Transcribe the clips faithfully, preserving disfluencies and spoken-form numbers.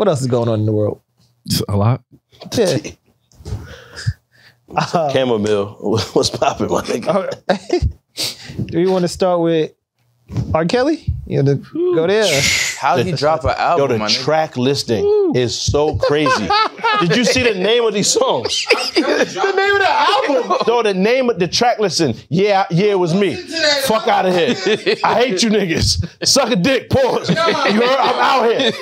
What else is going on in the world? A lot. Yeah. Uh, Chamomile. What's popping, my nigga? Do you want to start with R. Kelly? You know, go there. How did he drop an album? Yo, the my track nigga? listing Ooh. is so crazy. Did you see the name of these songs? The name of the album? No, the name of the track listing. Yeah, yeah, it was me. Fuck out of here. I hate you niggas. Suck a dick, pause. You heard? I'm out here.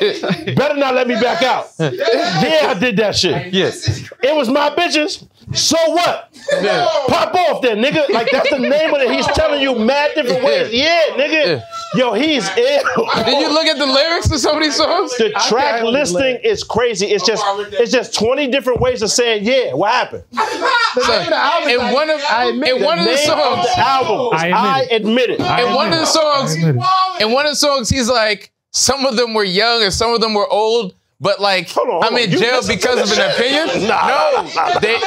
Better not let me back out. Yeah, I did that shit. Yes. It was my bitches. So what? Yeah. Pop off there, nigga. Like, that's the name of it. He's telling you mad different ways. Yeah, nigga. Yo, he's ill. Did you look at the lyrics to some of these songs? The track listing is crazy. It's just it's just twenty different ways of saying, yeah, what happened? So, in one of, in one of the songs, the album, I admit it. In one of the songs, in one of the songs, he's like, some of them were young and some of them were old. But like, hold on, hold I'm in on. jail because of an shit. opinion? Nah, no, nah, nah, nah, they,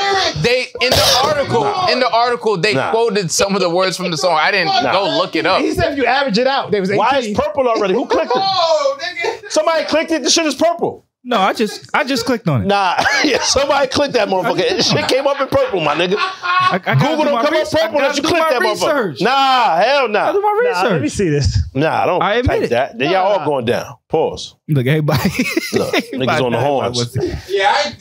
they in the article, nah, in the article, they nah. quoted some of the words from the song. I didn't nah. go look it up. He said if you average it out, they was eighteen. Why is purple already? Who clicked it? Somebody clicked it. The shit is purple. No, I just, I just clicked on it. Nah, yeah, somebody clicked that motherfucker. This shit came up in purple, my nigga. I, I Google don't come research. up purple unless you click that research. motherfucker. Nah, hell nah. I do my research. Nah, let me see this. Nah, I don't I admit type it. that. Nah. Y'all all going down. Pause. Look, everybody. Look, niggas on the horns. Yeah, I...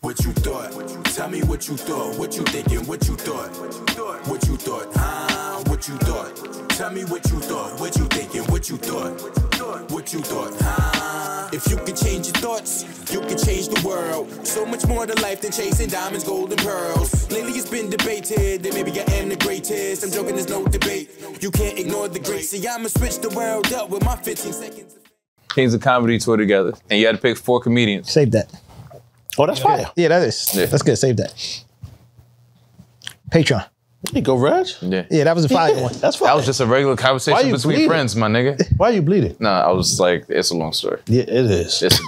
What you thought? What you, tell me what you thought. What you thinking? What you thought? What you thought? What you thought? Ah, what you thought? Tell me what you thought. What you thinking? What you thought? What you thought? What you thought? Ah, if you could change your thoughts, you could change the world. So much more to life than chasing diamonds, gold, and pearls. Lately it's been debated that maybe I am the greatest. I'm joking, there's no debate. You can't ignore the great. See, I'ma switch the world up with my fifteen seconds. Kings of Comedy tour together, and you had to pick four comedians. Save that. Oh, that's fire. Yeah, that is. Yeah. That's good. Save that. Patreon. There you go, Reg. Yeah. Yeah, that was a fire yeah, one. That's fire. That was just a regular conversation between bleeding? friends, my nigga. Why are you bleeding? Nah, I was like, it's a long story. Yeah, it is. It's a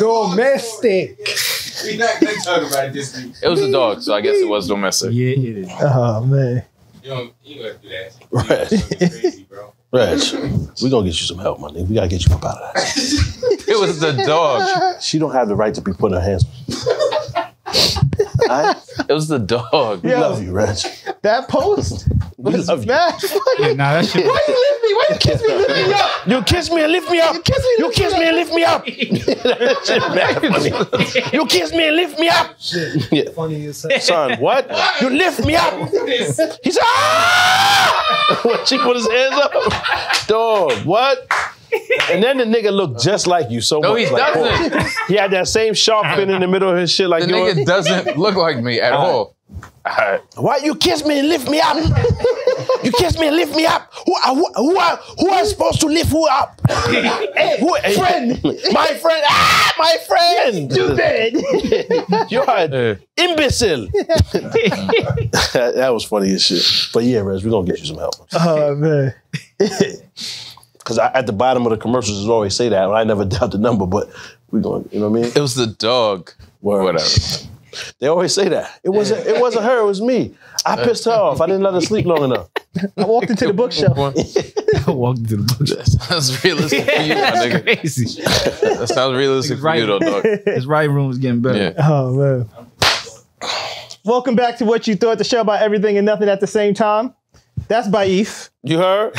dog. Domestic. We not gonna talk about it this week. It was a dog, so I guess it was domestic. Yeah, it is. Oh, man. You don't, you don't have to do that. Right. Crazy, bro. Reg, we gonna get you some help, my nigga. We gotta get you up out of that. It was the dog. She don't have the right to be putting her hands on. I, it was the dog. We Yo, love you, Reg. That post was mad funny. Nah, that shit. Why you lift me? Why you kiss me and lift me up? You kiss me and lift me up. You kiss me, you kiss me and lift me up. That shit mad funny. You kiss me and lift me up. Shit. Yeah. Funny as hell. Son, what? You lift me up. He said, ah! What, she put his hands up? Dog, what? And then the nigga looked just like you so no, much. No, he like, doesn't. Oh. He had that same sharp fin in the middle of his shit like you. The yours. nigga doesn't look like me at all. all. Right. all right. Why you kiss me and lift me up? You kiss me and lift me up. Who I, who who, I, who I supposed to lift who up? Hey, who, friend. My friend. Ah, my friend. Stupid. You're an imbecile. that, that was funny as shit. But yeah, Rez, we're going to get you some help. Oh, man. Because at the bottom of the commercials, is always say that. I never doubt the number, but we're going, you know what I mean? It was the dog. Word. Whatever. They always say that. It wasn't, it wasn't her, it was me. I pissed her off. I didn't let her sleep long enough. I walked into the bookshelf. I walked into the bookshelf. That's realistic yeah, for you, my nigga. Crazy. That sounds realistic for you, though, dog. His writing room is getting better. Yeah. Oh, man. Welcome back to What You Thought, the show about everything and nothing at the same time. That's Baif. You heard?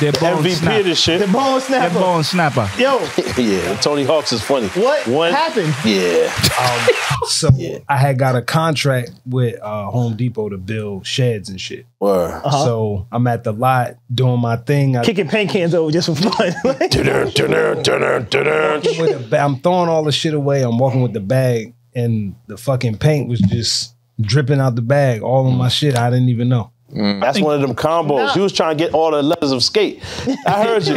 They're bone M V P snapper. of this shit. The bone snapper. The bone snapper. Yo. Yeah, Tony Hawk's is funny. What One. happened? Yeah. Um, so yeah. I had got a contract with uh, Home Depot to build sheds and shit. Word. Uh-huh. So I'm at the lot doing my thing. I, Kicking paint cans over just for fun. I'm throwing all the shit away. I'm walking with the bag and the fucking paint was just dripping out the bag, all of my shit. I didn't even know. Mm. That's one of them combos. No. You was trying to get all the letters of skate. I heard you.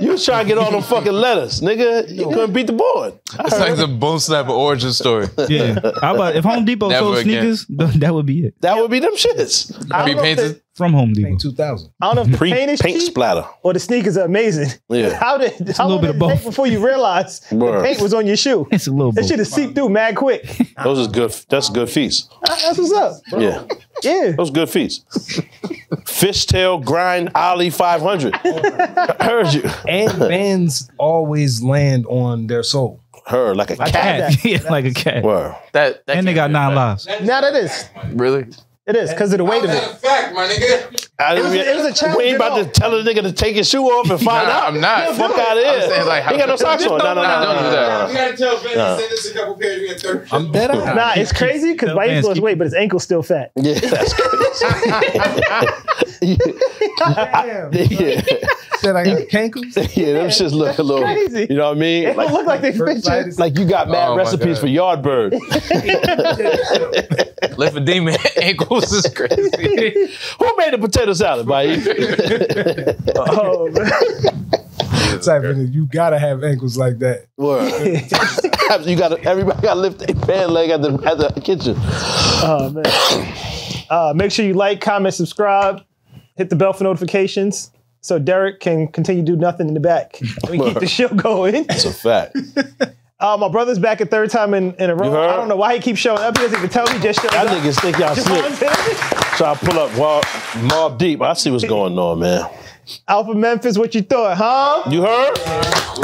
You was trying to get all them fucking letters, nigga. You couldn't beat the board. I it's like it. The Bone Snapper origin story. Yeah. How about if Home Depot Never sold again. sneakers, that would be it. That would be them shits. Pre-painted from Home Depot. two thousand. I don't know if pre-paint paint splatter or the sneakers are amazing. Yeah. How did it's how a little bit of both. Take before you realize the paint was on your shoe? It's a little bit. That shit is seeped through mad quick. Those is good. That's good fees. That's what's up. Bro. Yeah. Yeah. Those good feats. Fishtail grind Ollie five hundred. I heard you. And bands always land on their soul. Her, like a like cat. cat. Yeah, like a cat. Word. That, that and they got nine lives. Now that is. Really? It is, because of the weight of it. That's a fact, my nigga. I it, was, it was a challenge. We ain't about to tell a nigga to take his shoe off and find nah, out. I'm not. Fuck out of here. I'm saying, like, he got no socks on. No, no, no, no, no, no. You got to tell Ben to send us a couple pairs. We got thirty. I'm better. Nah, it's crazy, because Biden's lost weight, but his ankle's still fat. Yeah, that's crazy. Damn. Yeah. Said I got cankles? Yeah, them shits look a little crazy. You know what I mean? It don't look like they fit you. Like you got mad recipes for Yardbird. Lymphedema ankles is crazy. Who made the potato salad, buddy? Oh, man. Type in, you gotta have ankles like that. Word. You gotta. Everybody gotta lift their fan leg at the at the kitchen. Oh man. Uh, make sure you like, comment, subscribe, hit the bell for notifications, so Derek can continue to do nothing in the back. We keep the show going. That's a fact. Uh, my brother's back a third time in, in a row. I don't know why he keeps showing up. He doesn't even tell me. Just show up. I niggas think y'all slick. So I pull up Mob, Mob Deep. I see what's going on, man. Alpha Memphis, what you thought, huh? You heard? Yeah.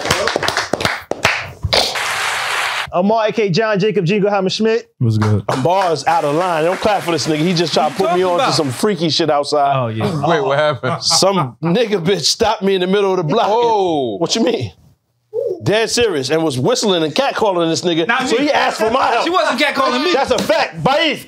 Amar, A K A John Jacob Jingle Hammer Schmidt. What's good? Amar is out of line. Don't clap for this nigga. He just tried to put me on about? to some freaky shit outside. Oh, yeah. Wait, oh. What happened? Some nigga bitch stopped me in the middle of the block. Oh. What you mean? Dead serious, and was whistling and catcalling this nigga. Not so me. He asked for my help. She wasn't catcalling me. That's a fact. Baif,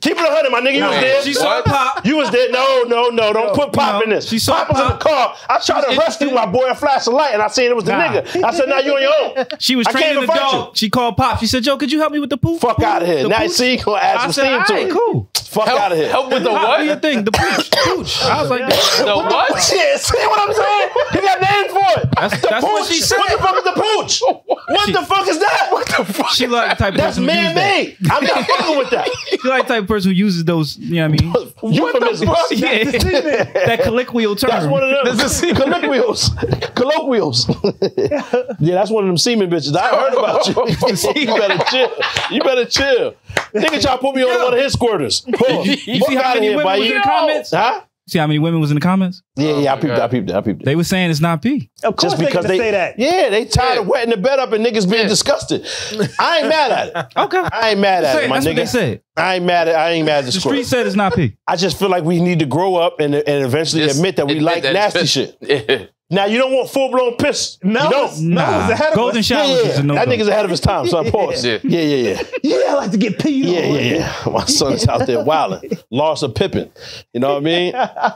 keep it one hundred, my nigga. You no, was dead. She saw Pop. You was dead. No, no, no. Don't no, put Pop no. in this. She saw Pop was in the car. I tried to rescue my boy a flashlight, and I seen it was the nah. nigga. I said, now you on your own. She was training the dog. You. She called Pop. She said, yo, could you help me with the poop? Fuck out of here. The now you see, gonna add some steam to it. Cool. Fuck out of here. Help with the what? Your thing, the pooch. Pooch. I was like, the what? Shit, see what I'm saying? He got names for it. That's the pooch. What the fuck is the pooch? What she, the fuck is that? What the fuck? She like the type of person. That's man-made. That. I'm not fucking with that. She like the type of person who uses those. You know what I mean? What the fuck? Yeah. That colloquial term. That's one of them. Colloquials. Colloquials. Yeah, that's one of them semen bitches. I heard about you. You better chill. You better chill. Nigga, y'all put me on yeah. one of his squirters. Cool. You, you see how many women was in the comments? Huh? See how many women was in the comments? Yeah, yeah, I peeped it, I peeped it, I peeped it. They were saying it's not pee. Of course Just because they, they say that. Yeah, they tired yeah. of wetting the bed up and niggas being yeah. disgusted. I ain't mad at it. Okay. I ain't mad at say, it, my that's nigga. That's what they said. I ain't mad at I ain't mad at the The squirt. Street said it's not pee. I just feel like we need to grow up and, and eventually just admit that we admit like that nasty shit. Yeah. Now, you don't want full-blown piss. No, you don't. Nah. No, ahead of Golden showers yeah, yeah. is a no That nigga's ahead of his time, so I pause. Yeah, yeah, yeah. Yeah, yeah I like to get peed yeah, on. Yeah, yeah, yeah. My son's out there wilding. Larsa Pippen. You know what I mean? Yeah.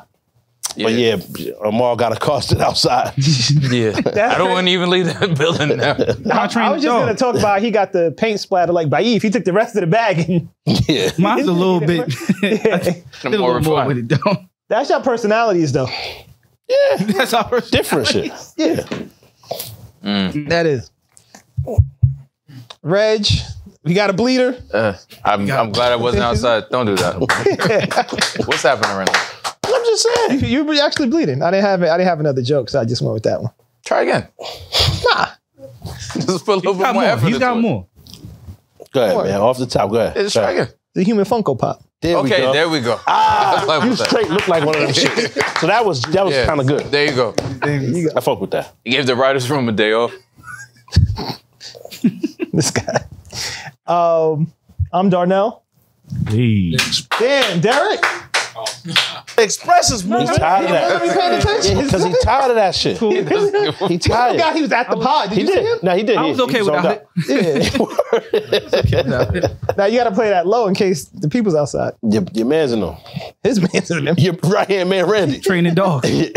But yeah, Amar got accosted outside. Yeah. That's I don't want to even leave that building now. I, I was just going to talk about he got the paint splatter like Baif. He took the rest of the bag. And yeah. Mine's a little bit. Yeah. A little more, more with it, though. That's your personalities, though. Yeah, that's our different shit. Yeah, mm. that is. Reg, we got a bleeder. Uh, I'm, got I'm glad I wasn't outside. Don't do that. What's happening right now? I'm just saying you, you were actually bleeding. I didn't have I didn't have another joke, so I just went with that one. Try again. Nah, just put a little He's bit more effort. He's got more. Go ahead, more. man. Off the top, go ahead. Yeah, just try again. The human Funko Pop. There okay, we go. there we go. Ah, like you straight look like one of them shits. So that was that was yeah. kind of good. There you go. There you go. I fuck with that. You gave the writer's room a day off. This guy. Um, I'm Darnell. Hey. Damn, Derek. Oh. Expresses more. He's tired of that. Because he's tired of that shit. Cool. He tired. Guy, he was at the was, pod. Did he you did. See him? No, he did. I was he, okay he was without it. Yeah. Now you got to play that low in case the people's outside. Your, your man's in them. His man's in them. Your right hand man, Randy. Training dog. Yeah.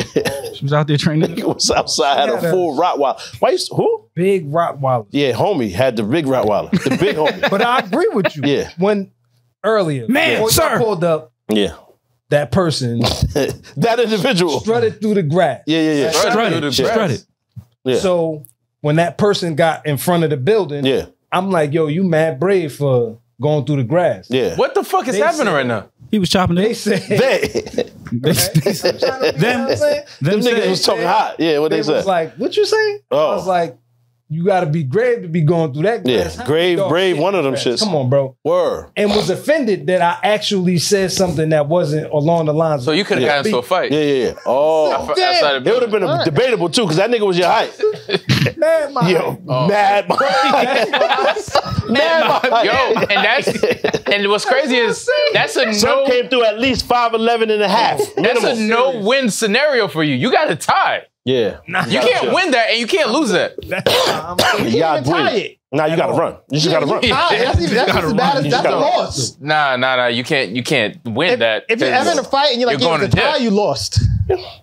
She was out there training. He was outside. Had yeah, a full Rottweiler. Why you, who? Big Rottweiler. Yeah, homie had the big Rottweiler. The big homie. But I agree with you. Yeah. When earlier, man, sir pulled up. Yeah. that person, that individual, strutted through the grass. Yeah, yeah, yeah. Strutted, strutted through the grass. Strutted. Yeah. So when that person got in front of the building, yeah. I'm like, yo, you mad brave for going through the grass. Yeah. What the fuck is they happening said, right now? He was chopping they it. Said, they, they, they said, them, them, them niggas was talking hot. Yeah, what they, they said. Was like, what you saying? Oh. I was like, you gotta be grave to be going through that grass. Yeah, How grave, brave, one of them shits. Come on, bro. Word. And was offended that I actually said something that wasn't along the lines of. So you could have gotten into a fight. Yeah, yeah, yeah. Oh. Outside of it would have been a debatable too, because that nigga was your height. Mad my Yo, oh. mad my Mad my Yo, and that's, and what's crazy is, that's a no. Some came through at least five eleven and a half. That's a no-win scenario for you. You got to tie. Yeah. Nah, you can't sure. win that and you can't lose that. You gotta win. Nah, you gotta all. run. You just gotta run. Yeah. That's even, that's as bad as that's a loss. Nah, nah, nah. You can't you can't win if, that. If you're having a fight and you're like, you're yeah, it's a tie, you lost.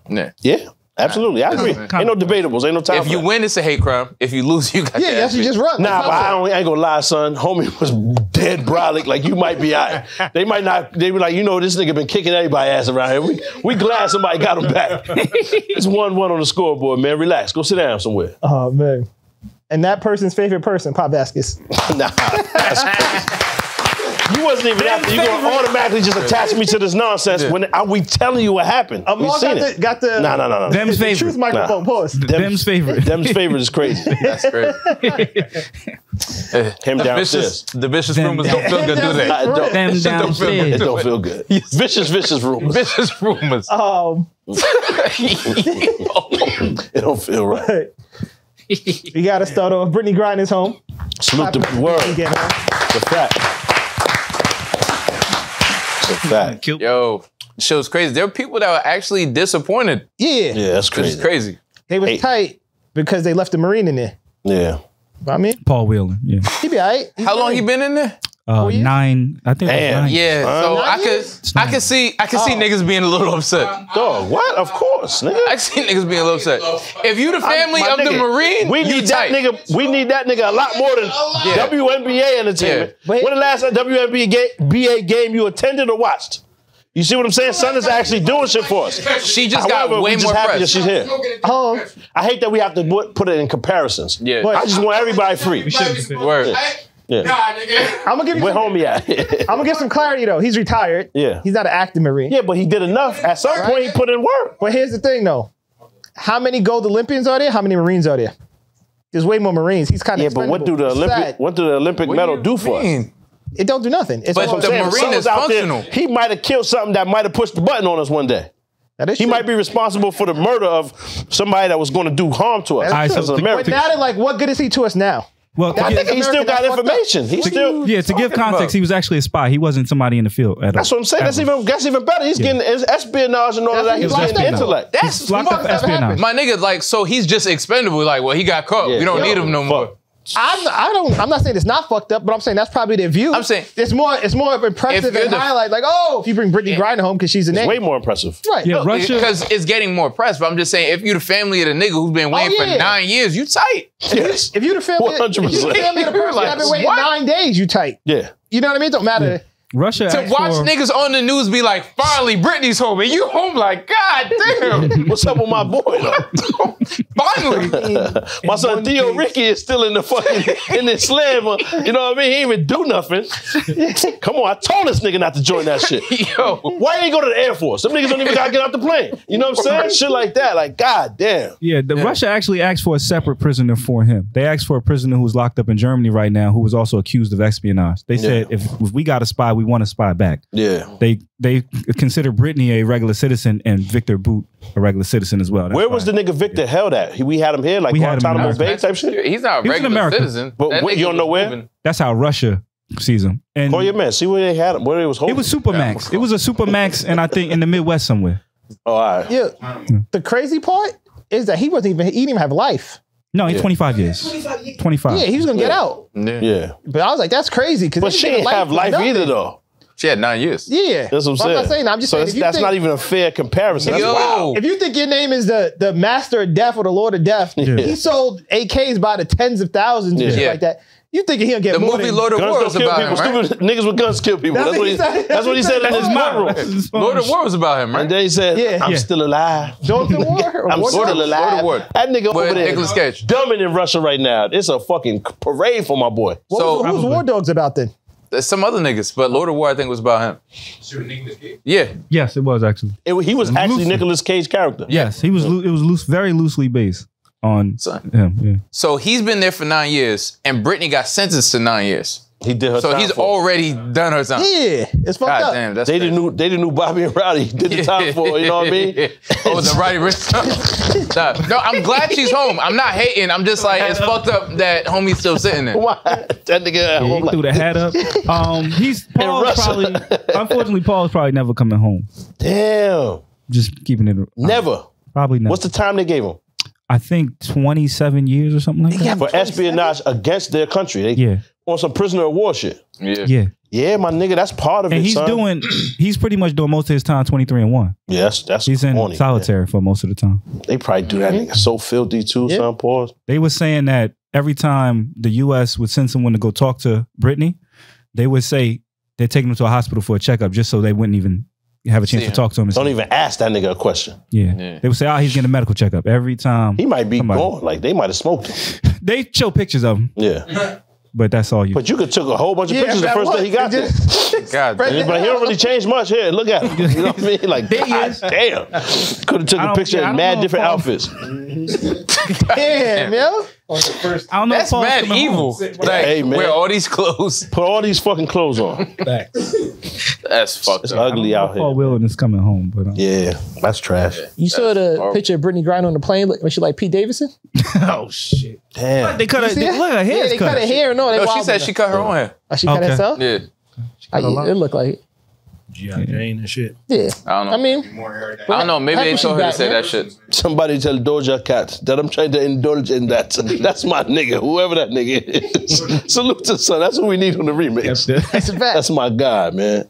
Yeah. Yeah. Absolutely, I agree. Ain't no debatables. Ain't no time. If you win, it's a hate crime. If you lose, you got yeah, yes, you just run. Nah, but I, don't, I ain't gonna lie, son. Homie was dead brolic. Like you might be out. They might not. They be like, you know, this nigga been kicking everybody's ass around here. We we glad somebody got him back. It's one one on the scoreboard, man. Relax. Go sit down somewhere. Oh man. And that person's favorite person, Pop Vazquez. Nah, that's crazy. You wasn't even out there. You're going to automatically just attach me to this nonsense yeah. when I, we telling you what happened. Um, we seen got it. The, got the, nah, nah, nah, nah. Them's favorite. Truth microphone, nah. Pause. Dem's, Dem's favorite. Dem's favorite is crazy. That's crazy. Him the downstairs. Vicious, the vicious Dem rumors Dem don't feel good, do they? I don't. Dem it don't feel good. It don't feel good. Vicious, vicious rumors. Vicious rumors. Um. It don't feel right. We got to start off. Brittany Griner's home. Salute the world. The fact. Fact. Yo, shit was crazy. There were people that were actually disappointed. Yeah. Yeah, that's crazy. It's crazy. They was hey. tight because they left the Marine in there. Yeah. I mean? Paul Whelan. Yeah. He be all right. He's How long right. he been in there? Uh, nine. I think Damn. Nine. Yeah. Uh, so nine I could I could see I could oh. see niggas being a little upset. Dog, what? Of course, nigga. I see niggas being a little upset. If you the family I, of nigga, the Marine, we need that nigga. We need that nigga a lot more than yeah. W N B A entertainment. Yeah. When the last W N B A game you attended or watched? You see what I'm saying? Sun is actually doing shit for us. She just However, got way just more happy press. That she's here. Um, I hate that we have to put it in comparisons. Yeah. But I just want everybody free. Word. Yeah. Yeah. Nah, nigga. I'm gonna give you Where some, homie at? I'm gonna give some clarity though. He's retired. Yeah. He's not an active Marine. Yeah, but he did enough. At some right. point, he put in work. But here's the thing though: how many gold Olympians are there? How many Marines are there? There's way more Marines. He's kind of yeah. But what do the Olympic what do the Olympic what medal do, do for us? It don't do nothing. It's but the saying. Marine is functional. There, he might have killed something that might have pushed the button on us one day. That is he true. might be responsible for the murder of somebody that was going to do harm to us. Right, so as an American. But now, like, what good is he to us now? Well, I think he still got information. He still yeah. To give context, about. he was actually a spy. He wasn't somebody in the field at all. That's what I'm saying. That's even that's even better. He's yeah. getting his espionage and all that's that. He's like the intellect. That's locked up espionage. My nigga, like, so he's just expendable. Like, well, he got caught. Yeah. We don't Yo, need him no fuck. more. I'm, I don't. I'm not saying it's not fucked up, but I'm saying that's probably their view. I'm saying it's more. It's more impressive and the, highlight. Like, oh, if you bring Brittany yeah. Griner home because she's a nigga, way more impressive. Right? Yeah, no, Russia because it's getting more press. But I'm just saying, if you the family of the nigga who's been waiting oh, yeah. for nine years, you tight. Yes. If you the family, one hundred percent. If you the family of the person that's been waiting what? nine days, you tight. Yeah. You know what I mean? It don't matter. Yeah. Russia to watch for... niggas on the news be like, finally, Britney's home, and you home like, God damn, what's up with my boy? Finally, my son Theo Ricky is still in the fucking in the slam. You know what I mean? He ain't even do nothing. Come on, I told this nigga not to join that shit. Yo, why ain't go to the Air Force? Some niggas don't even gotta get off the plane. You know what I'm saying? Shit like that, like, God damn. Yeah, the yeah. Russia actually asked for a separate prisoner for him. They asked for a prisoner who's locked up in Germany right now, who was also accused of espionage. They said, yeah. if, if we got a spy, we We want to spy back. Yeah. They they consider Brittany a regular citizen and Viktor Bout a regular citizen as well. That's Where was the nigga Viktor yeah. held at? We had him here, like Guantanamo Bay type shit? He's not a regular American. citizen. But what, you don't know where? Moving. That's how Russia sees him. And Call your man. See where they had him, where they was holding. It was Supermax. It was a Supermax, and I think in the Midwest somewhere. Oh, all right. Yeah. yeah. The crazy part is that he wasn't even, he didn't even have life. No, he's yeah. twenty-five years. twenty-five. Yeah, he was going to yeah. get out. Yeah. yeah. But I was like, that's crazy. But she didn't have life nothing. either, though. She had nine years. Yeah. That's what I'm saying. I'm not saying that. I'm just so saying. If you that's think, not even a fair comparison. If, that's wow. if you think your name is the, the master of death or the lord of death, yeah. he sold A Ks by the tens of thousands yeah. and shit yeah. like that. You thinking he'll get the more movie than Lord of War was about him, right? Stupid niggas with guns kill people. That's, that's, what, he, said, that's what he said in his memoirs. Lord of War was about him, right? And then he said, yeah, I'm yeah. still alive. Lord of War? I'm still alive. Lord of War. That nigga over there is dumbing in Russia right now. It's a fucking parade for my boy. So, what was, who's War Dogs about then? Some other niggas, but Lord of War, I think, was about him. Shooting Nicolas Cage? Yeah. Yes, it was, actually. It, he was actually Nicolas Cage's character. Yes, he was. It was loose, very loosely based on Son. him. Yeah. So he's been there for nine years, and Brittany got sentenced to nine years. He did her so time. So he's already it. done her time. Yeah, it's fucked God up. Damn, that's they didn't knew they didn't know Bobby and Rowdy did the time for. You know what I mean? Oh, the Rowdy wrist. Nah. No, I'm glad she's home. I'm not hating. I'm just like it's fucked up that homie's still sitting there. Why? That nigga yeah, home he like threw the hat up. Um, he's Paul's probably. Unfortunately, Paul's probably never coming home. Damn. Just keeping it. Never. Um, probably never. What's the time they gave him? I think twenty-seven years or something like they that. For espionage against their country. They, yeah. On some prisoner of war shit. Yeah. Yeah. Yeah, my nigga, that's part of and it, And he's son. doing, he's pretty much doing most of his time twenty-three and one. Yeah, that's, that's He's in morning, solitary man. for most of the time. They probably do that nigga so filthy too, yeah. son, pause. They were saying that every time the U S would send someone to go talk to Brittany, they would say they're taking them to a hospital for a checkup just so they wouldn't even have a chance See, to talk to him. Don't even ask that nigga a question. Yeah. yeah. They would say, oh, he's getting a medical checkup every time. He might be somebody. gone. Like, they might have smoked him. They show pictures of him. Yeah. But that's all you. But you could took a whole bunch of yeah, pictures the first day he got there. God damn. But he don't really change much. Here, look at him. You know what I mean? Like, God damn. Could have took a picture yeah, in mad different Paul. outfits. Damn, yo. On the first I don't know that's mad evil. Like, hey, man. Wear all these clothes. Put all these fucking clothes on. Facts. That's fucked it's up. It's ugly out Paul here. Paul Whelan is coming home. but um, Yeah, that's trash. Yeah, you that's saw the horrible. picture of Brittany Griner on the plane when she like Pete Davidson? Oh, shit. Damn. What, they cut her, they, look, her hair. Yeah, they cut, cut her hair. And all, they no, she said she cut her own hair. Oh, she okay. cut herself? Yeah. She cut I, her it looked like it. G I. Jane and shit. Yeah. I don't know. I mean, I don't know. Maybe they told her to say that shit. Somebody tell Doja Cat that I'm trying to indulge in that. That's my nigga, whoever that nigga is. Salute to son. That's what we need on the remix. That's, that's a fact. That's my guy, man.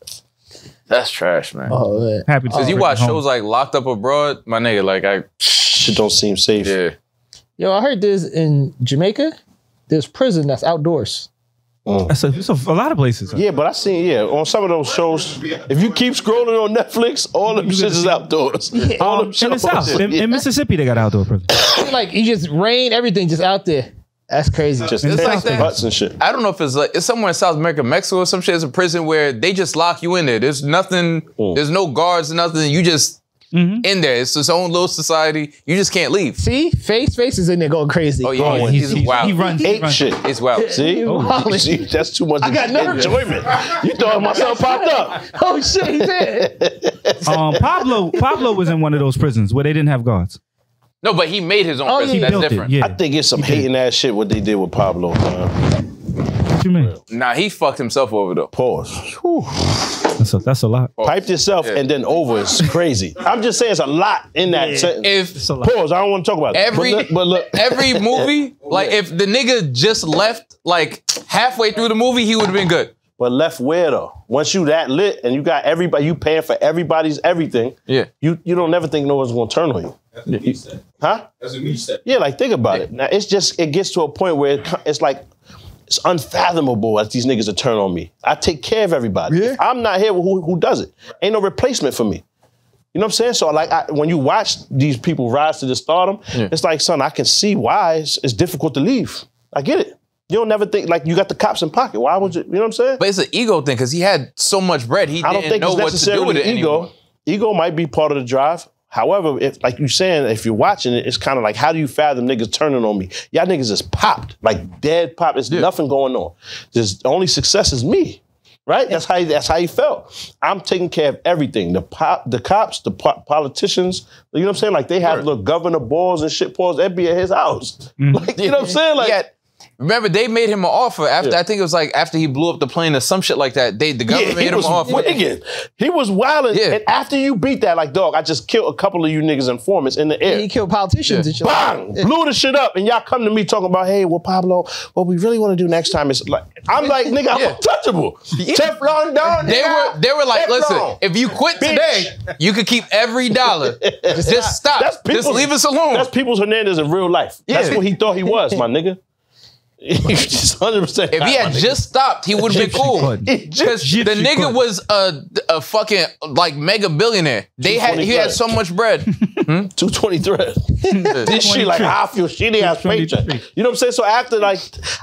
That's trash, man. Oh, man. Happy to Because you watch shows like Locked Up Abroad, my nigga, like, I. Shit don't seem safe. Yeah. Yo, I heard this in Jamaica. There's prison that's outdoors. Mm. That's a, it's a, a lot of places. Yeah, but I seen, yeah, on some of those shows, if you keep scrolling on Netflix, all them shit is outdoors. Yeah. All um, them in the South, in, yeah. in Mississippi, they got outdoor prison. Like, you just rain, everything just out there. That's crazy. Just it's like that. Huts and shit. I don't know if it's like, it's somewhere in South America, Mexico or some shit. It's a prison where they just lock you in there. There's nothing, mm. there's no guards, nothing. You just mm-hmm. in there. It's its own little society. You just can't leave. See? Face, Face is in there going crazy. Oh, yeah. Going. He's, he's, he's wild. He runs. He runs. Shit. It's wild. See? Oh, see? That's too much I got nervous. enjoyment. You thought myself popped up. Oh, shit, he did. Um, Pablo, Pablo was in one of those prisons where they didn't have guards. No, but he made his own oh, prison. He That's different. It, yeah. I think it's some hating-ass shit what they did with Pablo, man. What you mean? Nah, he fucked himself over though. Pause. Whew. That's a, that's a lot. Pause. Piped yourself yeah. and then over is crazy. I'm just saying it's a lot in that yeah. sentence. Pause. I don't want to talk about every, it. But look, but look. Every movie, like if the nigga just left like halfway through the movie, he would have been good. But left where though? Once you that lit and you got everybody, you paying for everybody's everything. Yeah. You you don't never think no one's gonna turn on you. That's what you said. Huh? That's what you said. Yeah, like think about yeah. it. Now it's just it gets to a point where it, it's like. It's unfathomable that these niggas will turn on me. I take care of everybody. Yeah. If I'm not here, who, who does it? Ain't no replacement for me. You know what I'm saying? So like, I, when you watch these people rise to the stardom, yeah. it's like, son, I can see why it's, it's difficult to leave. I get it. You don't never think, like, you got the cops in pocket. Why would you, you know what I'm saying? But it's an ego thing, because he had so much bread, he I don't didn't think know what to do with it ego. Anymore. Ego might be part of the drive. However, if like you're saying, if you're watching it, it's kind of like, how do you fathom niggas turning on me? Y'all niggas is popped, like dead popped. There's yeah. nothing going on. There's, the only success is me, right? That's how, he, that's how he felt. I'm taking care of everything. The pop, the cops, the po politicians, you know what I'm saying? Like they have sure. little governor balls and shit balls. That'd be at his house. Mm. Like, you know what I'm saying? Like. Yeah. Remember, they made him an offer after, yeah. I think it was like after he blew up the plane or some shit like that. They, the government yeah, made him an offer. Wicked. He was wilding. Yeah. And after you beat that, like, dog, I just killed a couple of you niggas informants in the air. And he killed politicians yeah. and shit. Bang! Yeah. Blew the shit up. And y'all come to me talking about, hey, well, Pablo, what we really want to do next time is like, I'm like, nigga, I'm yeah. untouchable. Yeah. Teflon down. They were, they were like, Teflon. Listen, if you quit Bitch. today, you could keep every dollar. just, just stop. Just leave us alone. That's People's Hernandez in real life. Yeah. That's what he thought he was, my nigga. Just one hundred percent. If he had just stopped, he would be cool. Because the nigga was a a fucking like mega billionaire. They had he had so much bread. hmm? two twenty thread. This shit like I feel she didn't have faith. You know what I'm saying? So after like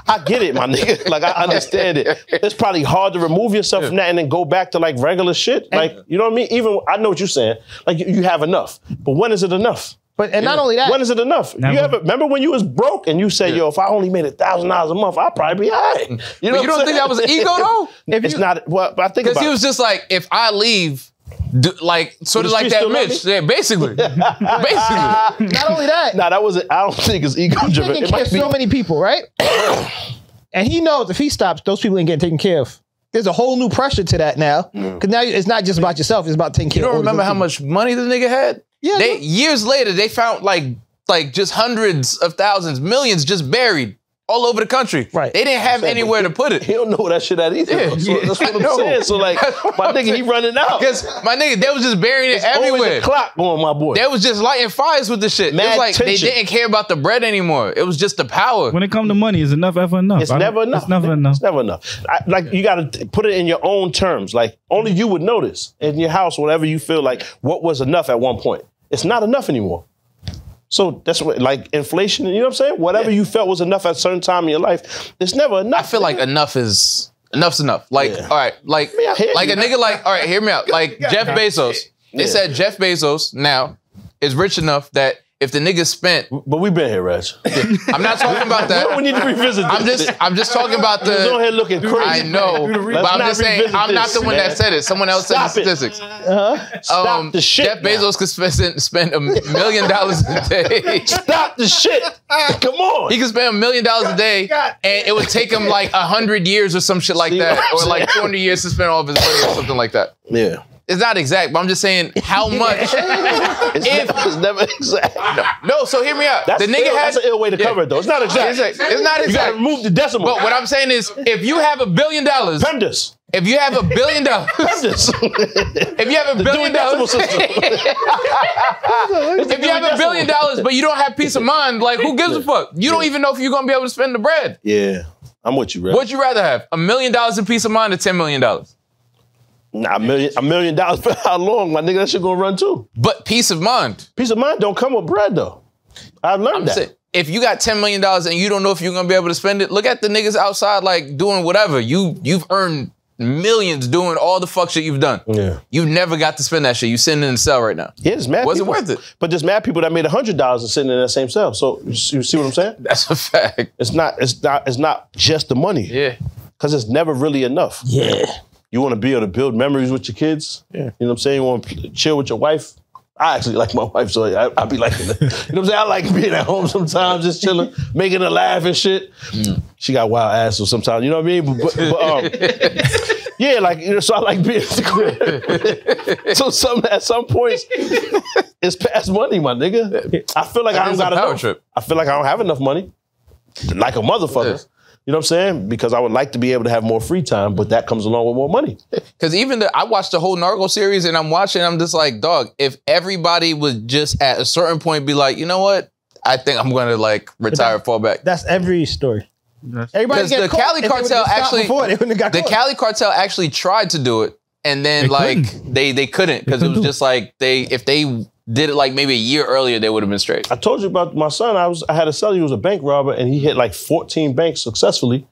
I get it, my nigga. Like I understand it. It's probably hard to remove yourself yeah. from that and then go back to like regular shit. And, like you know what I mean? Even I know what you're saying. Like you, you have enough, but when is it enough? But, and yeah. not only that. When is it enough? Never. You ever remember when you was broke and you said, yeah. "Yo, if I only made a thousand dollars a month, I'd probably be all right." You know, but you don't saying? Think that was ego though? If it's you, not. Well, I think because he was just like, if I leave. Do, like sort of like that Mitch, yeah, basically, basically. Uh, not only that. Nah, that wasn't. I don't think it's ego driven. He's taking care of so many people, right? And he knows if he stops, those people ain't getting taken care of. There's a whole new pressure to that now, because now it's not just about yourself; it's about taking care. You don't of remember how people. Much money the nigga had? Yeah. They, years later, they found like like just hundreds of thousands, millions just buried. All over the country. Right. They didn't have exactly. anywhere to put it. He don't know where that shit at either. Yeah. So yeah. That's what I'm saying. So like, my nigga, he running out. Because my nigga, they was just burying it it's everywhere. Always a clock going, my boy. They was just lighting fires with the shit. Mad it was like tension. They didn't care about the bread anymore. It was just the power. When it comes to money, is enough ever enough? It's I never enough. It's never enough. It's never enough. I, like you got to put it in your own terms. Like only you would notice in your house whatever you feel like what was enough at one point. It's not enough anymore. So that's what, like inflation, you know what I'm saying? Whatever yeah. you felt was enough at a certain time in your life, it's never enough. I feel like enough is, enough's enough. Like, yeah. all right, like, like a nigga like, all right, hear me out. Like Jeff Bezos, they yeah. said Jeff Bezos now is rich enough that if the nigga spent. But we've been here, Reg. I'm not talking about that. We need to revisit this. I'm just, I'm just talking about the. He's on here looking crazy. I know, but I'm just saying, this, I'm not the one man. That said it. Someone else Stop said the statistics. Uh-huh. Stop um, the shit. Jeff now. Bezos could spend, spend a million dollars a day. Stop the shit. Come on. He could spend a million dollars a day, God. And it would take him like one hundred years or some shit like See that, or like two hundred years to spend all of his money or something like that. Yeah. It's not exact, but I'm just saying how much. It's, if, never, it's never exact. No. no, so hear me out. That's, the nigga Ill, had, that's an ill way to yeah. cover it, though. It's not exact. It's, it's not exact. You gotta remove the decimal. But what I'm saying is, if you have a billion dollars. Pendus. If you have a billion dollars. Pendus. If you have a billion dollars. If you have a billion dollars, but you don't have peace of mind, like, who gives yeah. a fuck? You yeah. don't even know if you're going to be able to spend the bread. Yeah, I'm with you, Red. What'd you rather have? A million dollars in peace of mind or ten million dollars? Nah, a million, a million dollars for how long? My nigga, that shit gonna run too. But peace of mind. Peace of mind don't come with bread, though. I learned I'm that. Saying, if you got ten million dollars and you don't know if you're gonna be able to spend it, look at the niggas outside, like, doing whatever. You, you've earned millions doing all the fuck shit you've done. Yeah. You never got to spend that shit. You sitting in a cell right now. Yeah, there's mad Wasn't people. Worth it. But there's mad people that made one hundred dollars and sitting in that same cell. So, you see what I'm saying? That's a fact. It's not, it's not, it's not just the money. Yeah. Because it's never really enough. Yeah. You want to be able to build memories with your kids. Yeah. You know what I'm saying? You want to chill with your wife. I actually like my wife, so I, I be like, you know what I'm saying? I like being at home sometimes, just chilling, making her laugh and shit. Mm. She got wild ass, so sometimes, you know what I mean? But, but, but um, yeah, like, you know, so I like being at the crib. So some, at some points, it's past money, my nigga. I feel like that I don't got enough. Trip. I feel like I don't have enough money. Like a motherfucker. Yeah. You know what I'm saying? Because I would like to be able to have more free time, but that comes along with more money. Because even the, I watched the whole Narco series and I'm watching, I'm just like, dog, if everybody would just at a certain point be like, you know what? I think I'm going to like retire, that, fall back. That's every story. Everybody the Cali cartel actually, got the Cali cartel actually tried to do it. And then they like couldn't. they, they couldn't because it was just like they, if they did it like maybe a year earlier, they would have been straight. I told you about my son. I was I had a son. He was a bank robber, and he hit like fourteen banks successfully.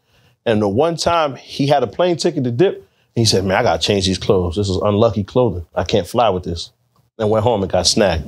And the one time he had a plane ticket to dip, and he said, "Man, I gotta change these clothes. This is unlucky clothing. I can't fly with this." And went home and got snagged.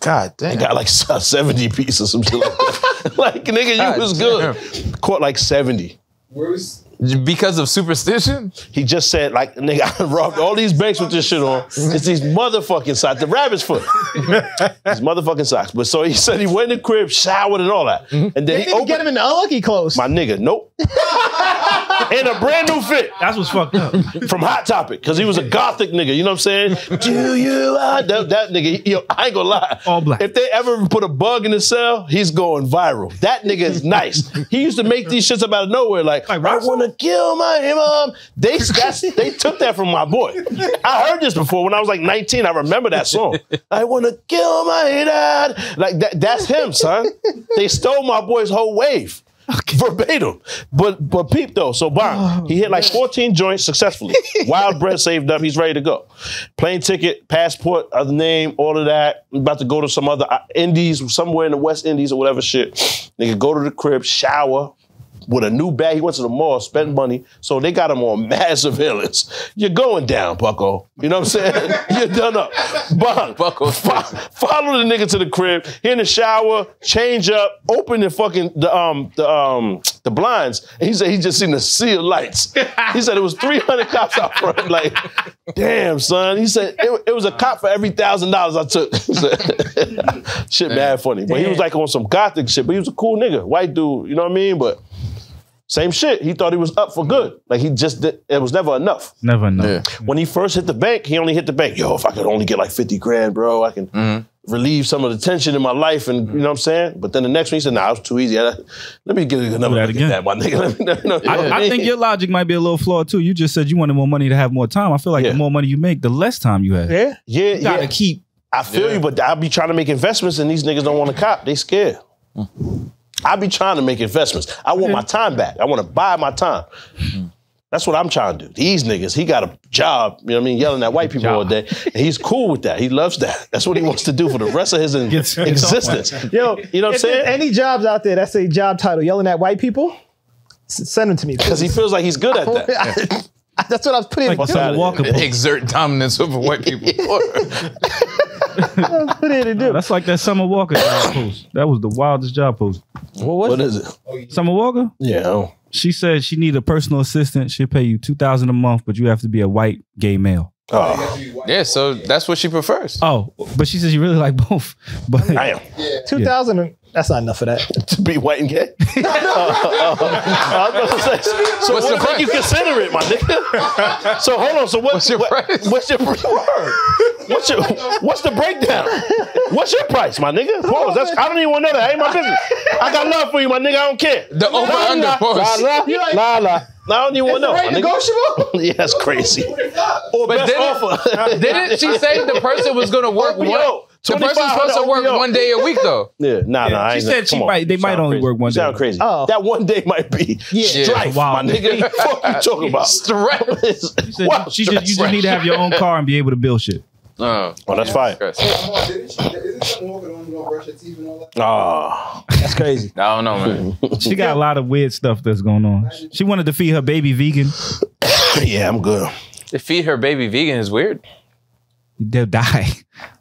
God damn! And got like seventy pieces or something like that. Like nigga, you God was damn. Good. Caught like seventy. Where's because of superstition? He just said, like, nigga, I robbed all these banks with this shit on. It's these motherfucking socks. The rabbit's foot. These motherfucking socks. But so he said he went in the crib, showered and all that. Mm-hmm. And then they he opened, get him in the unlucky clothes. My nigga, nope. In a brand new fit. That's what's fucked up. From Hot Topic, because he was a gothic nigga. You know what I'm saying? Do you? Uh, that, that nigga, yo, I ain't gonna lie. All black. If they ever put a bug in the cell, he's going viral. That nigga is nice. He used to make these shits up out of nowhere. Like, like I want to kill my mom. They, they took that from my boy. I heard this before when I was like nineteen. I remember that song. I want to kill my dad. Like that, that's him, son. They stole my boy's whole wave. Okay. Verbatim. But but peep though, so bomb. Oh, he hit like fourteen joints successfully. Wild bread saved up. He's ready to go. Plane ticket, passport, other name, all of that. We about to go to some other Indies, somewhere in the West Indies or whatever shit. Nigga go to the crib, shower with a new bag. He went to the mall, spent money. So they got him on massive healings. You're going down, bucko. You know what I'm saying? You're done up. Bong. Bucko. F follow the nigga to the crib. He in the shower, change up, open the fucking, the, um, the, um, the blinds. And he said he just seen the sea of lights. He said it was three hundred cops out front. Like, damn, son. He said it, it was a cop for every thousand dollars I took. Said, shit, mad funny. But he was like on some gothic shit, but he was a cool nigga. White dude, you know what I mean? But same shit. He thought he was up for good. Like he just did, it was never enough. Never enough. Yeah. When he first hit the bank, he only hit the bank. Yo, if I could only get like fifty grand, bro, I can mm-hmm. relieve some of the tension in my life and, mm-hmm. you know what I'm saying? But then the next one, he said, nah, it was too easy. I, let me get another one. Again. That, my nigga. Let me, no, yeah. I, I think your logic might be a little flawed too. You just said you wanted more money to have more time. I feel like yeah. the more money you make, the less time you have. Yeah. Yeah. You gotta yeah. keep. I feel yeah. you, but I'll be trying to make investments and these niggas don't want to cop. They scared. Mm. I be trying to make investments. I want my time back. I want to buy my time. Mm-hmm. That's what I'm trying to do. These niggas, he got a job, you know what I mean, yelling at white people job. all day. And he's cool with that. He loves that. That's what he wants to do for the rest of his it's, existence. It's Yo, you know what I'm saying? Any jobs out there that say job title, yelling at white people, send them to me. Because he feels like he's good at that. I, that's what I was putting like, in. Exert dominance over white people. What did it do? Oh, that's like that Summer Walker job post. That was the wildest job post. Well, what is it? Summer Walker? Yeah. She said she needed a personal assistant. She'll pay you two thousand dollars a month, but you have to be a white gay male. Oh. Yeah, so that's what she prefers. Oh, but she says she really like both. But damn. Yeah. two thousand dollars. Yeah. That's not enough of that. To be white and gay? uh, uh, I was about to say, so what's what the price? You consider it, my nigga? So hold on, so what, what's your what, price? What's your word? What's your what's the breakdown? What's your price, my nigga? Pause. That's, I don't even want to know that. That ain't my business. I got love for you, my nigga. I don't care. The over la, under pause. La, la, like, la, la. I don't even want to know. Is it negotiable? Yeah, that's crazy. Or but best didn't, offer. Didn't she say the person was going to work one? The person's supposed to work one day a week, though. Yeah, nah, yeah. nah. She said she might, they might only work one day. Sound crazy. Oh. That one day might be yeah. strife, yeah. Wow. my nigga. What are you talking about? Strife. She said, wow, she just, you just need to have your own car and be able to build shit. Oh, oh that's fine. Oh, that's crazy. I don't know, man. She got a lot of weird stuff that's going on. She wanted to feed her baby vegan. Yeah, I'm good. To feed her baby vegan is weird. They'll die.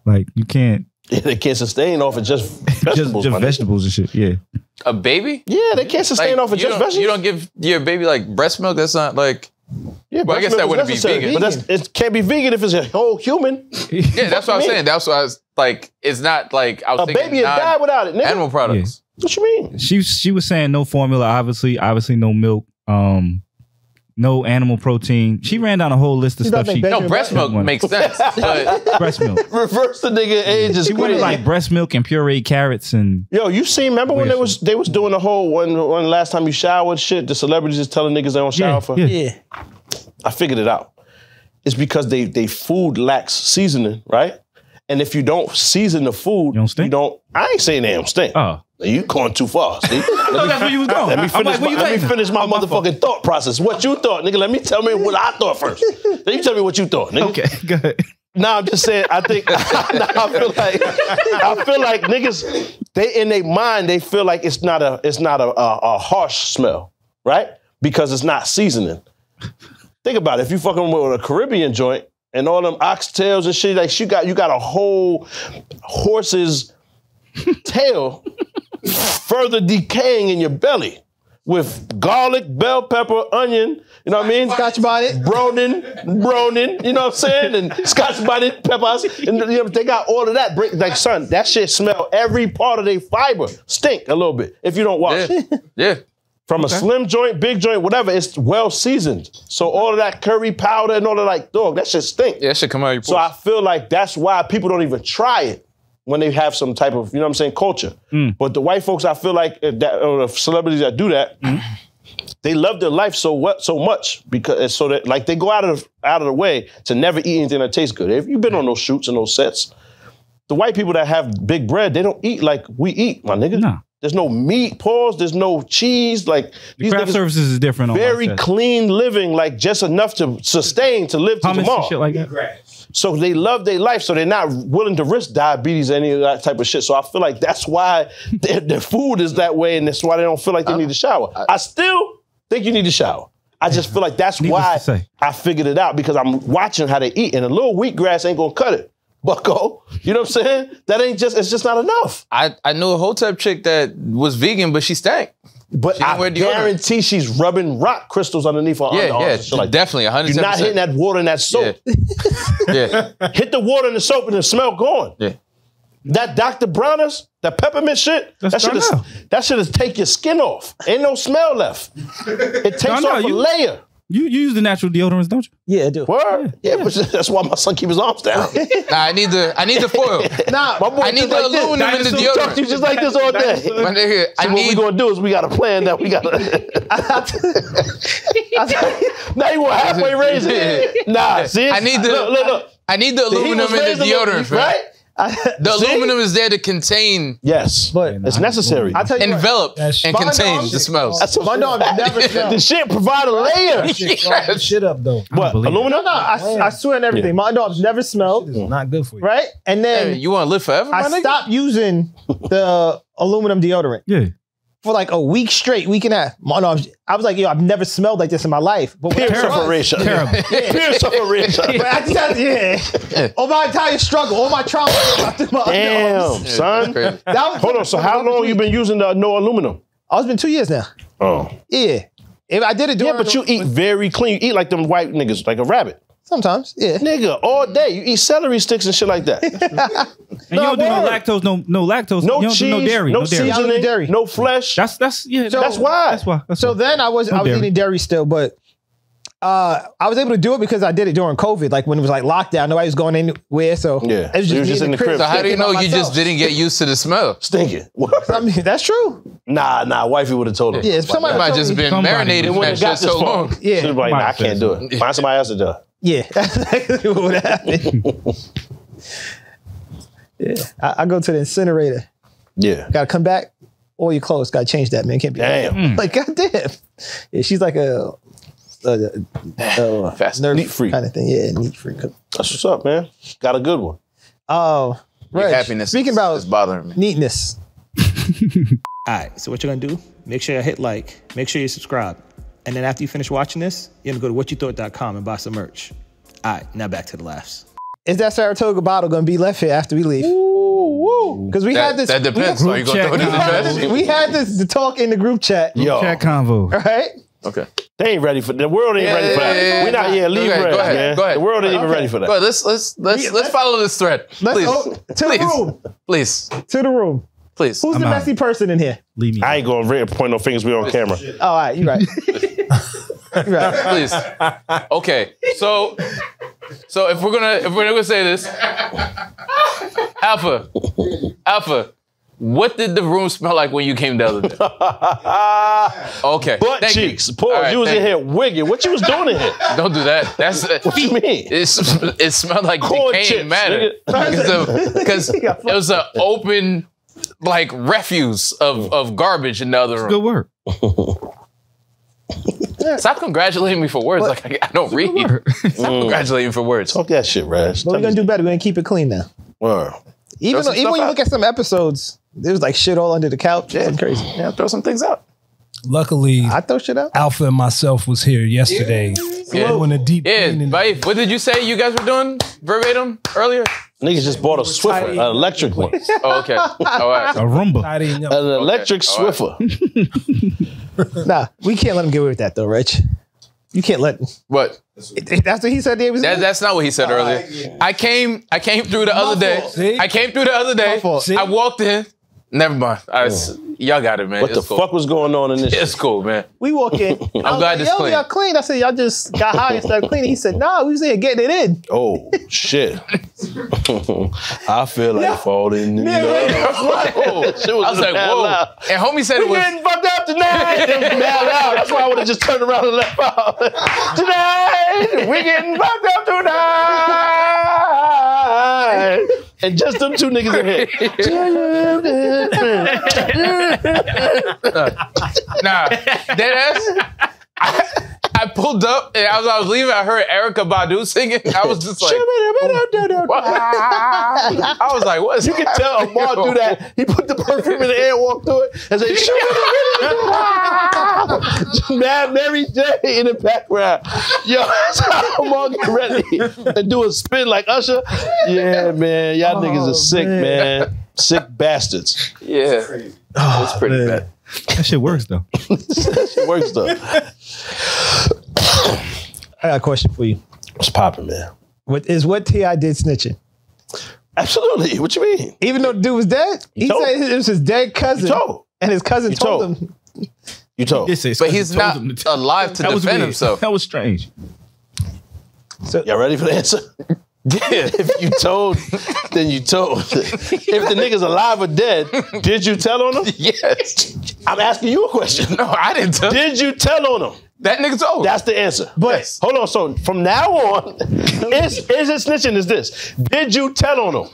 Like, you can't. Yeah, they can't sustain off of just vegetables. just just vegetables and shit, yeah. A baby? Yeah, they can't sustain like, off of just vegetables. You don't give your baby, like, breast milk? That's not, like. Yeah, well, I guess that wouldn't be vegan. But that's, it can't be vegan if it's a whole human. Yeah, that's what I'm saying. That's what I was, like, it's not, like, I was a thinking. A baby would die without it, nigga. Animal products. Yeah. What you mean? She, she was saying no formula, obviously. Obviously, no milk. Um... No animal protein. She ran down a whole list of she stuff. She no, breast milk makes sense. But breast milk. Reverse the nigga ages. She wanted like breast milk and pureed carrots and. Yo, you seen? Remember when they was they was doing the whole one one last time you showered shit. The celebrities just telling niggas they don't shower yeah, for. Yeah. yeah. I figured it out. It's because they they food lacks seasoning, right? And if you don't season the food, you don't. Stink? You don't I ain't saying they don't stink. Oh. Uh. You going too far, see? I thought that's where you was going. Let me finish like, my, let me finish my motherfucking thought process. What you thought, nigga? Let me tell me what I thought first. Then you tell me what you thought, nigga. Okay, go ahead. No, nah, I'm just saying, I think, nah, I feel like, I feel like niggas, they in their mind, they feel like it's not a, it's not a, a, a harsh smell, right? Because it's not seasoning. Think about it. If you fucking with a Caribbean joint and all them oxtails and shit, like you got, you got a whole horse's tail further decaying in your belly with garlic, bell pepper, onion, you know what I mean? Scotch bonnet. Bronin, Bronin, you know what I'm saying? And Scotch bonnet, peppers, and you know, they got all of that. Like, son, that shit smell every part of their fiber. Stink a little bit if you don't wash. Yeah. yeah. From okay. a slim joint, big joint, whatever, it's well seasoned. So all of that curry powder and all of that, dog, that shit stink. Yeah, that shit come out of your pores. So I feel like that's why people don't even try it. When they have some type of, you know what I'm saying, culture. Mm. But the white folks, I feel like, that, or the celebrities that do that, mm. they love their life so what so much because so that like they go out of out of the way to never eat anything that tastes good. If you've been on those shoots and those sets, the white people that have big bread, they don't eat like we eat, my nigga. No. There's no meat, pause. There's no cheese. Like the craft services is different. Very on clean living, like just enough to sustain to live to tomorrow. Shit like that. So they love their life, so they're not willing to risk diabetes or any of that type of shit. So I feel like that's why their, their food is that way, and that's why they don't feel like they need to shower. I still think you need to shower. I just feel like that's why I figured it out, because I'm watching how they eat, and a little wheatgrass ain't gonna cut it. Bucko, you know what I'm saying? That ain't just, it's just not enough. I, I knew a whole type chick that was vegan, but she stank. But she I guarantee she's rubbing rock crystals underneath her yeah, underarms. Yeah, yeah, like, definitely, one hundred percent. You're not hitting that water in that soap. Yeah. Yeah. Hit the water in the soap and the smell gone. Yeah. That Doctor Bronner's, that peppermint shit, Let's that shit, is, that shit is take your skin off. Ain't no smell left. It takes no, no, off you, a layer. You, you use the natural deodorants, don't you? Yeah, I do. Word? Yeah, yeah, but that's why my son keeps his arms down. Nah, I need the I need the foil. Nah, my boy I need the like aluminum and the deodorant. Talk to you just like this all day. My nigga, so I what need... we gonna do is we got a plan that we got. Now you want halfway raise it. Nah, see? I need the look, look, look. I need the aluminum the and the deodorant, the, right? I, the see? aluminum is there to contain. Yes, but it's necessary. I tell you Envelop what, and contain the shit. smells. That's my dog never smelled. The shit provide a layer. Shit, yes. shit up though. What aluminum? No, no. I, I swear on everything. Yeah. My dog's never smelled. It's not good for you, right? And then hey, you want to live forever. I nigga? stopped using the aluminum deodorant. Yeah. For like a week straight, week and a half. My dog, I was like, yo, I've never smelled like this in my life. But Pure separation. Terrible. Yeah. Pure separation. But I just, yeah. All my entire struggle, all my trauma. my Damn, underarms. son. That was Hold on, so how long you been using the no aluminum? Oh, it's been two years now. Oh. Yeah. If I did it during... Yeah, but you eat very clean. You eat like them white niggas, like a rabbit. Sometimes, yeah. Nigga, all day. You eat celery sticks and shit like that. And no, you don't do no lactose, no, no lactose. No you don't cheese, do no dairy. No, no dairy. Seasoning, dairy. No flesh. That's, that's, yeah, so, that's why. That's why. That's so why. then I was, no I was dairy. eating dairy still, but uh, I was able to do it because I did it during COVID, like when it was like lockdown. Nobody was going anywhere, so yeah. it was just, you were just in the crib. crib. So how do you know you myself. just didn't get used to the smell? Stinking. I mean, that's true. Nah, nah, wifey would have told him. Yeah, if somebody might just been marinated in that shit so long. Yeah. She's like, nah, I can't do it. Find somebody else to do it. Yeah, that's exactly what would happen. Yeah, I, I go to the incinerator. Yeah, gotta come back. All your clothes gotta change that, man. Can't be damn. Like goddamn. Yeah, she's like a, a, a, a fast neat freak kind of thing. Yeah, neat freak. That's what's up, man. Got a good one. Oh, right. Happiness. Speaking is, about is bothering me. Neatness. All right. So what you're gonna do? Make sure you hit like. Make sure you subscribe. And then after you finish watching this, you're gonna go to what you thought dot com and buy some merch. All right, now back to the laughs. Is that Saratoga bottle gonna be left here after we leave? Ooh, woo. Because we that, had this- That depends. We, Are you gonna throw it in the trash? We had this to talk in the group chat. Yo. Group chat convo. All right? Okay. They ain't ready for the world. Ain't yeah, ready yeah, for that. Yeah, yeah, We're not here. Leave okay, ready, go ahead, man. Go ahead. The world ain't okay. even ready for that. Go ahead. Let's let's let's yeah, let's follow this thread. Let's Please. Go to Please. the room. Please. To the room. Please. Who's I'm the messy out. person in here? Leave me. I ain't gonna point no fingers. We on camera. Oh, all right, you right. You're right. Please. Okay. So, so if we're gonna if we're gonna say this, Alpha, Alpha, what did the room smell like when you came the other day? Okay. Butt thank cheeks. Paul, right, you was in you. here wigging. What you was doing in here? Don't do that. That's uh, what you mean. It's, it smelled like Corn decaying chips, matter because it was an open. Like refuse of, of garbage in the other room. Good work. Stop congratulating me for words. What? Like I, I don't read. Stop mm. congratulating me for words. Talk that shit, Rash. But we're gonna do better. We're gonna keep it clean now. Word. Even though, even when you look at some episodes, there was like shit all under the couch. Yeah, it's crazy. Yeah, throw some things out. Luckily, I throw shit out. Alpha and myself was here yesterday. Yeah, doing a deep yeah. cleaning. Baif, what did you say you guys were doing verbatim earlier? Niggas just bought a Swiffer, an electric one. Oh, okay. All right. A Roomba. An electric okay. Swiffer. Right. Nah, we can't let him get away with that though, Rich. You can't let him. What? That's what he said he was that, That's not what he said uh, earlier. Yeah. I came I came through the My other fault. day. See? I came through the other day. I walked in. Never mind. Y'all got it, man. What it's the cool. fuck was going on in this? It's cool, man. We walk in. I'm glad like, this clean. Y'all clean. I said, y'all just got high and started cleaning. He said, nah, we was here getting it in. Oh, shit. I feel like yeah. falling in yeah, love. Oh, shit was I was like, whoa. Loud. And homie said we it was. We getting fucked up tonight. It was mad loud. That's why I would have just turned around and left out. Tonight, we getting fucked up tonight. and just them two niggas in here. Nah, deadass. I, I pulled up, and as I was leaving, I heard Erykah Badu singing. I was just like, I was like, what is happening? You can tell Amar do that. He put the perfume in the air, walked through it, and said, Mad Mary J in the background. Yo, that's how Amar get ready and do a spin like Usher. Yeah, man, y'all oh, niggas are sick, man. man. Sick bastards. Yeah, it's pretty, oh, it's pretty bad. That shit works though. That shit works though. I got a question for you. What's poppin', man? What is what T I did snitching? Absolutely. What you mean? Even though the dude was dead, he, he said it was his dead cousin. Told. And his cousin you told, told him. You told. He but he's not to alive to that defend himself. That was strange. So, y'all ready for the answer? Yeah, if you told, then you told. If the nigga's alive or dead, did you tell on him? Yes. I'm asking you a question. No, I didn't tell. Did you tell on him? That nigga told. That's the answer. But yes. Hold on, so from now on, is, is it snitching is this. Did you tell on him?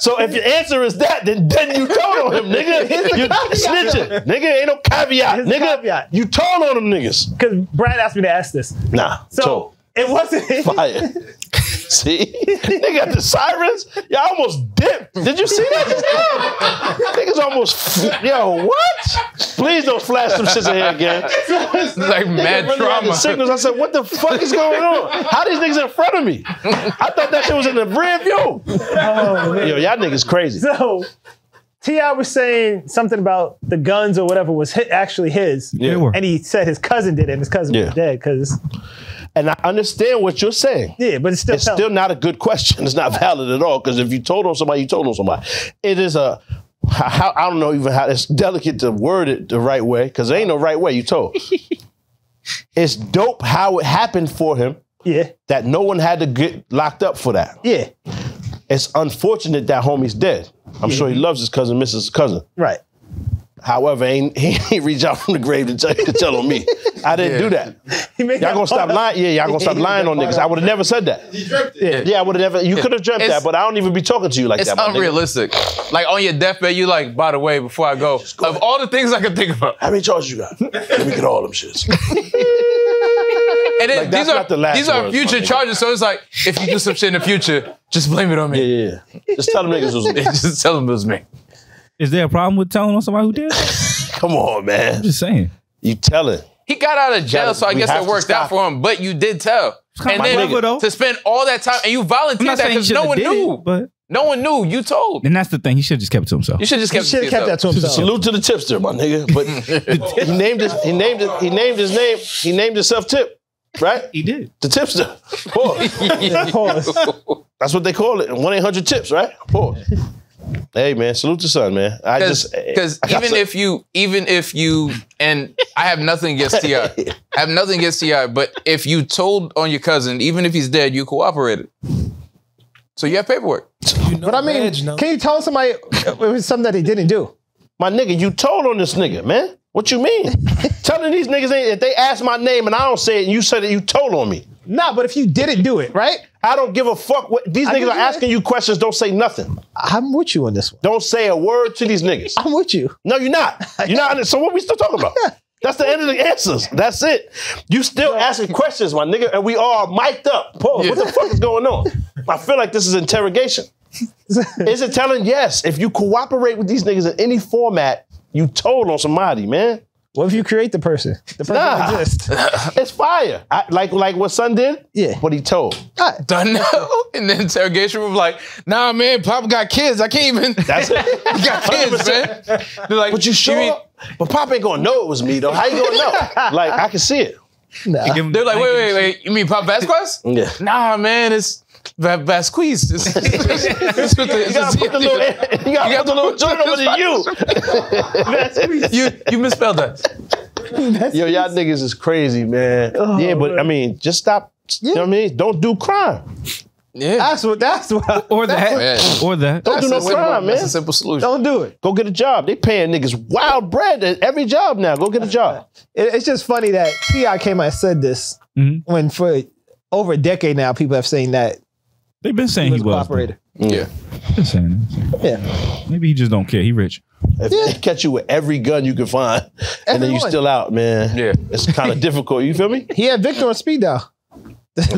So if your answer is that, then, then you told on him, nigga. You snitching. Nigga, ain't no caveat. It's nigga, caveat. You told on them niggas. Because Brad asked me to ask this. Nah, so, told. It wasn't fire. See, they got the sirens. Y'all almost dipped. Did you see that just now? Niggas almost. Yo, what? Please don't flash some shit in here again. It's like niggas mad really trauma. Signals. I said, what the fuck is going on? How these niggas in front of me? I thought that shit was in the rear view. Oh, man. Yo, y'all niggas crazy. So, T I was saying something about the guns or whatever was hit, actually his. Yeah. And he said his cousin did it, and his cousin yeah. was dead because. And I understand what you're saying. Yeah, but it's still it's telling. Still not a good question. It's not valid at all because if you told on somebody, you told on somebody. It is a how, I don't know even how it's delicate to word it the right way because there ain't no right way you told. It's dope how it happened for him. Yeah, that no one had to get locked up for that. Yeah, it's unfortunate that homie's dead. I'm yeah. sure he loves his cousin, misses his cousin. Right. However, ain't, he ain't reach out from the grave to tell, to tell on me. I didn't yeah. do that. Y'all gonna stop lying? Yeah, y'all gonna stop lying on niggas. Up. I would have never said that. You dreamt it. Yeah, yeah I would have never. You yeah. could have dreamt it's, that, but I don't even be talking to you like it's that. It's unrealistic. Nigga. Like on your deathbed, you like. By the way, before I go, go of ahead. All the things I can think about, how many charges you got? Let me get all them shits. And then like, these are the last these are future charges. So it's like if you do some shit in the future, just blame it on me. Yeah, yeah. yeah. Just tell them niggas it was me. Just tell them it was me. Is there a problem with telling on somebody who did? Come on, man. I'm just saying. You tell it. He got out of jail, so I guess it worked out for him. But you did tell. And then to spend all that time, and you volunteered that because no one knew. But no one knew. You told. And that's the thing. He should have just kept it to himself. You should have just kept, he kept, kept that to himself. Salute to the tipster, my nigga. But he named his he named his, he named his name. He named himself Tip, right? He did. The tipster. Horus. That's what they call it. one eight hundred tips, right? Horus. Hey man, salute to son, man. I Cause, just because even if you, even if you, and I have nothing against T I. I have nothing against T I. But if you told on your cousin, even if he's dead, you cooperated. So you have paperwork. You know, but I mean, man, can you tell somebody it was something that he didn't do? My nigga, you told on this nigga, man. What you mean? Telling these niggas if they ask my name and I don't say it, and you said that you told on me. Nah, but if you didn't do it, right? I don't give a fuck. What these I niggas are asking you questions, don't say nothing. I'm with you on this one. Don't say a word to these niggas. I'm with you. No, you're not. You're not. So what we still talking about? That's the end of the answers. That's it. You still asking questions, my nigga, and we all mic'd up. Paul, yeah. What the fuck is going on? I feel like this is interrogation. Is it telling? Yes. If you cooperate with these niggas in any format, you told on somebody, man. What if you create the person? The person nah, exists. It's fire. I, like like what Son did? Yeah. What he told. Right. Done now. In the interrogation room, like, nah, man, Papa got kids. I can't even. That's it. He got kids, man. They're like, but you sure? You but Papa ain't gonna know it was me, though. How you gonna know? Like, I can see it. Nah. They're like, wait, wait, wait. You mean Pop Vazquez? Yeah. Nah, man, it's. Vazquez. You gotta put the little, you gotta put the little joint over to you. you. You misspelled that. Yo, y'all niggas is crazy, man. Oh, yeah, but man. I mean, just stop. Yeah. You know what I mean? Don't do crime. Yeah, that's what. That's what. Or that. What, yeah. Or that. Don't that's do no crime, man. That's a simple solution. Don't do it. Go get a job. They paying niggas wild bread at every job now. Go get a job. It, it's just funny that T I came out and said this mm-hmm. when for over a decade now people have seen that. They've been saying he was. Yeah. Just saying. Yeah. Maybe he just don't care. He rich. If yeah. they catch you with every gun you can find, every and then you one. still out, man. Yeah. It's kind of difficult. You feel me? He had Viktor on speed dial.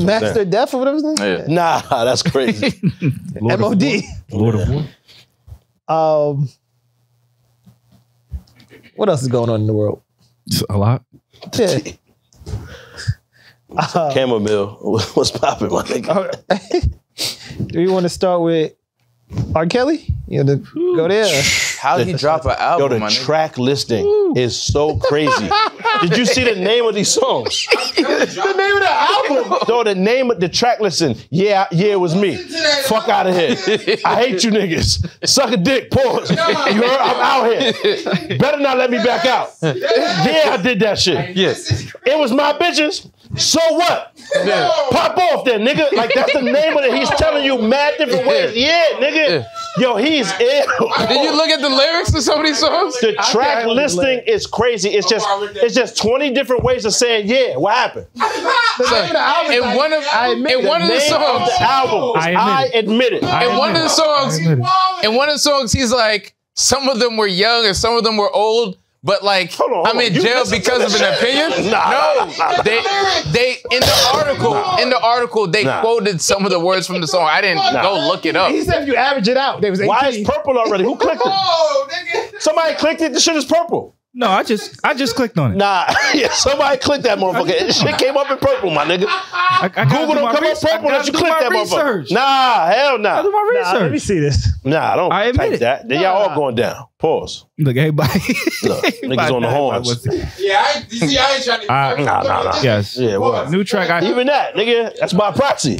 Master Death or whatever his name is. Yeah. Nah, that's crazy. Lord M O D. Of Lord of War. Um, what else is going on in the world? Just a lot. Yeah. Uh, Chamomile. What's popping, my nigga? Do you want to start with R. Kelly? You know, go there. How did he drop an album? Yo, the track listing Ooh. is so crazy. Did you see the name of these songs? The name of the album? No, the name of the track listing. Yeah, yeah, it was me. Fuck out of here. I hate you niggas. Suck a dick, pause. You heard? I'm out here. Better not let me back out. Yeah, I did that shit. Yes. It was my bitches. So what? Yeah. Pop off then, nigga. Like, that's the name of it. He's telling you mad different ways. Yeah, nigga. Yo, he's ill. Did you look at the lyrics to some of these songs? The track listing is crazy. It's just it's just twenty different ways of saying, yeah, what happened? So, in one of, in one of the songs, the album, I admit it. In one of the songs, in one of the songs, he's like, some of them were young and some of them were old. But like, hold on, hold I'm in on. jail because of an opinion? Nah, no, nah, nah, nah. they they in the article nah. in the article they nah. quoted some of the words from the song. I didn't nah. go look it up. He said if you average it out, they was eighteen. Why is purple already? Who clicked it? Somebody clicked it. The shit is purple. No, I just I just clicked on it. Nah, yeah, somebody clicked that motherfucker. It shit came up in purple, my nigga. I, I Google don't come up purple unless you click that research. motherfucker. Nah, hell no. Nah. I do my research. Nah, let me see this. Nah, I don't I admit type that. Nah. Y'all all going down. Pause. Look, everybody. Look, niggas on the horns. Yeah, I, you see, I ain't trying to. Uh, nah, nah, nah. Yes. Yeah, well, new track. I, Even that, nigga. That's my proxy.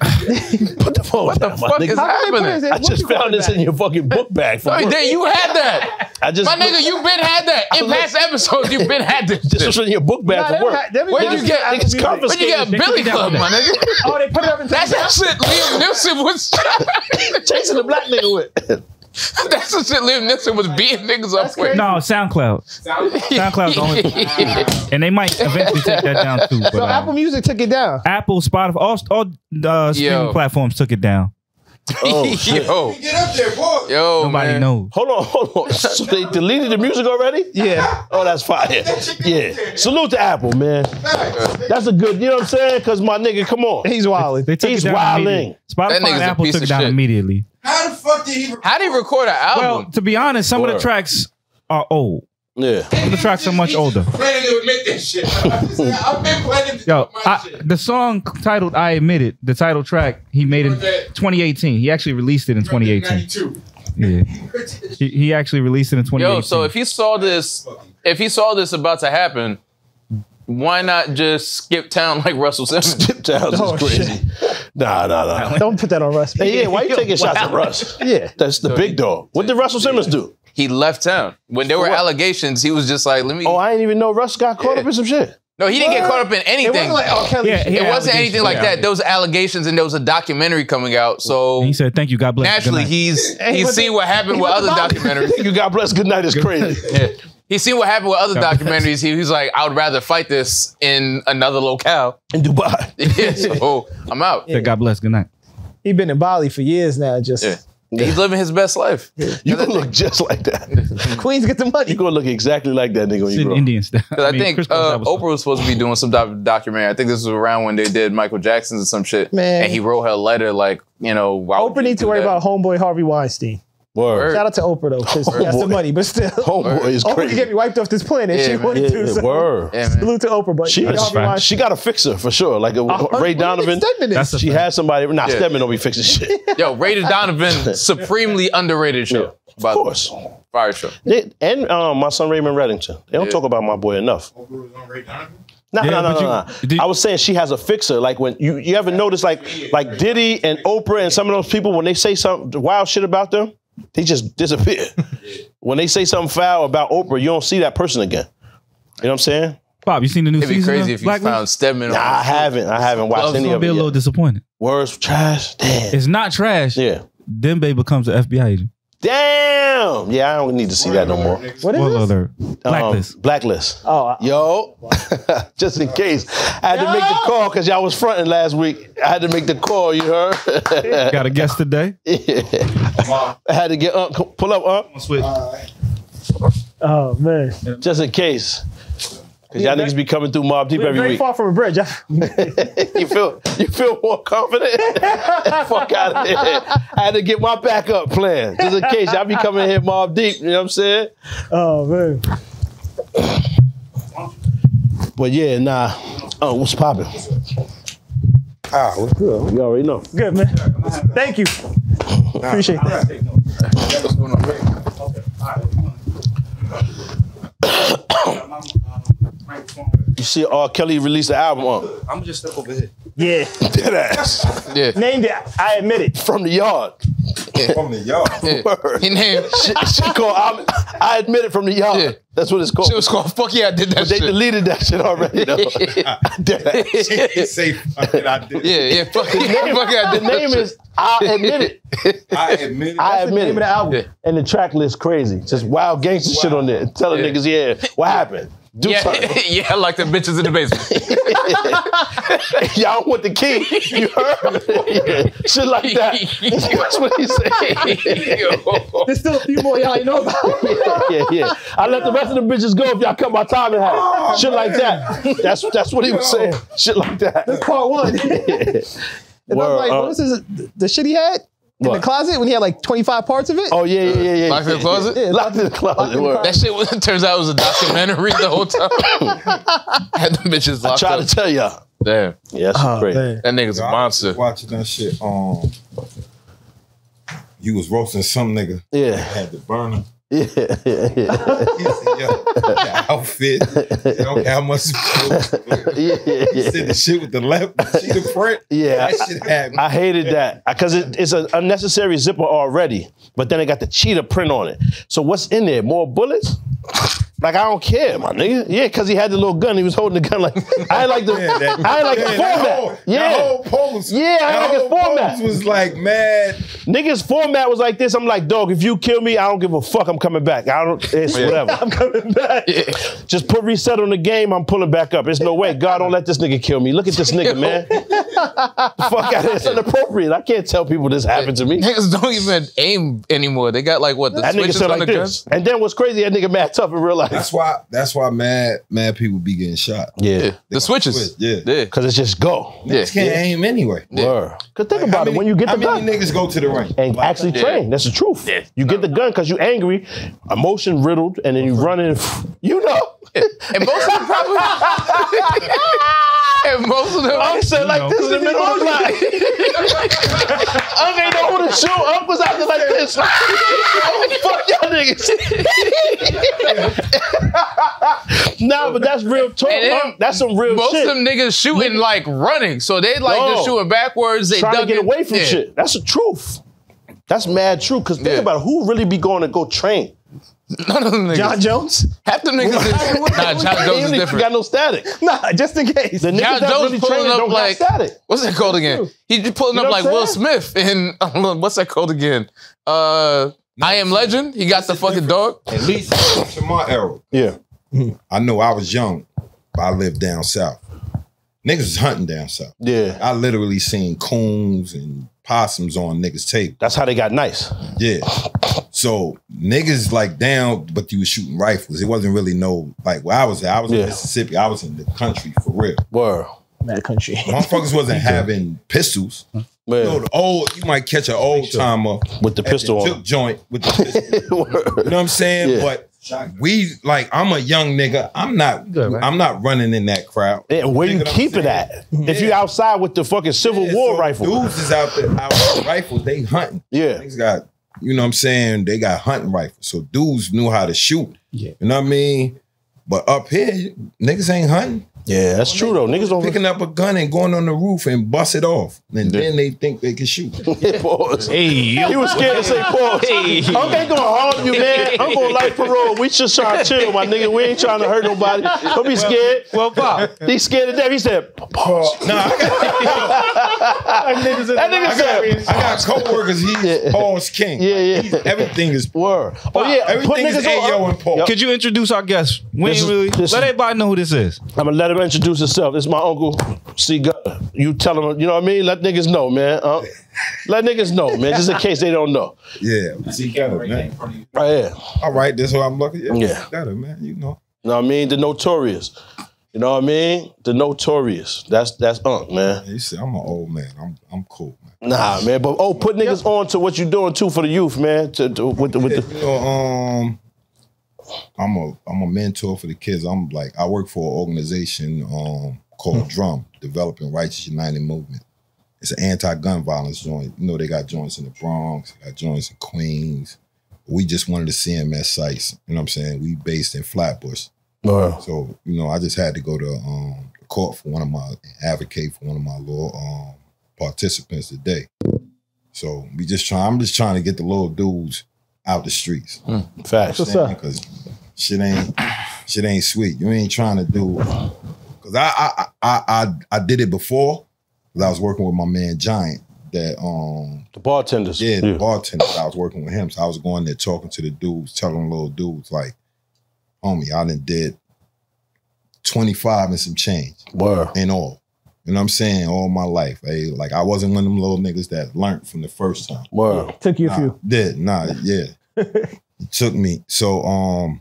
Put the phone what down, the fuck is happening? I just found this in your fucking book bag. For oh, damn, you had that. I just, my nigga, you been had that. In past episodes, you been had this. This was in your book bag nah, for work. Had, Where'd you get? It's confiscated. You got Billy Club, my nigga. Oh, they put it up in. That's that shit Liam Neeson was chasing the black nigga with. That's the shit Liam Neeson was beating niggas up with. No, SoundCloud. SoundCloud's only. Wow. And they might eventually take that down too. But, so um, Apple Music took it down. Apple, Spotify, all, all uh, streaming Yo. platforms took it down. Oh, shit. Yo. Get up there, boy. Yo, Nobody man. knows. Hold on, hold on. So they deleted the music already? Yeah. Oh, that's fire. Yeah. Salute to Apple, man. That's a good, you know what I'm saying? Because my nigga, come on. He's wilding. They took He's wilding. Spotify and Apple took it down shit. immediately. How the fuck did he record? How did he record an album? Well, to be honest, some Word. of the tracks are old. Yeah. Some of the tracks are much older. Yo, I, the song titled I Admit It, the title track, he made in twenty eighteen. He actually released it in twenty eighteen. Yeah. He, he actually released it in twenty eighteen. Yo, so if he saw this, if he saw this about to happen, why not just skip town like Russell Simmons? Skip town oh, is crazy. Shit. Nah, nah, nah. Don't put that on Russ. Hey, yeah, why are you taking shots at Russ? Yeah. That's the so big he, dog. What did Russell Simmons do? He left town. When there were what? allegations, he was just like, let me... Oh, I didn't even know Russ got caught yeah. up in some shit. No, he didn't what? get caught up in anything. It wasn't like R. Kelly. Yeah, it wasn't anything like that. There was allegations and there was a documentary coming out. So and he said, thank you, God bless. Naturally, he's hey, he's seen what happened with other documentaries. Thank you, God bless. Good night is crazy. Yeah. He's seen what happened with other documentaries. He, he's like, I would rather fight this in another locale. In Dubai. Yeah, so I'm out. Yeah. God bless. Good night. He's been in Bali for years now. Just yeah. Yeah. He's living his best life. Yeah. You're going to look just like that. Queens get the money. You're going to look exactly like that nigga when you grow up. Indian stuff. I, I mean, think uh, was Oprah fun. was supposed to be doing some type of documentary. I think this was around when they did Michael Jackson's or some shit. Man. And he wrote her a letter like, you know, why Oprah needs to worry that? about homeboy Harvey Weinstein. Word. Shout out to Oprah though, because she got some money, but still. Homeboy is Oprah crazy. Oprah get me wiped off this planet. Yeah, she wanted yeah, to. So. Word. Yeah, salute to Oprah, but she, she got a fixer for sure. Like a, uh, Ray Donovan. That's she had somebody. Nah, yeah. Stedman don't be fixing shit. Yo, Ray Donovan, supremely underrated show. Yeah, of by course. The fire show. They, and um, my son Raymond Reddington. They don't yeah. talk about my boy enough. Oprah was on Ray Donovan? No, no, no, no. I was saying she has a fixer. Like when you, you ever notice like like Diddy and Oprah and some of those people when they say some wild shit about them. They just disappear. When they say something foul about Oprah, you don't see that person again. You know what I'm saying? Bob, you seen the new season? It'd be crazy if you found Stedman. Nah, I haven't. I haven't watched any of it. I'll be a little disappointed. Words trash. Damn. It's not trash. Yeah. Dembe becomes an F B I agent. Damn. dumb. Yeah, I don't need to see that no more. What is well, this? Um, Blacklist. Blacklist. Oh, I, yo, just in case. I had yo! to make the call because y'all was fronting last week. I had to make the call, you heard? Got a guest today? Yeah. I had to get up. Pull up, up. Switch. Oh, man. Just in case. Because y'all yeah, niggas be coming through Mob Deep every very week. Very far from a bridge. you feel you feel more confident? Fuck out of here. I had to get my backup plan. Just in case y'all be coming here Mob Deep. You know what I'm saying? Oh, man. But yeah, nah. Oh, what's poppin'? Ah, what's good? You already know. Good, man. Thank you. Appreciate that. What's going on, Ray? Okay, all right. You see R. Kelly released the album on. I'm just step over here. Yeah. Dead ass. Yeah. Named it, I admit it. From the yard. Yeah. From the yard. Yeah. He named she, she called I, I admit it from the yard. Yeah. That's what it's called. She was called Fuck Yeah, I did that but shit. They deleted that shit already though. Dead ass. She didn't say Fuck It, I did it. Yeah, yeah, Fuck Yeah, Fuck It, I did that. The name is I Admit It. I Admit It. That's I Admit the name It. Of the album. Yeah. And the track list crazy. Just wild gangster wow. shit on there. Telling yeah. niggas, yeah, what happened? Do yeah, yeah, like the bitches in the basement. Y'all want the key? You heard? Yeah. Shit like that. That's what he said. There's still a few more y'all ain't know about. yeah, yeah, yeah. I let the rest of the bitches go if y'all cut my time in half. Oh, shit man. Like that. That's that's what he was saying. Shit like that. That's part one. Yeah. And well, I'm like, well, uh, this is the shit he had. In what? The closet when he had like twenty-five parts of it? Oh, yeah, yeah, yeah. yeah. Locked in the closet? Yeah, locked in the closet. In the that shit was, it turns out it was a documentary the whole time. Had the bitches locked I tried up. To tell y'all. Damn. Yeah, that's oh, crazy. Man. That nigga's yo, a monster. I was watching that shit. Um, you was roasting some nigga. Yeah. Had the burner. Yeah, yeah, yeah. The outfit, you know, how much yeah, yeah, yeah. Said the shit with the left, she the front. Yeah, that shit happened. I hated that because it, it's an unnecessary zipper already. But then it got the cheetah print on it. So what's in there? More bullets? Like I don't care, my nigga. Yeah, because he had the little gun. He was holding the gun like I ain't like the yeah, that, I ain't like yeah, the format. That whole, yeah, that whole pose. Yeah, I ain't like his format. Was like mad. Niggas format was like this. I'm like, dog, if you kill me, I don't give a fuck. I'm coming back. I don't. It's yeah. whatever. I'm coming back. Yeah. Just put reset on the game. I'm pulling back up. It's no way. God, don't let this nigga kill me. Look at this nigga, man. The fuck out of here. It's inappropriate. I can't tell people this happened to me. Niggas don't even aim anymore. They got like what the that switches nigga said on like the this. Gun. And then what's crazy? That nigga mad tough in real life. That's why. That's why mad, mad people be getting shot. Yeah, yeah. the switches. Switch. Yeah, yeah. Cause it's just go. Yeah, niggas can't yeah. aim anyway. Yeah. Cause think like, about many, it when you get the gun. How many niggas go to the ring and like, actually yeah. train? That's the truth. Yeah. You no. get the gun cause you angry, emotion riddled, and then you run in. You know. Yeah. And most of them probably. And most of them. I'm sitting like know. This in the middle of the night. I ain't know who to shoot. I was out there like this. Oh, fuck y'all niggas. Nah, but that's real talk. Then, that's some real most shit. Most of them niggas shooting like running. So they like no. just shooting backwards. They trying to get in. Away from yeah. shit. That's the truth. That's mad truth. Cause think yeah. about it, who really be going to go train? None of them niggas. John Jones? Half them niggas is nah, John Jones is different. Got no static. Nah, just in case. The niggas John Jones really pulling up don't like static. What's that called again? He pulling you know up like Will Smith in um, what's that called again? Uh no, I Am Legend. He got the fucking different. Dog. At least from my era. Yeah. I know I was young, but I lived down south. Niggas was hunting down south. Yeah. I literally seen coons and possums on niggas' tape. That's how they got nice. Yeah. So niggas like down, but you was shooting rifles. It wasn't really no, like where I was at. I was yeah. in Mississippi. I was in the country for real. Word. Mad country. Motherfuckers wasn't having pistols. Huh? You know, the old, you might catch an old timer with the pistol on. Took joint with the pistol. You know what I'm saying? Yeah. But we like I'm a young nigga. I'm not good, I'm not running in that crowd. Yeah, where you keep it at? Yeah. If you outside with the fucking Civil yeah, War so rifle. Dudes is out there out with rifles, they hunting. Yeah. Niggas got, you know what I'm saying? They got hunting rifles. So dudes knew how to shoot. Yeah. You know what I mean? But up here, niggas ain't hunting. Yeah, that's true though. Niggas don't picking up a gun and going on the roof and bust it off, and yeah. then they think they can shoot. Pause. Hey, he was scared to say pause. Hey. I ain't gonna harm you, man. I'm gonna life parole. We just trying to chill, my nigga. We ain't trying to hurt nobody. Don't be scared. Well, Bob, he's scared to death. He said pause. Nah, Like niggas that nigga said, I got co-workers, he's Paul's king. Yeah, yeah. He's, everything is Word. Oh, yeah. Everything is A O and Paul. Yep. Could you introduce our guest? We ain't really, let is, everybody know who this is. I'm going to let him introduce himself. It's my uncle, C. Gutter. You tell him, you know what I mean? Let niggas know, man. Uh, let niggas know, man, just in case they don't know. Yeah. C. Gutter, man. Right here. All right, that's what I'm looking at. Yeah. Gutter, man, you know. You know what I mean? The Notorious. You know what I mean? The Notorious. That's that's Unc, man. You see, I'm an old man. I'm I'm cool, man. Nah, man. But oh, put niggas on to what you doing too for the youth, man. To, to with the with the. You know, um, I'm a I'm a mentor for the kids. I'm like I work for an organization um called hmm. DRUM, Developing Rights United Movement. It's an anti-gun violence joint. You know, they got joints in the Bronx, they got joints in Queens. We just wanted to see them at sites. You know what I'm saying? We based in Flatbush. Wow. So, you know, I just had to go to um, court for one of my, advocate for one of my law um, participants today. So we just try, I'm just trying to get the little dudes out the streets. Mm, facts. You know, because shit ain't, shit ain't sweet. You ain't trying to do, because I, I, I, I, I did it before, because I was working with my man Giant. That um the bartenders. Yeah, the yeah. bartenders. I was working with him. So I was going there talking to the dudes, telling little dudes like, homie, I done did twenty-five and some change. Wow. In all. You know what I'm saying? All my life. Hey, like I wasn't one of them little niggas that learned from the first time. Wow. Took you a nah, few. Did, nah, yeah. It took me. So um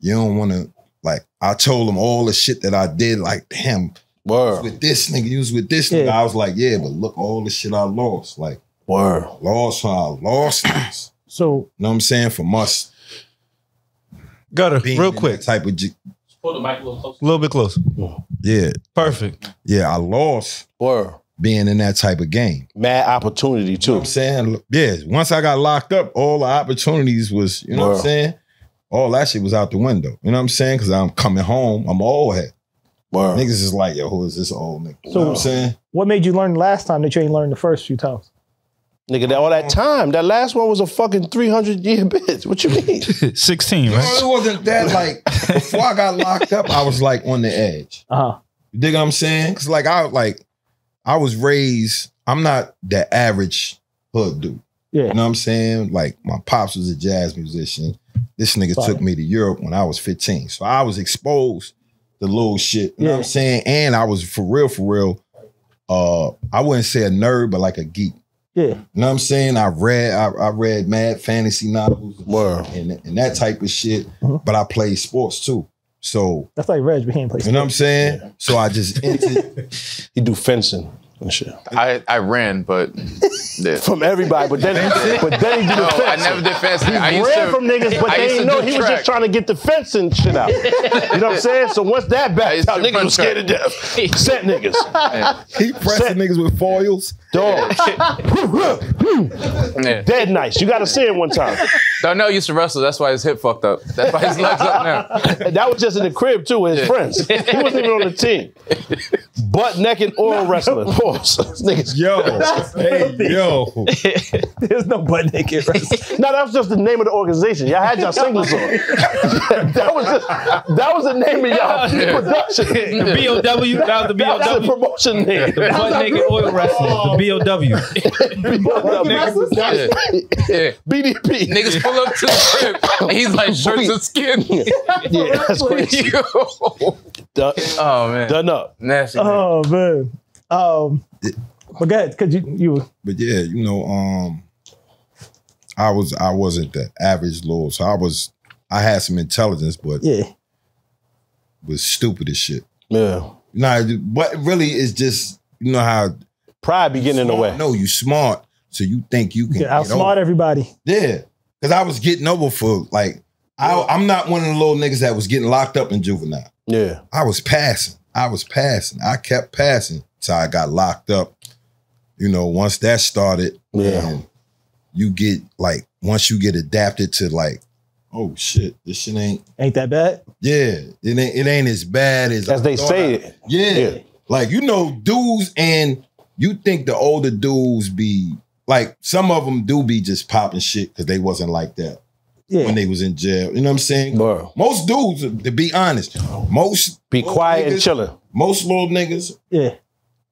you don't wanna like I told them all the shit that I did, like, damn. Word. With this nigga, you was with this nigga. Yeah. I was like, yeah, but look, all the shit I lost. Like, word. Lost how I lost this. So, you know what I'm saying? From us. Gutter, real quick. Type of pull the mic a little closer. A little bit closer. Yeah. Perfect. Yeah, I lost. Word. Being in that type of game. Mad opportunity, too. You know what I'm saying? Yeah, once I got locked up, all the opportunities was, you know Word. What I'm saying? All that shit was out the window. You know what I'm saying? Because I'm coming home, I'm all head. Word. Niggas is like, yo, who is this old nigga? You so, know what I'm saying? What made you learn last time that you ain't learned the first few times? Nigga, that, all that time. That last one was a fucking three hundred year bitch. What you mean? sixteen, right? No, it wasn't that. Like, before I got locked up, I was like on the edge. Uh-huh. You dig what I'm saying? Because like I, like, I was raised, I'm not the average hood dude. Yeah. You know what I'm saying? Like, my pops was a jazz musician. This nigga Fine. took me to Europe when I was fifteen. So I was exposed the little shit, you know yeah. what I'm saying? And I was for real, for real, uh, I wouldn't say a nerd, but like a geek. Yeah. You know what I'm saying? I read I, I read mad fantasy novels and, and that type of shit, mm-hmm. but I played sports too. So that's like Reg, but he ain't play sports. You know what I'm saying? Yeah. So I just entered. He do fencing. Sure. I, I ran, but yeah. From everybody, but then but then he did no, the fence. I never did fencing. He I used ran to, from niggas, but I they didn't know he track. was just trying to get the fencing shit out. You know what I'm saying? So once that back out, niggas was scared to death. Set niggas. Yeah. He pressing niggas with foils. Dogs. Yeah. Dead nice. You got to see it one time. No, no, he used to wrestle. That's why his hip fucked up. That's why his legs up now. And that was just in the crib too with his yeah. friends. He wasn't even on the team. Butt naked oral no. wrestling. Niggas. Yo, hey, yo. There's no butt naked wrestling. No, that was just the name of the organization. Y'all had y'all singles on. That was just, that was the name of y'all production. The B O W. That, that was the B O W. That's the promotion name. The butt naked oil wrestling. Oh. The B O W. B O W. B D P. Niggas pull up to the crib. He's like shirts and skin. Yeah, that's crazy. Oh man. Done up. Nasty. Oh man. Um, but go ahead, cause you, you were. But yeah, you know, um, I was, I wasn't the average lord, so I was, I had some intelligence, but yeah, was stupid as shit. Yeah. Nah, but really, it's just you know how pride be getting in the way. No, you smart, so you think you can outsmart everybody. Yeah, cause I was getting over for like, yeah. I, I'm not one of the little niggas that was getting locked up in juvenile. Yeah, I was passing, I was passing, I kept passing. So I got locked up, you know, once that started, yeah. and you get like, once you get adapted to like, oh shit, this shit ain't. Ain't that bad? Yeah, it ain't, it ain't as bad as. As I they say I, it. Yeah. yeah. Like, you know, dudes and you think the older dudes be, like some of them do be just popping shit because they wasn't like that yeah. when they was in jail. You know what I'm saying? Bro. Most dudes, to be honest, most. Be quiet niggas, and chilling. Most little niggas. Yeah.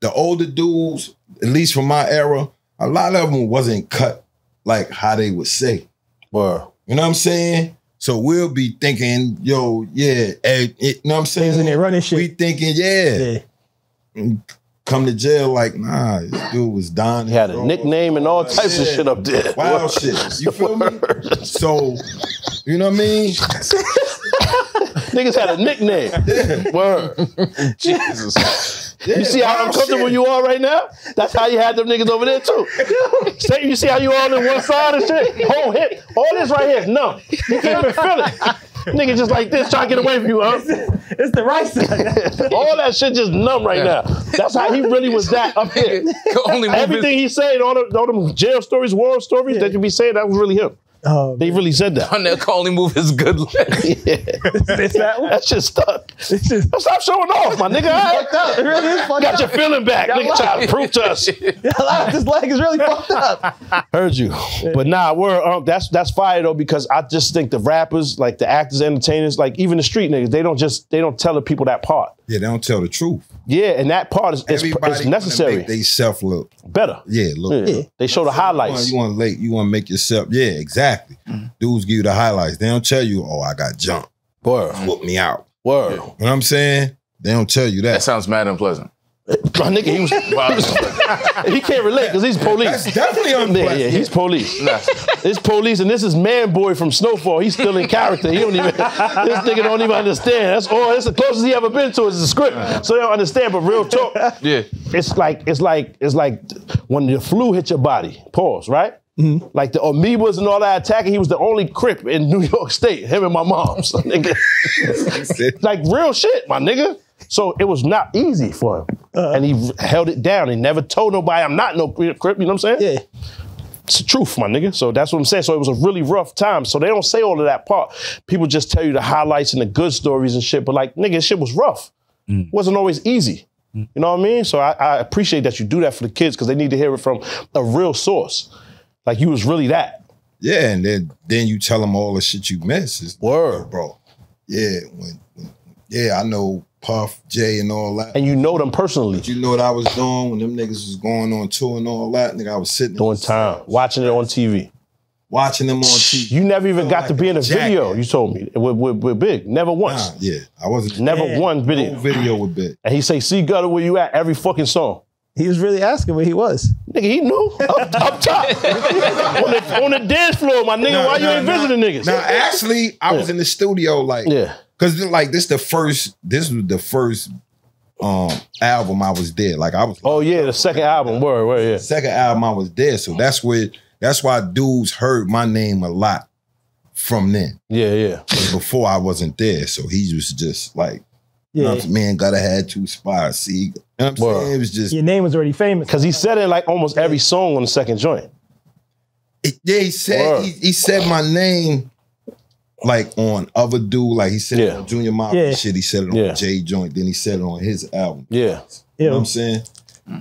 The older dudes at least from my era, a lot of them wasn't cut like how they would say. Wow. You know what I'm saying? So we'll be thinking, yo, yeah, hey, it, you know what I'm saying? Isn't it running shit? We thinking, yeah. yeah. Come to jail like, nah, this dude was dying. He had a nickname and all types of shit up there. Wild shit. You feel me? So, you know what I mean? Niggas had a nickname. Yeah. Word. Jesus. Yeah, you see how uncomfortable shit. you are right now? That's how you had them niggas over there too. You see how you all on one side and shit? Whole hip. All this right here is numb. You can't even feel it. Nigga just like this trying to get away from you, huh? It's, it's the right side. All that shit just numb right now. That's how he really was that up here. Only Everything he said, all, the, all them jail stories, war stories yeah. that you be saying, that was really him. Oh, they man. really said that. That can only move his good leg. Yeah. that one? That shit stuck. Just... Stop showing off, my nigga. I fucked up. It really is fucked Got up. Your feeling back. Y'all nigga trying to prove to us. This leg is really fucked up. Heard you. Yeah. But nah, we're, um, that's, that's fire though, because I just think the rappers, like the actors, entertainers, like even the street niggas, they don't just, they don't tell the people that part. Yeah, they don't tell the truth. Yeah, and that part is, is, is necessary. They self look better. Yeah, look. Yeah. They show the highlights. You want to late? You want to make yourself? Yeah, exactly. Mm-hmm. Dudes give you the highlights. They don't tell you, oh, I got jumped. Word. Whoop me out. Word. You know what I'm saying? They don't tell you that. That sounds mad unpleasant. My nigga, he was. He can't relate because he's police. That's definitely unpleasant. Yeah, yeah, he's police. Nah. It's police, and this is Man Boy from Snowfall. He's still in character. He don't even. This nigga don't even understand. That's all. That's the closest he ever been to is the script. Nah. So they don't understand. But real talk. Yeah. It's like it's like it's like when the flu hit your body. Pause. Right. Mm-hmm. Like the amoebas and all that attacking, he was the only Crip in New York State. Him and my mom. So nigga. Like real shit, my nigga. So it was not easy for him. Uh-huh. And he held it down. He never told nobody, I'm not no Crip, you know what I'm saying? Yeah. It's the truth, my nigga. So that's what I'm saying. So it was a really rough time. So they don't say all of that part. People just tell you the highlights and the good stories and shit. But like, nigga, shit was rough. Mm. It wasn't always easy. Mm. You know what I mean? So I, I appreciate that you do that for the kids because they need to hear it from a real source. Like you was really that. Yeah, and then then you tell them all the shit you missed. It's Word. Bro. Yeah, when, when, yeah, I know Puff, Jay, and all that. And you know them personally. But you know what I was doing when them niggas was going on tour and all that. Nigga, I was sitting doing time, watching it on T V. Watching them on T V. You never even got like to be in a jacket. video, you told me. With, with, with Big. Never once. Nah, yeah. I wasn't. Never yeah. one video. No video with Big. And he say, see Gutter, where you at? Every fucking song. He was really asking where he was. Nigga, he knew. Up, up top. on, the, on the dance floor, my nigga. Nah, why nah, you ain't nah, visiting nah. niggas? Now, nah, actually, I yeah. was in the studio like. Yeah. Cause like this the first, this was the first um, album I was dead. Like I was. Oh yeah, the second album, word, word, yeah. Second album I was dead. So that's where, that's why dudes heard my name a lot from then. Yeah, yeah. But before I wasn't there, so he was just like, yeah. You know what I'm saying? Man, gotta had two spots. See, you know what I'm word. saying? It was just your name was already famous. Cause he said it like almost every song on the second joint. It, yeah, he said he, he said my name. Like on other dude, like he said yeah. it on Junior Mafia yeah. shit, he said it on yeah. J Joint, then he said it on his album. Yeah. You know what I'm saying?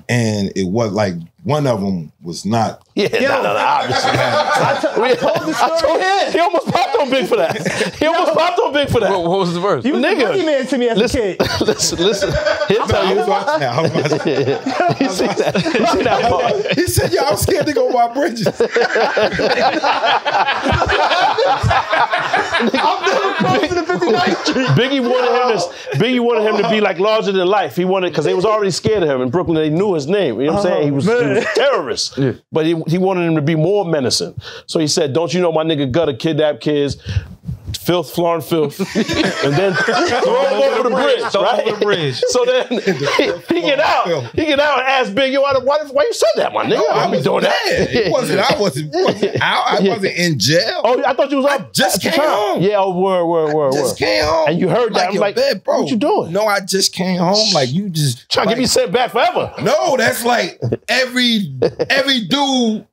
And it was like, one of them was not. Yeah, yo, no, no, no, obviously. I, t- I told the story. I told, yeah. He almost popped on Big for that. He almost no. popped on Big for that. What, what was the verse? You was nigga. the boogeyman to me as listen, a kid. Listen, listen. He'll tell you. He said that part. He said, yo, I'm scared to go by bridges. I'm never close to the fifty-ninth Street. Biggie wanted him to, Biggie wanted him to be like larger than life. He wanted, because they was already scared of him. In Brooklyn, they knew his name. You know what I'm saying? He was terrorist, yeah. but he, he wanted him to be more menacing. So he said, don't you know my nigga Gutter kidnap kids, filth, flaunt filth, and then throw him over the bridge, bridge right? Over the bridge. So then he, he get out, he get out and ask Big, yo, why, why you said that, my nigga? No, I, I be doing mad. that. It wasn't, I wasn't, wasn't out, I yeah. wasn't in jail. Oh, I thought you was out. I just came home. Yeah, oh, word, word, word, I just word. came home. And you heard like that, I'm like, bed, bro. What you doing? No, I just came home, like you just. Trying to like, get me sent back forever. No, that's like every, every dude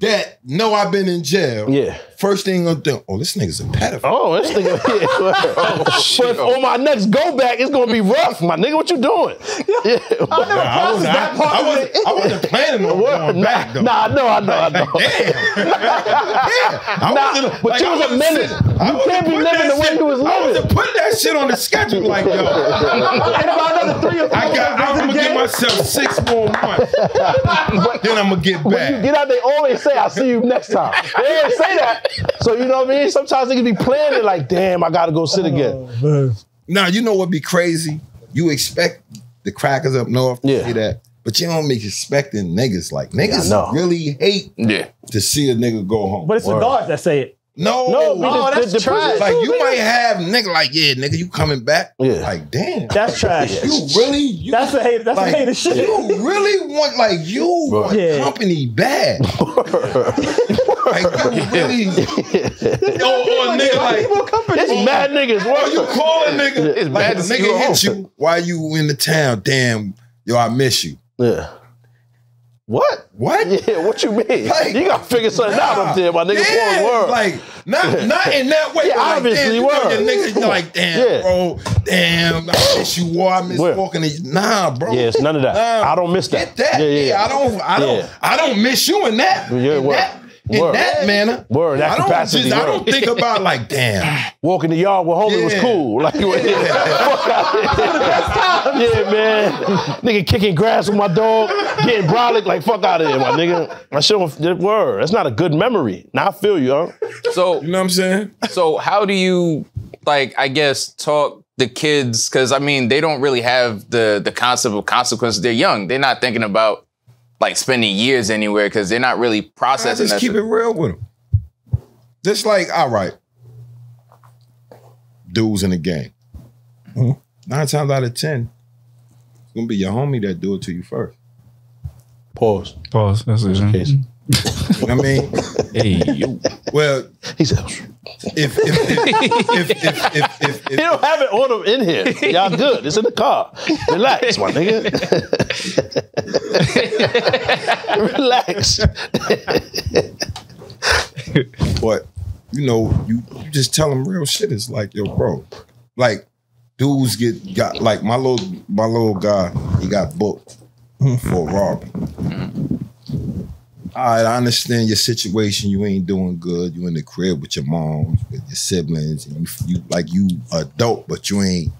that know I've been in jail. Yeah. First thing I'm doing, oh, this nigga's a pedophile. Oh, this nigga. Yeah. Oh, shit. But on my next go back, it's gonna be rough, my nigga. What you doing? Yeah. I never nah, processed that part. I wasn't, I wasn't planning on going nah, back though. Nah, I know, I know, I know. Damn. Yeah. I nah, like, but you was a menace. You can't be living the way you was living. I wasn't putting that shit on the schedule like yo. In about another three or four. I got. I'm gonna give myself six more months. But, then I'm gonna get back. When you get out, they always say, "I'll see you next time." They always say that. So you know what I mean? Sometimes they can be planning like, damn, I gotta go sit again. Oh, now, you know what be crazy? You expect the crackers up north to yeah. see that, but you don't be expecting niggas. Like, niggas yeah, really hate yeah. to see a nigga go home. But it's Word. the guards that say it. No, no, no just, that's the, the trash. Like, you might have nigga like, yeah, nigga, you coming back? Yeah. Like, damn, that's trash. You really? You, that's a hater. That's like, a hater shit. You really want like you want yeah. company bad? Like you really? Or nigga like it's oh, mad niggas. Why you calling nigga? It's like, bad. Nigga you hit you while you in the town. Damn, yo, I miss you. Yeah. What? What? Yeah, what you mean? Like, you gotta figure something nah, out up there, my nigga. Yeah, word. Like, not, not in that way. Yeah, like, obviously, damn, word. You know, your niggas like, damn, yeah. bro, damn, I miss you, war, I miss word. walking. In, nah, bro. Yeah, it's none of that. Nah, I don't miss that. Get that. Yeah, yeah, yeah. yeah, I don't, I don't, yeah. I don't miss you in that. Yeah, in word. that, in word. that manner. Word. That I don't capacity, just, word. I don't think about like, damn, walking the yard with homie yeah. was cool. Like, yeah, yeah man, nigga kicking grass with my dog. Getting brolic, like, fuck out of here, my nigga. I shouldn't have, word. That's not a good memory. Now I feel you, huh? So, you know what I'm saying? So how do you, like, I guess, talk the kids? Because, I mean, they don't really have the, the concept of consequences. They're young. They're not thinking about, like, spending years anywhere because they're not really processing. I just keep shit. it real with them. Just like, all right, dudes in the game. Mm-hmm. Nine times out of ten, it's going to be your homie that do it to you first. Pause. Pause. That's what it is. You know what I mean? Hey, you. Well, he said, if, if, if, if, if, if, if, he don't have it on him in here. Y'all good. It's in the car. Relax, my nigga. Relax. But, you know, you, you just tell him real shit. It's like, yo, bro. Like, dudes get, got, like, my little, my little guy, he got booked. For robbery. All right, I understand your situation. You ain't doing good. You in the crib with your mom, with your siblings, and you, you like you adult, but you ain't.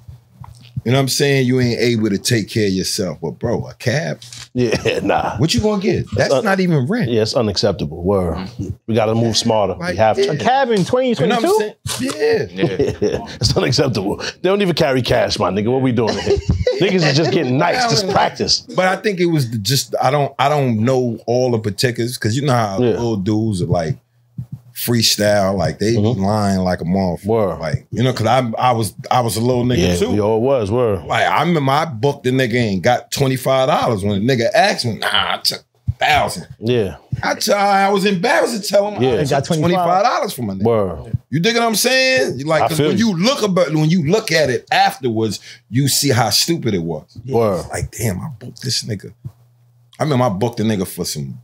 You know what I'm saying? You ain't able to take care of yourself. But bro, a cab? Yeah, nah. What you gonna get? That's not even rent. Yeah, it's unacceptable. Word. We gotta move smarter. Like, we have yeah. to. A cab in twenty twenty-two? Yeah. yeah. It's unacceptable. They don't even carry cash, my nigga. What we doing here? Niggas is just getting nice, just practice. But I think it was just I don't I don't know all the particulars because you know how yeah. little dudes are like freestyle, like they mm-hmm. lying like a motherfucker. Word. Like, you know, cause I I was I was a little nigga yeah, too. We all was, were. Like I remember I booked the nigga and got twenty-five dollars when the nigga asked me, nah, I took a thousand. Yeah. I I was embarrassed to tell him yeah. I got twenty-five dollars from my nigga. Word. You dig what I'm saying? You like cause when you, you look about when you look at it afterwards, you see how stupid it was. Yeah. Word. Like, damn, I booked this nigga. I remember I booked the nigga for some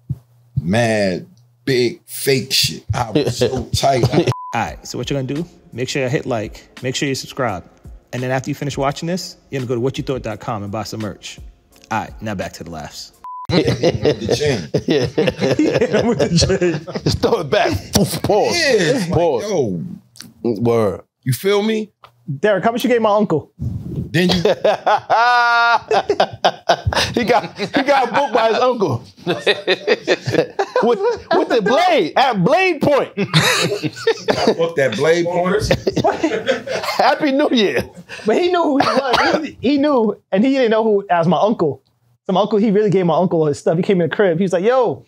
mad big fake shit. I was so tight. All right, so what you're gonna do, make sure you hit like, make sure you subscribe. And then after you finish watching this, you're gonna go to what you thought dot com and buy some merch. All right, now back to the laughs. Yeah, the chain. Yeah, with the chain. Just throw it back. Poof, pause. Yeah, pause. Like, yo. Word. You feel me? Derek, how much you gave my uncle? Then you he got he got booked by his uncle with with the blade at blade point. I booked at blade point. Happy New Year! But he knew who he was. He, he knew, and he didn't know who as my uncle. So my uncle, he really gave my uncle his stuff. He came in the crib. He was like, "Yo,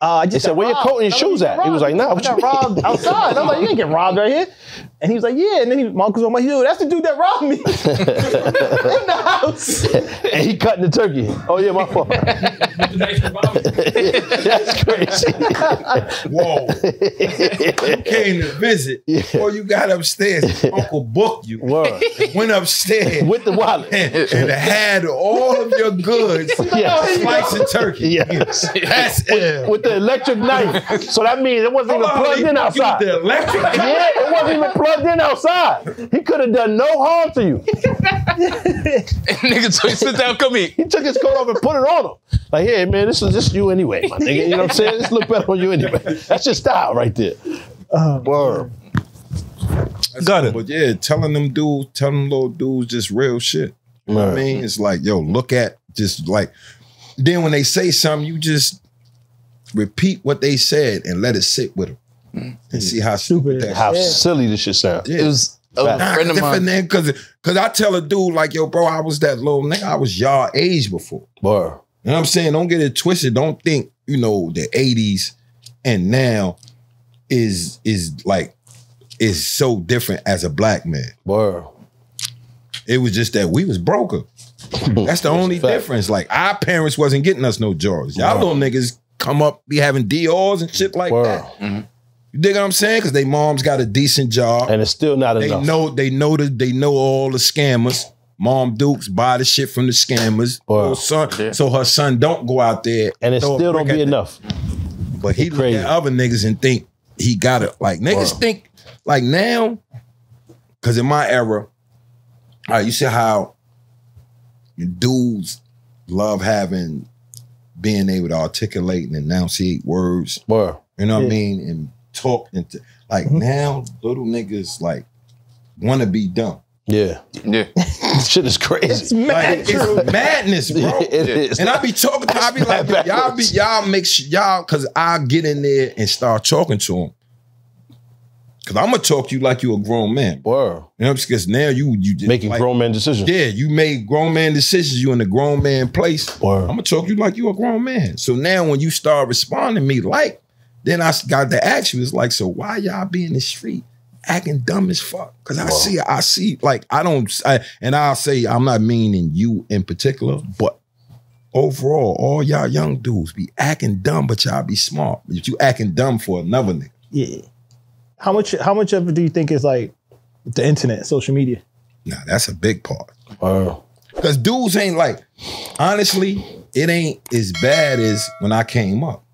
uh, I just." He said, "Where robbed. your coat and shoes at?" Robbed. He was like, "Nah, what I got you robbed mean? outside." I was like, "You ain't get robbed right here." And he was like, yeah. And then he, my uncle's on my heel. That's the dude that robbed me in the house. And he cutting the turkey. Oh, yeah, my fault. That's crazy. Whoa. You came to visit yeah. before you got upstairs. Uncle booked you. Word. And went upstairs. With the wallet. And, and had all of your goods. Yes. Slice of turkey. Yes. That's it. With, with the an electric knife. So that means it wasn't even plugged in outside. The electric knife? Yeah, it wasn't even plugged in outside. He could have done no harm to you. Nigga, so he sit down, come eat. He took his coat off and put it on him. Like, hey, man, this is just you anyway, my nigga. You know what I'm saying? This look better on you anyway. That's your style right there. Uh, Word. Got it. But yeah, telling them dudes, telling them little dudes just real shit. You know what I mean? It's like, yo, look at just like, then when they say something, you just repeat what they said and let it sit with them. Mm-hmm. And see how stupid that How yeah. silly this shit sounds. Yeah. It was a nah, friend of mine. Cause, Cause I tell a dude like, yo, bro, I was that little nigga. I was y'all age before. Bro. You know what I'm saying? Don't get it twisted. Don't think, you know, the eighties and now is is like, is so different as a black man. Bro. It was just that we was broker. That's the only Fact. difference. Like, our parents wasn't getting us no Jordans. Y'all wow. little niggas come up, be having D Rs and shit like wow. that. Mm-hmm. You dig what I'm saying? Because they moms got a decent job. And it's still not they enough. Know, they, know the, they know all the scammers. Mom Dukes buy the shit from the scammers. Wow. Son, yeah. So her son don't go out there. And it still don't be enough. Them. But he look at other niggas and think he got it. Like, niggas wow. think, like now, because in my era, all right, you see how dudes love having, being able to articulate and enunciate words. Boy, you know what yeah. I mean? And talk. And t like mm-hmm. now, little niggas like want to be dumb. Yeah. Yeah. Shit is crazy. It's, mad like, it's madness, bro. It is. And I be talking to, I be like, y'all be, y'all make sure, y'all, because I get in there and start talking to them. Cause I'm gonna talk to you like you a grown man. Word. You know, because now you you just making like, grown man decisions. Yeah, you made grown man decisions. You in a grown man place. Word. I'm gonna talk to you like you a grown man. So now when you start responding to me like, then I got to ask you. It's like, so why y'all be in the street acting dumb as fuck? Cause I Word. see, I see, like I don't, I, and I'll say I'm not meaning you in particular, but overall, all y'all young dudes be acting dumb, but y'all be smart. But you acting dumb for another nigga. Yeah. How much how much of it do you think is like the internet, social media? Nah, that's a big part. Wow. Because dudes ain't like, honestly, it ain't as bad as when I came up.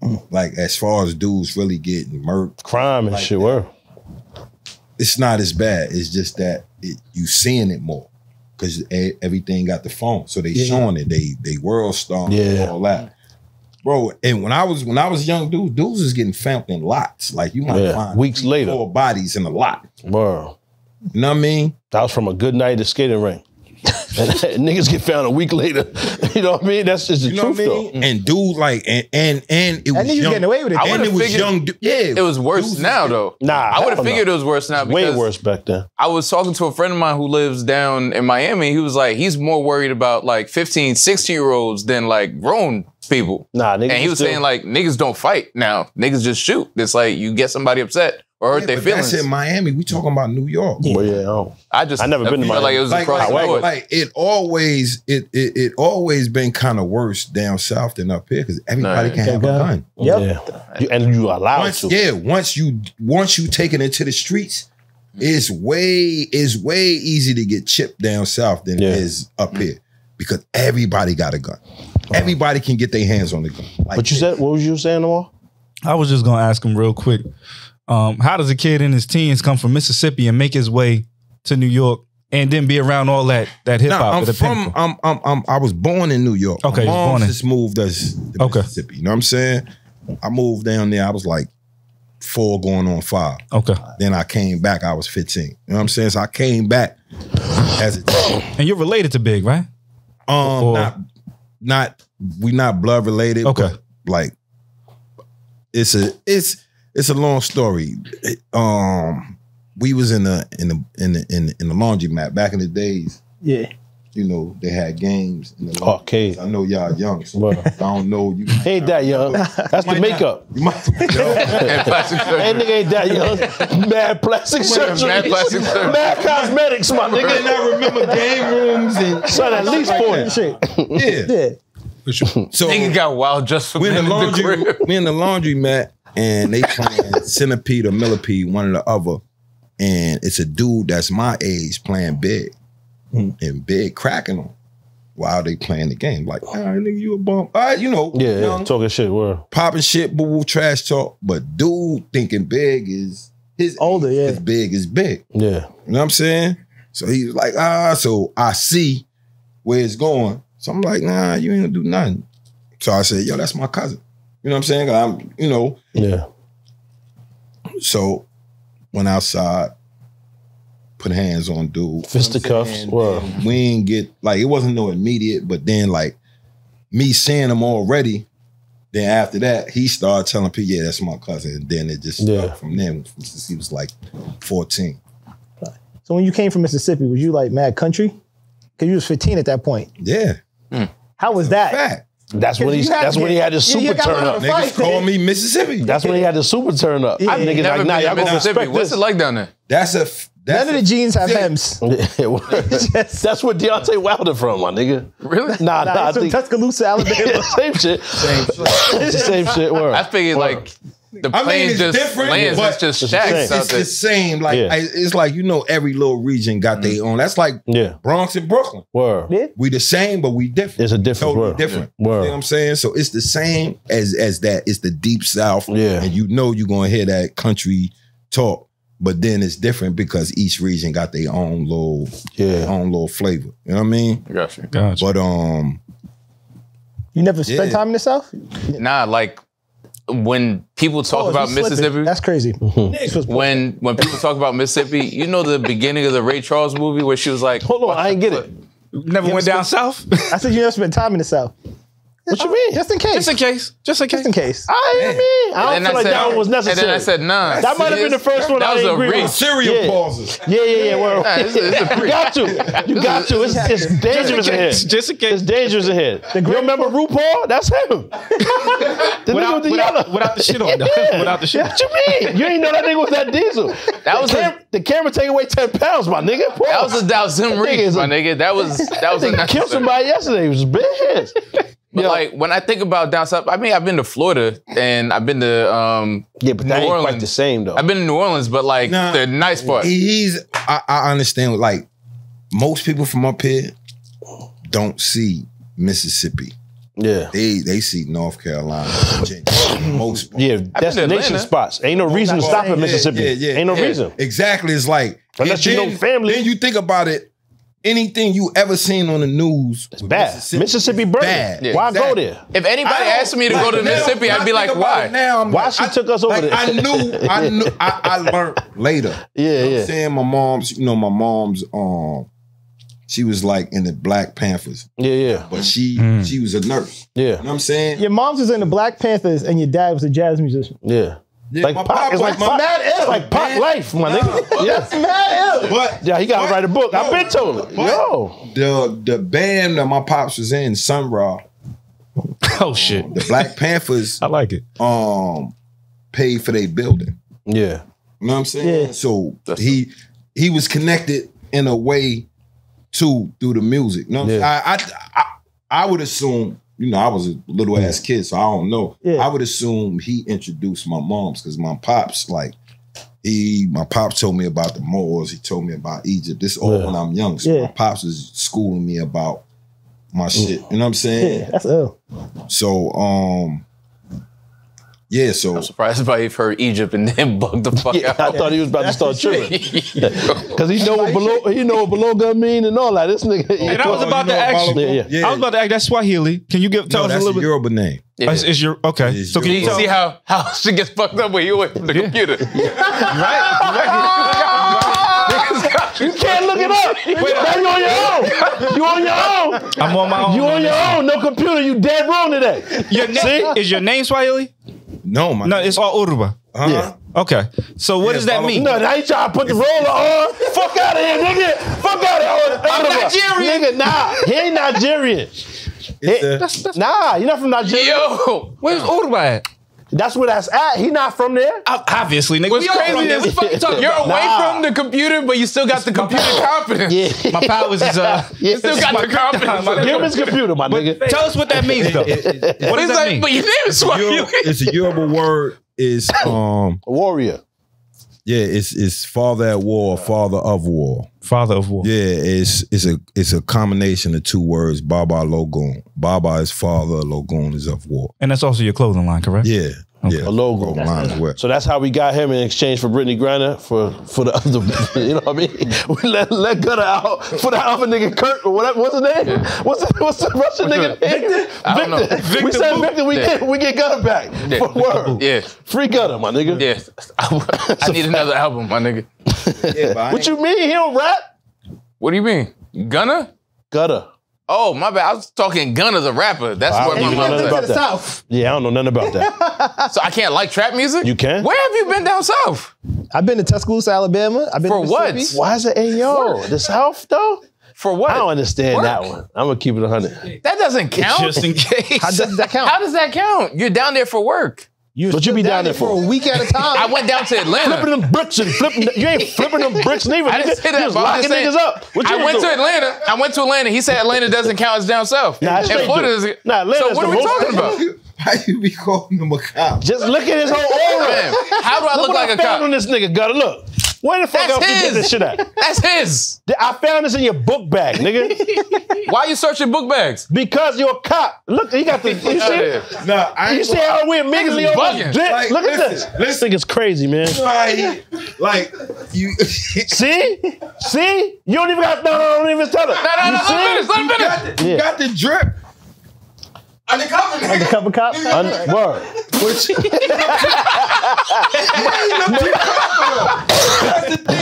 Mm. Like as far as dudes really getting murked. Crime and like shit, were. It's not as bad. It's just that it, you seeing it more. Because everything got the phone. So they yeah. showing it. They they world star yeah. and all that. Bro, and when I was when I was a young dude, dudes was getting found in lots. Like you might yeah. find weeks later four bodies in a lot. Bro, you know what I mean? That was from a good night at the skating rink. And niggas get found a week later. You know what I mean? That's just the you know truth, what I mean? Though. And dude, like, and and and it was and young. Getting away with it. I and it was young. Yeah, it was worse now though. Nah, I would have figured know. it was worse now. Because way worse back then. I was talking to a friend of mine who lives down in Miami. He was like, he's more worried about like fifteen, sixteen year olds than like grown people. Nah, niggas. And he was still saying like niggas don't fight now. Niggas just shoot. It's like you get somebody upset. Or yeah, their feelings. That's in Miami. We talking about New York. Yeah. Well, yeah, oh. I just I never been to Miami. Like it was like, across like, the like it always it it it always been kind of worse down south than up here because everybody nah, can have God. a gun. Yep. Yeah, you, and you allowed once, to. Yeah, once you once you take it into the streets, it's way it's way easy to get chipped down south than yeah. it is up here because everybody got a gun. Oh. Everybody can get their hands on the gun. Like but you this. said, what was you saying, Noah? I was just gonna ask him real quick. Um, how does a kid in his teens come from Mississippi and make his way to New York and then be around all that that hip hop? Nah, I'm the from I'm, I'm, I'm, I was born in New York. Okay, my mom just moved us to okay. Mississippi. You know what I'm saying? I moved down there. I was like four, going on five. Okay. Then I came back. I was fifteen. You know what I'm saying? So I came back as a teen. And you're related to Big, right? Um, or? not not we not blood related. Okay. But like it's a it's. It's a long story. Um, we was in the in the in the in the, in the laundromat back in the days. Yeah, you know they had games in the arcade. I know y'all young, so well, I don't know you. Ain't that young? Know. That's you the makeup. Not, you might, you know, and plastic surgery. Ain't nigga ain't that young. Mad plastic surgery. Mad plastic surgery. Mad cosmetics, my nigga. And I remember game rooms and son at least forty shit. Yeah. yeah. For sure. So nigga got wild just for we in the laundry. The we in the laundromat. And they playing Centipede or Millipede, one or the other. And it's a dude that's my age playing Big. Mm. And Big cracking him. while they playing the game. Like, all right, nigga, you a bum. All right, you know. Yeah, young, yeah, talking shit, word. Popping shit, boo-boo, trash talk. But dude thinking big is, his older, yeah. His big is big. Yeah. You know what I'm saying? So he was like, ah, so I see where it's going. So I'm like, nah, you ain't gonna do nothing. So I said, yo, that's my cousin. You know what I'm saying? I'm, you know. Yeah. So went outside, put hands on dude. Fisticuffs. Wow. We ain't get, like, it wasn't no immediate, but then, like, me seeing him already, then after that, he started telling people, yeah, that's my cousin. And then it just stuck yeah. from there. He was like fourteen. So when you came from Mississippi, was you like mad country? Because you was fifteen at that point. Yeah. Mm. How was that's that? Fact. That's when he. That's when he had his super turn up. Niggas call me Mississippi. That's when he had his super turn up. I niggas like, nah, y'all gonna respect this. What's it like down there? That's a. That's None of the jeans have hems. That's what Deontay Wilder from, my nigga. Really? Nah, nah. nah I think Tuscaloosa, Alabama. Same shit. Same shit. Same shit. Word. I figured like. The I mean, it's just different, lands, but it's, just it's, shacks it's the same. Like yeah. I, it's like, you know, every little region got mm-hmm. their own. That's like yeah. Bronx and Brooklyn. Word. Yeah. We the same, but we different. It's a different totally world. different. Yeah. Word. You know what I'm saying? So it's the same as as that. It's the deep South, yeah. and you know you're gonna hear that country talk, but then it's different because each region got their own little, yeah, their own little flavor. You know what I mean? I got you. Gotcha. But um, you never spent yeah. time in the South? Nah, like. When people talk oh, about Mississippi, slipping. That's crazy. when when people talk about Mississippi, you know the beginning of the Ray Charles movie where she was like, "Hold on, I ain't get it. Never you went down south." I said, "You never spent time in the South." What you mean? Just in case. Just in case. Just in case. Just in case. I mean, I don't feel like that one was necessary. And then I said, nah. That might have been the first one I didn't agree with. That was a real serial pauses. Yeah, yeah, yeah. Well, you got to. You got to. It's, it's dangerous in here. Just in case. It's dangerous in here. You remember RuPaul? That's him. The nigga with the yellow. Without the shit on, though. Without the shit on. What you mean? You ain't know that nigga was that diesel. That was the camera take away ten pounds, my nigga. That was a Dalsim Reed, my nigga. That was that was a nigga killed somebody yesterday. It was big hits. But, yeah. like, when I think about down south, I mean, I've been to Florida and I've been to um, yeah, but New that ain't Orleans. Quite the same, though. I've been to New Orleans, but, like, nah, the nice part. He's, I, I understand, like, most people from up here don't see Mississippi. Yeah. They they see North Carolina, Virginia. most part. Yeah, destination spots. Ain't no reason to stop in Mississippi. Yeah, yeah, yeah, ain't no yeah. reason. Exactly. It's like, unless you then, know family. Then you think about it. Anything you ever seen on the news, it's bad. Mississippi, Mississippi burning. Bad. Yeah, why exactly. go there? If anybody asked me to like, go to now, Mississippi, I'd be like, why? Now, why like, she I, took us over like, there? I knew, I knew, I, I learned later. Yeah, you know yeah. What I'm saying my mom's, you know, my mom's, um, she was like in the Black Panthers. Yeah, yeah. But she, mm. she was a nurse. Yeah. You know what I'm saying? Your mom's was in the Black Panthers and your dad was a jazz musician. Yeah. Yeah, like my pop, it's like pop, mad ill. Like pop life, my nah, nigga. Yes, mad ill. But yeah, he gotta but, write a book. I've been told it. Yo, the the band that my pops was in, Sun Ra. Oh shit, um, the Black Panthers. I like it. Um, paid for their building. Yeah, you know what I'm saying. Yeah. So That's he he was connected in a way to through the music. You know what yeah. I'm saying? I I I would assume. You know, I was a little ass kid, so I don't know. Yeah. I would assume he introduced my moms because my pops, like, he, my pops told me about the Moors. He told me about Egypt. This all yeah. when I'm young. So yeah. my pops is schooling me about my shit. You know what I'm saying? Yeah, that's ill. So, um, yeah, so. I'm surprised by if heard Egypt and then bugged the fuck yeah, out. I thought he was about to start tripping. Because he know what below, he know what below gun mean and all that. This nigga. Oh, and I was about to ask. Yeah, yeah. Yeah. I was about to ask. That's Swahili. Can you give tell no, us that's a little a Yoruba bit? Name. Yeah. It's, it's your okay. It's so can you see how how she gets fucked up when you away from the yeah. computer? right. right. You can't look it up. Wait, now you on your own. You on your own. I'm on my own. You on your own. No computer. You dead wrong today. Your name is your name Swahili. No, my no, name. It's all Uruba. Uh-huh. Yeah. Okay. So what yeah, does that mean? No, now you trying to put the roller on. Fuck out of here, nigga. Fuck out of here. I'm Nigerian. Nigga, nah. He ain't Nigerian. He, a, that's, that's, nah, you're not from Nigeria. Yo, where's Uruba at? That's where that's at. He not from there. Obviously, nigga. What's crazy is we fucking talking. You're away nah. from the computer, but you still got the computer confidence. Yeah. My powers is uh. You still got my, the confidence. My, my give his computer, my nigga. Face. Tell us what that means, though. It, it, it, what does that like, mean? But your name is Swahili. It's a Yoruba word. Is um warrior. Yeah, it's it's father at war, father of war. Father of war. Yeah, it's it's a it's a combination of two words, Baba Logun. Baba is father, Logun is of war. And that's also your clothing line, correct? Yeah. Okay. Yeah, a logo. That's, so that's how we got him in exchange for Brittany Griner for for the other, you know what I mean? We let let Gunner out for the alpha nigga Kurt or whatever. What's his name? What's the, what's the Russian what's nigga name? Victor? I don't Victor. Know. Victor. We said Victor. We yeah. get we get Gunner back. Yeah. For word. Yeah. Free Gunner, my nigga. Yes. Yeah. I need another album, my nigga. Yeah, what you mean? He don't rap? What do you mean? Gunner? Gutter. Oh, my bad. I was talking Gun as a rapper. That's well, where my mother was at. South. Yeah, I don't know nothing about that. So I can't like trap music? You can. Where have you been down south? I've been to Tuscaloosa, Alabama. I've been For to what? Why is it A O? The South, though? For what? I don't understand Work. that one. I'm going to keep it one hundred. That doesn't count. Just in case. How does that count? How does that count? You're down there for work. You but you be down, down there for a week at a time. I went down to Atlanta. Flipping them bricks and flipping. You ain't flipping them bricks neither. I didn't say that. You was locking niggas up. What you I went doing? to Atlanta. I went to Atlanta. He said Atlanta doesn't count as down south. Nah, and Florida is, nah, Atlanta's so what are we talking about? How you be calling him a cop? Just look at his whole aura. Man, how do I look, look like I a cop? Look on this nigga, gotta look. Where the fuck else you get this shit at? That's his. I found this in your book bag, nigga. Why you searching book bags? Because you're a cop. Look, he got the. You see? It? No, I. You see how we immediately over like, Look listen, at this. This thing's crazy, man. Like, like you. See, see, you don't even got. No, no, don't even tell it. No, no, you no. Let him finish. Let him finish. You got the, you yeah. got the drip. Undercover, undercover cop. Undercover word. Which, you that's the thing.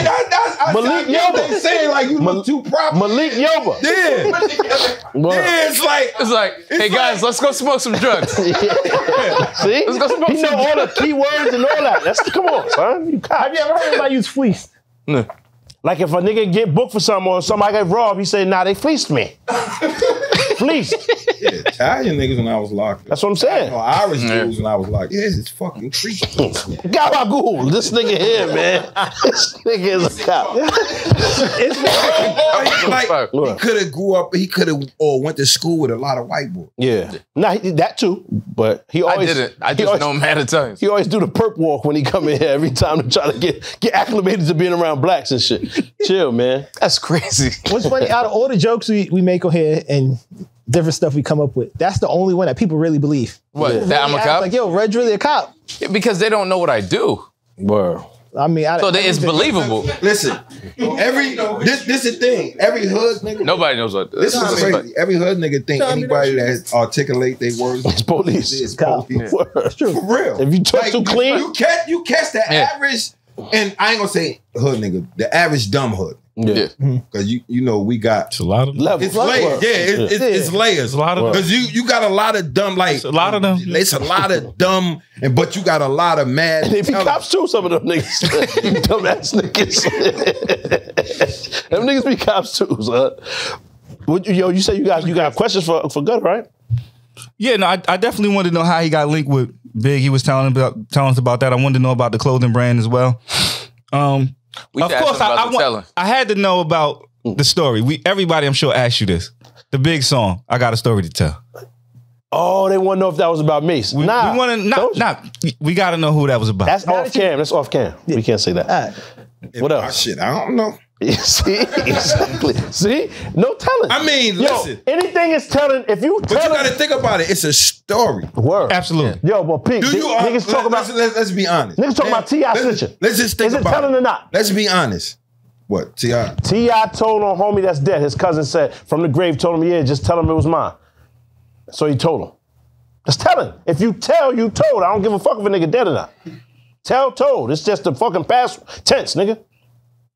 I, I, I, Malik Yoba. They say like you Mal look too proper. Malik Yoba. Yeah. yeah. It's like it's like. It's hey like, guys, let's go smoke some drugs. yeah. See, let's go smoke. You know all drugs. the keywords and all that. That's come on, son. You cop. Have you ever heard anybody use fleeced? No. Like if a nigga get booked for something or somebody get robbed, he say, nah, they fleeced me. Fleeced. Yeah, Italian niggas when I was locked up. That's what I'm saying. Or Irish mm. dudes when I was locked up. Yeah, it's fucking creepy. Gabagool, this nigga here, man. This nigga is a cop. It's like, like he could have grew up, he could have or went to school with a lot of white boys. Yeah. Nah, he did that too, but he always- I didn't. I just always, know him at a time. He always do the perp walk when he come in here every time to try to get, get acclimated to being around blacks and shit. Chill, man. That's crazy. What's funny, out of all the jokes we, we make on here and different stuff we come up with, that's the only one that people really believe. What, yeah. that I'm a cop? Like, yo, Red's really a cop. Yeah, because they don't know what I do. Word. I mean, I, so that it's believable. Listen, every this this is the thing. Every hood nigga. Nobody knows what. This is crazy. Anybody. Every hood nigga think Tell anybody that articulate their words is police. Is police. Yeah. It's true. For real. If you talk like, too clean, you catch you catch the yeah. average. And I ain't gonna say hood nigga, the average dumb hood. Yeah. Because you you know we got it's a lot of levels. It's layers. Yeah, it's, it's, it's layers. It's a lot of because you you got a lot of dumb like it's a lot of them. It's a lot of dumb, and but you got a lot of mad. And they be cops too. Some of them niggas, dumb ass niggas. Them niggas be cops too. Son. What, yo, you say you guys you got questions for for Gunner, right? Yeah, no, I, I definitely wanted to know how he got linked with Big. He was telling about telling us about that. I wanted to know about the clothing brand as well. Um, we of course, I, I, want, I had to know about the story. We everybody, I'm sure, asked you this. The Big song. I got a story to tell. Oh, they want to know if that was about me. We, nah, we want to not. Nah, nah, we got to know who that was about. That's off cam. That's off cam. Yeah. We can't say that. Right. What else? Shit, I don't know. See, exactly. See, no telling. I mean, yo, listen. Anything is telling. If you, tell but you got to think about it. It's a story. Word. Absolutely. Yeah. Yo, but Pete, do you niggas are, talk let, about. Let's, let's, let's be honest. Niggas talking about T I snitching. Let's just think is about. Is it telling it. or not? Let's be honest. What T I? T I told on homie that's dead. His cousin said from the grave told him, yeah, just tell him it was mine. So he told him. Just tell him. If you tell, you told. I don't give a fuck if a nigga dead or not. Tell told. It's just the fucking past tense, nigga.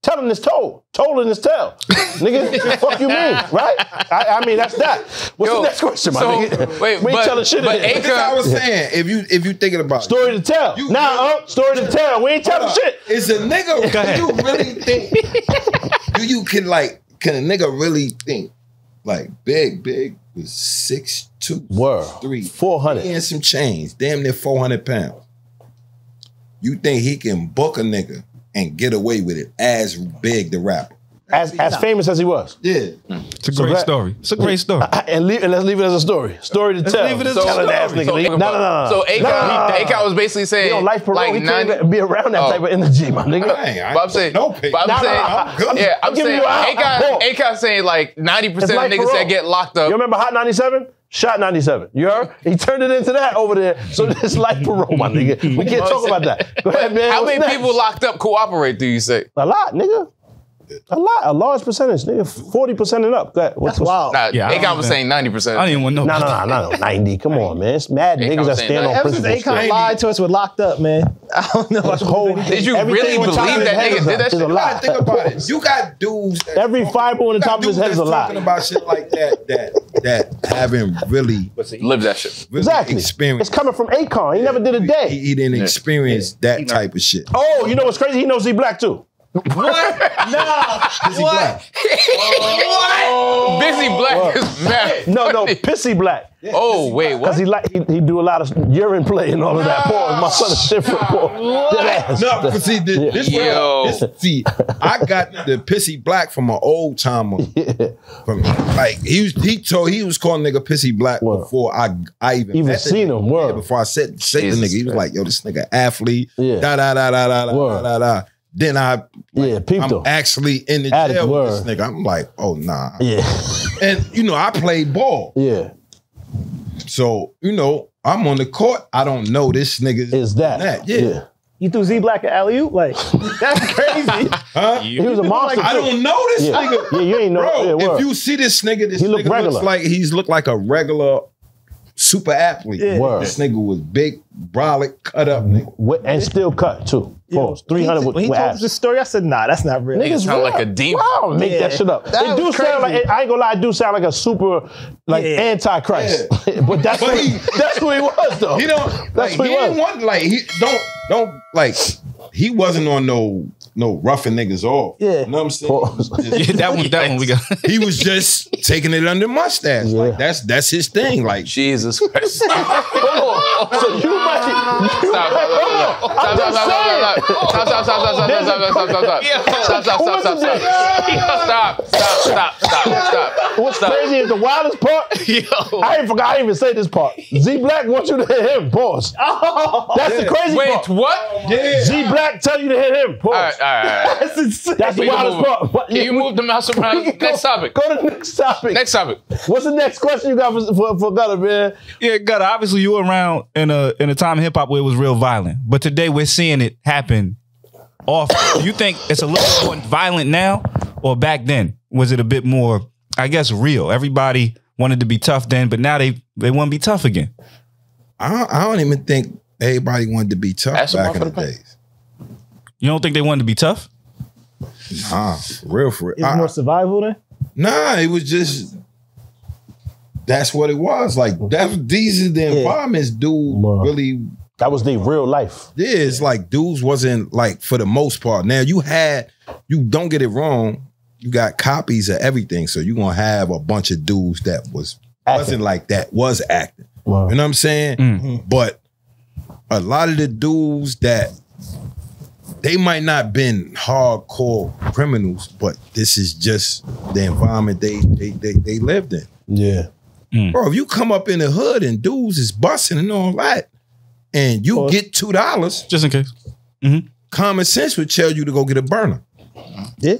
Tell him this told. Told him this tell. Nigga, fuck you mean, right? I, I mean, that's that. What's Yo, the next question, my so, nigga? Wait, we ain't but, telling shit but in but I was saying, if you if you thinking about story to tell. Now, nah, really, uh, story to tell. We ain't telling shit. Is a nigga, do you really think, do you can like, can a nigga really think, like, Big, Big was six two, Word. three, four hundred. And some change, damn near four hundred pounds. You think he can book a nigga and get away with it as Big the rapper? As, as famous as he was. Yeah. It's a so great that, story. It's a great story. I, and, leave, and let's leave it as a story. Story to let's tell. Leave it as so, a story. So, no, no, no. So Akon, nah. Akon was basically saying, you know, life parole, like, he can't even be around that oh. type of energy, my nigga. I ain't, I ain't but I'm saying, no but I'm nah, saying, nah, I'm yeah, I'm, I'm saying, Akon, Akon saying like ninety percent of niggas parole. That get locked up. You remember Hot ninety-seven? Shot ninety-seven. You heard? He turned it into that over there. So this life parole, my nigga. We can't talk about that. Go ahead, man. How many people locked up cooperate, do you say? A lot, nigga. A lot, a large percentage, nigga. forty percent and up. That, what's, That's wild. Nah, yeah, Akon was saying ninety percent. I didn't want no. No, no, no, no, ninety. Come on, man. It's mad Akon niggas that stand on principle. Ever since Akon lied to us, we're locked up, man. I don't know. This whole, did you really believe that nigga did that shit? I think about it. You got dudes. That Every fiber on the top of his head is a lie. Talking about shit like that, that, that haven't really lived that shit. Really exactly. It's coming from Akon. He yeah. never did a day. He, he didn't yeah. experience yeah. that he type of shit. Oh, you know what's crazy? He knows he black too. What? No. Pissy what? Black. Oh. What? Busy black what? Is mad. No, no, pissy black. Yeah, oh, pissy wait, black. What? Because he like he, he do a lot of urine play and all of no. that. Pause. My son is shit for pause. No, because see, this, this, Yo. This, see, I got the pissy black from an old timer. Yeah. From like he was, he told he was calling nigga pissy black Word. Before I I even even seen him. Word. Yeah, before I said said Jesus the nigga, he was like, yo, this nigga athlete. Yeah. Da da da da da da da da. Then I, like, yeah, I'm actually in the Added jail word. With this nigga. I'm like, oh, nah. Yeah. And, you know, I played ball. Yeah. So, you know, I'm on the court. I don't know this nigga. Is that. that. Yeah. yeah. You threw Z Black at alley-oop? Like, that's crazy. Huh? He was a monster. I don't know this yeah. nigga. Yeah, you ain't know. Bro, yeah, if you see this nigga, this he nigga look looks like, he's looked like a regular super athlete. Yeah. Word. This nigga was big, brolic, cut up nigga. And still cut, too. Pause. three hundred he, with When he with told us this story, I said, nah, that's not real. Niggas sound real. Like a demon. Wow, make yeah. that shit up. That it do crazy. Sound like, it, I ain't gonna lie, it do sound like a super, like, yeah. antichrist. Yeah. But that's but who he, that's who he was, though. He don't, that's like, who he, he was. Didn't want, like, he don't, don't, like, he wasn't on no, no roughing niggas off. Yeah. You know what I'm saying? Just, yeah, that one, that one we got. He was just taking it under mustache. Yeah. Like, that's, that's his thing. Like, Jesus Christ. Hold on. So you might, you Stop, might, hold on. I'm just saying. Stop, stop, stop, stop, stop, stop, stop, stop, stop, stop, stop, stop, stop, stop, stop, stop, stop. What's crazy is the wildest part, Yo. I ain't forgot, I didn't even say this part. Z Black wants you to hit him, pause. Oh, that's yeah. the crazy Wait, part. Wait, what? Yeah. Z Black tell you to hit him, pause. All right, all right, all right. That's insane. That's the wildest part. But, yeah, can you move the mouse around? Next topic. Go to the next topic. Next topic. What's the next question you got for, for, for Gutter, man? Yeah, Gutter, obviously you were around in a, in a time in hip hop where it was real violent, but today we're seeing it happen. Off. Do you think it's a little more violent now, or back then was it a bit more, I guess, real? Everybody wanted to be tough then, but now they they want to be tough again. I don't, I don't even think everybody wanted to be tough That's back in the, the days. You don't think they wanted to be tough? Nah, for real, for real. It was more survival then? Nah, it was just. That's what it was like. That these are the yeah. environments, dude. Wow. Really. That was their real life. Yeah, it's like dudes wasn't like for the most part. Now you had, you don't get it wrong, you got copies of everything. So you're gonna have a bunch of dudes that was acting. Wasn't like that, was acting. Wow. You know what I'm saying? Mm-hmm. But a lot of the dudes that they might not been hardcore criminals, but this is just the environment they they they, they lived in. Yeah. Mm. Bro, if you come up in the hood and dudes is busting and all that. And you get two dollars just in case. Mm-hmm. Common sense would tell you to go get a burner. Yeah,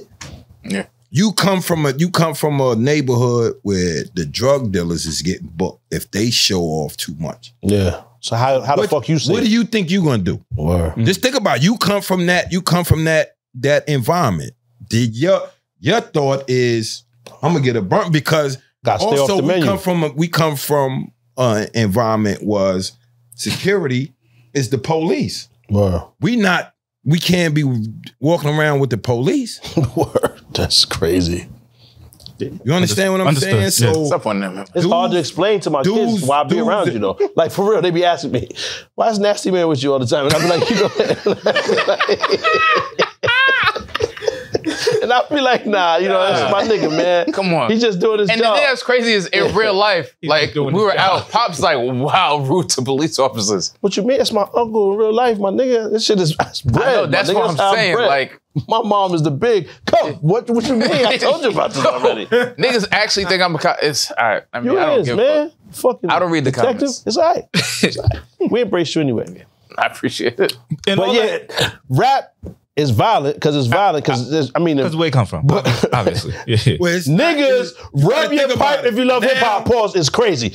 yeah. You come from a you come from a neighborhood where the drug dealers is getting booked if they show off too much. Yeah. So how how what, the fuck you say? What do you think you gonna do? Word. Mm-hmm. Just think about it. You come from that. You come from that that environment. Did your your thought is I'm gonna get a burner because Gotta also stay off the we menu. come from a, we come from an environment was. Security is the police. Wow. We not, we can't be walking around with the police. Word. That's crazy. You understand what I'm Understood. saying? Yeah. So them, it's dudes, hard to explain to my dudes, kids why I be dudes, around you though. Like for real, they be asking me, why is Nasty Man with you all the time? And I be like, you know. And I'd be like, nah, you know, that's my nigga, man. Come on. He's just doing his and job. And the thing that's crazy is in real life, like, we were out, Pop's like, wow, rude to police officers. What you mean? That's my uncle in real life, my nigga. This shit is that's bread. I know, that's what I'm saying. Bread. Like, my mom is the big, come, what, what you mean? I told you about this already. Niggas actually think I'm a cop. It's all right. I mean, you I don't is, give man. A fuck. I don't read the detective. Comments. It's all right. It's all right. We embrace you anyway. I appreciate it. And but yeah, that, rap is violent because it's violent because, I, I, I mean. Because where it come from, but, obviously. Yeah. Well, niggas, rap your pipe if you love hip hop, pause, it's crazy.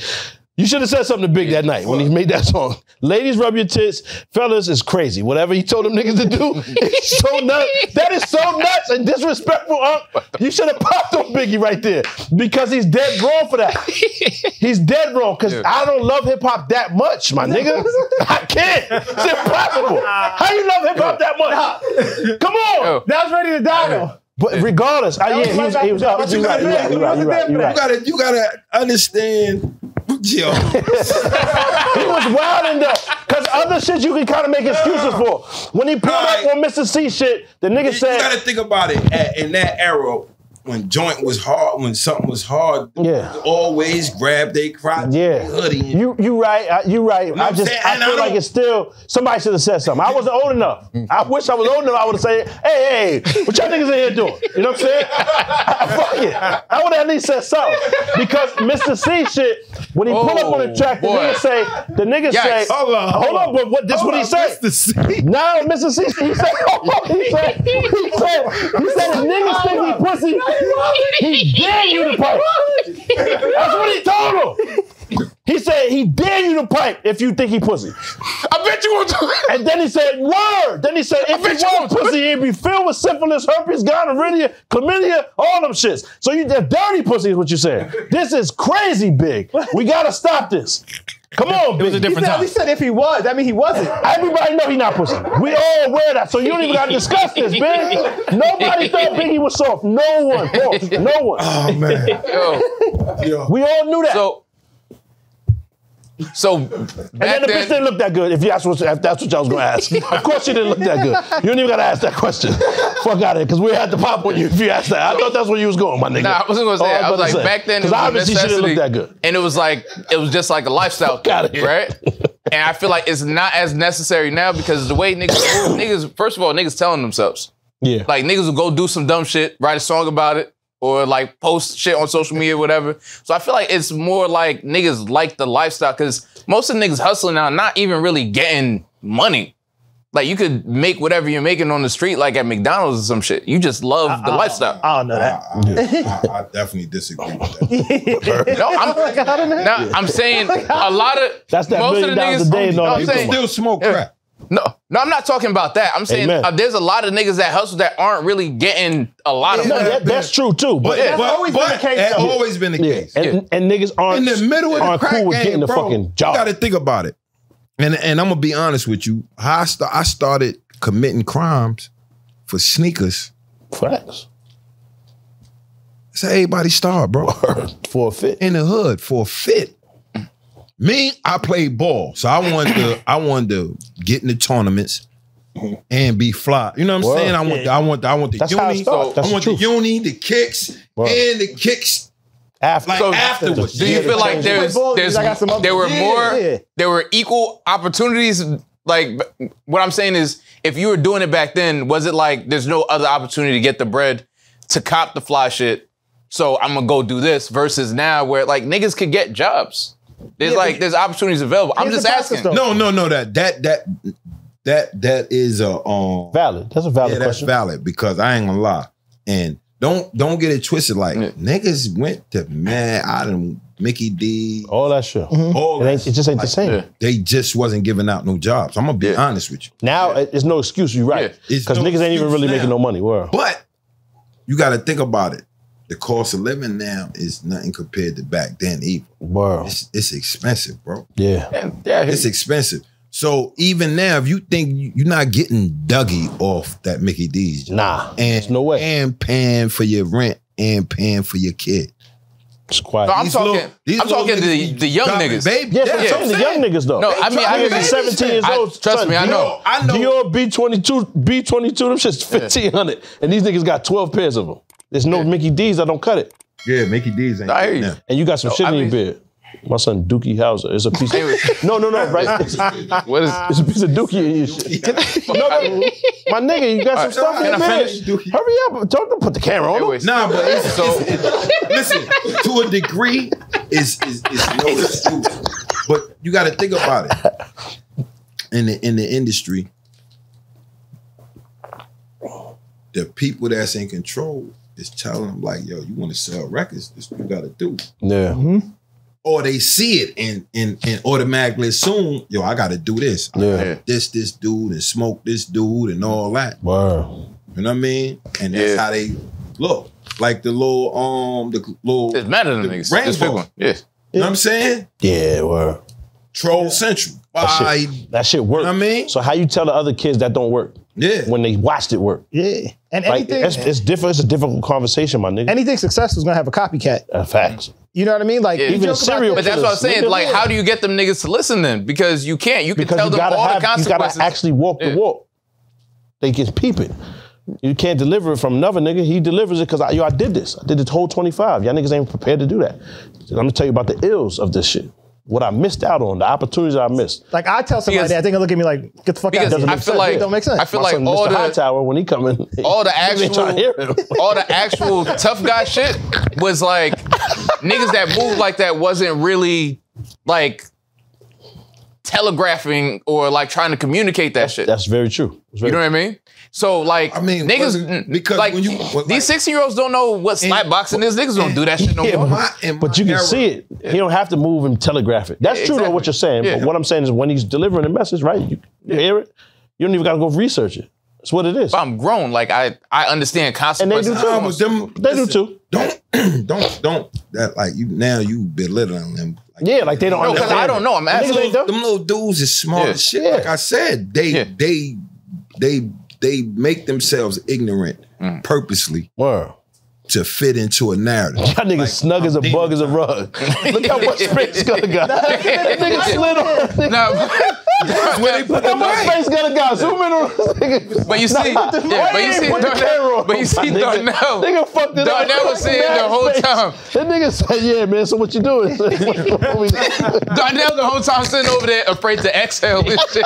You should have said something to Big that night when he made that song. Ladies, rub your tits. Fellas, it's crazy. Whatever he told them niggas to do, it's so nuts. That is so nuts and disrespectful, huh? You should have popped on Biggie right there because he's dead wrong for that. He's dead wrong because I don't love hip-hop that much, my nigga. I can't. It's impossible. How you love hip-hop that much? Come on. That was Ready to Die, though. But regardless, I, yeah, he was, he was up. But you gotta, you gotta understand. Yo. He was wilding though, because other shit you can kind of make excuses for. When he pulled right. up on Mister C shit, the nigga you, said. You gotta think about it at, in that era when joint was hard, when something was hard. Yeah. Always grab they crotch. Yeah. Hoodie. You you right. I, you right. You know I just saying? I and feel I like it's still somebody should have said something. I wasn't old enough. I wish I was old enough. I would have said, hey, hey, what y'all niggas in here doing? You know what I'm saying? I, fuck it. I would have at least said something because Mister C shit. When he oh, pull up on the track, the niggas say, the niggas say, hold on, hold on, but what, this hold what he said. No, Mister C, he said, oh, he said, he said, he said, the niggas think he pussy, he dare you to pipe. That's what he told him. He said, he dare you to pipe if you think he pussy. I bet you won't do it. And then he said, word. Then he said, if you want pussy, he'd be filled with syphilis, herpes, gonorrhea, chlamydia, all them shits. So you that dirty pussy is what you said. This is crazy, Big. We gotta stop this. Come on, Big. It was a different he, said, he said if he was, that mean he wasn't. Everybody know he not pussy. We all aware that, so you don't even gotta discuss this, Big. Nobody thought Biggie was soft. No one, both. No one. Oh man. Yo. Yo. We all knew that. So, So, back and then the then, bitch didn't look that good. If, you asked, if that's what y'all was gonna ask, of course she didn't look that good. You didn't even gotta ask that question. Fuck out of it, because we had to pop on you if you asked that. I thought that's where you was going, my nigga. Nah, I wasn't gonna say. That. I was like, say. Back then, because obviously she didn't look that good, and it was like it was just like a lifestyle thing, right? And I feel like it's not as necessary now because the way niggas, niggas, first of all, niggas telling themselves, yeah, like niggas will go do some dumb shit, write a song about it. Or like post shit on social media or whatever. So I feel like it's more like niggas like the lifestyle because most of the niggas hustling now not even really getting money. Like you could make whatever you're making on the street like at McDonald's or some shit. You just love I, the I, lifestyle. I don't know that. I, I, I, I definitely disagree with that. No, I'm, now, I'm saying a lot of- That's that most million of the dollars niggas, a day and all that. Still smoke yeah. crap. No, no, I'm not talking about that. I'm saying uh, there's a lot of niggas that hustle that aren't really getting a lot yeah, of money. No, that, that's true too, but, but that's but, always but been the case. That's always been the case. Yeah. And, yeah. and niggas aren't in the middle of the crack cool game, with getting the bro, fucking job. You got to think about it. And and I'm gonna be honest with you. I st- I started committing crimes for sneakers. Facts. That's how everybody started, bro. For a fit in the hood for a fit. Me, I played ball, so I wanted to. I wanted to get in the tournaments and be fly. You know what I'm Whoa. saying? I want. The, I want. The, I want the That's uni. So I want the, the uni, the kicks, Whoa. and the kicks. After, like so afterwards. Do you yeah, feel like there's, there's, there's there were yeah, more, yeah. there were equal opportunities? Like what I'm saying is, if you were doing it back then, was it like there's no other opportunity to get the bread, to cop the fly shit? So I'm gonna go do this versus now, where like niggas could get jobs. There's yeah, like there's opportunities available. I'm just asking. No, no, no. That that that that that is a um, valid. That's a valid yeah, that's question. That's valid because I ain't gonna lie. And don't don't get it twisted. Like yeah. niggas went to man, I done Mickey D, all that shit. Mm-hmm. All it, that ain't, shit. It just ain't like, the same. Yeah. They just wasn't giving out no jobs. I'm gonna be yeah. honest with you. Now yeah. it's no excuse. You're right. Because yeah. no niggas ain't even really now. making no money. Wow. But you got to think about it. The cost of living now is nothing compared to back then either. Wow. It's, it's expensive, bro. Yeah. yeah, yeah it's expensive. So even now, if you think you're not getting Dougie off that Mickey D's job. Nah, and, there's no way. And paying for your rent and paying for your kid. It's quiet. No, I'm these talking. Little, these I'm talking to the, the young niggas. Baby. Yeah, yeah, yeah. I'm the young niggas though. No, I mean, I hear seventeen years I, old. Trust son, me, I know. I know. Dior B twenty-two, B twenty-two, them shit's fifteen hundred, yeah. and these niggas got twelve pairs of them. There's no yeah. Mickey D's. I don't cut it. Yeah, Mickey D's ain't. No, I you. And you got some no, shit I mean, in your beard. My son Dookie Howser is a piece of no, no, no, right? It's, what is it's a piece of Dookie in your shit. I, no, my nigga, you got right, some stuff in your man. Hurry up! Don't, don't put the camera on. Anyways, nah, but it's, so it's, it's, listen, to a degree, is is no excuse. But you got to think about it. In the in the industry, the people that's in control is telling them like, "Yo, you want to sell records? This you got to do." Yeah. Mm-hmm. Or they see it and, and, and automatically assume, yo, I gotta do this. I yeah. gotta this, this dude, and smoke this dude and all that. Wow. You know what I mean? And that's yeah. how they look. Like the little, um, the little. It's madder than niggas. Rainbow. It's big one. Yeah. You know what I'm saying? Yeah, well. Troll yeah. Central. That shit, that shit works. You know what I mean? So how you tell the other kids that don't work? Yeah. When they watched it work. Yeah. And like, anything. It's, it's different. It's a difficult conversation, my nigga. Anything successful is gonna have a copycat. Uh, facts. You know what I mean? Like yeah. even a serial. But that's what I'm saying. Like, how do you get them niggas to listen then? Because you can't. You can because tell you them all have, the consequences. You gotta actually walk yeah. the walk. They just peep it. You can't deliver it from another nigga. He delivers it because I, yo, I did this. I did this whole twenty-five. Y'all niggas ain't prepared to do that. So let me tell you about the ills of this shit. What I missed out on, the opportunities I missed. Like I tell somebody, because, that, they look at me like, "Get the fuck out!" Doesn't I make feel sense. Like it don't make sense. I feel my like all Mister the tower when he come in, all the actual, all the actual tough guy shit was like niggas that moved like that wasn't really like telegraphing or like trying to communicate that that's, shit. That's very true. That's very you know true. What I mean? So like, I mean, niggas, because like when you, when these like, sixteen-year-olds don't know what slap boxing is. Niggas don't do that shit no yeah, more. My, my but you can era. See it. Yeah. He don't have to move and telegraph it. That's yeah, true exactly. though what you're saying. Yeah. But what I'm saying is when he's delivering the message, right? You, you yeah. hear it. You don't even gotta go research it. That's what it is. But I'm grown. Like I, I understand consequences. And they do too. Almost, them, they listen, do too. Don't, don't, don't. That like you now you belittling them. Like, yeah, like they don't. No, because I don't know. I'm asking. Them, them, them little dudes is smart yeah. as shit. Yeah. Like I said, they, yeah. they, they. They make themselves ignorant mm. purposely wow. to fit into a narrative. That nigga like, snug I'm as a demon. Bug as a rug. Look how much Space Gunna got. That nigga slid on. Nah, when they look how much Space Gunna got. Zoom in on this nigga. But you see, nah, yeah, but you see, Darnell, but you see, Darnell. Nigga fucked it up. Darnell was saying the whole time. That nigga said, "Yeah, man. So what you doing?" Darnell the whole time sitting over there afraid to exhale this shit.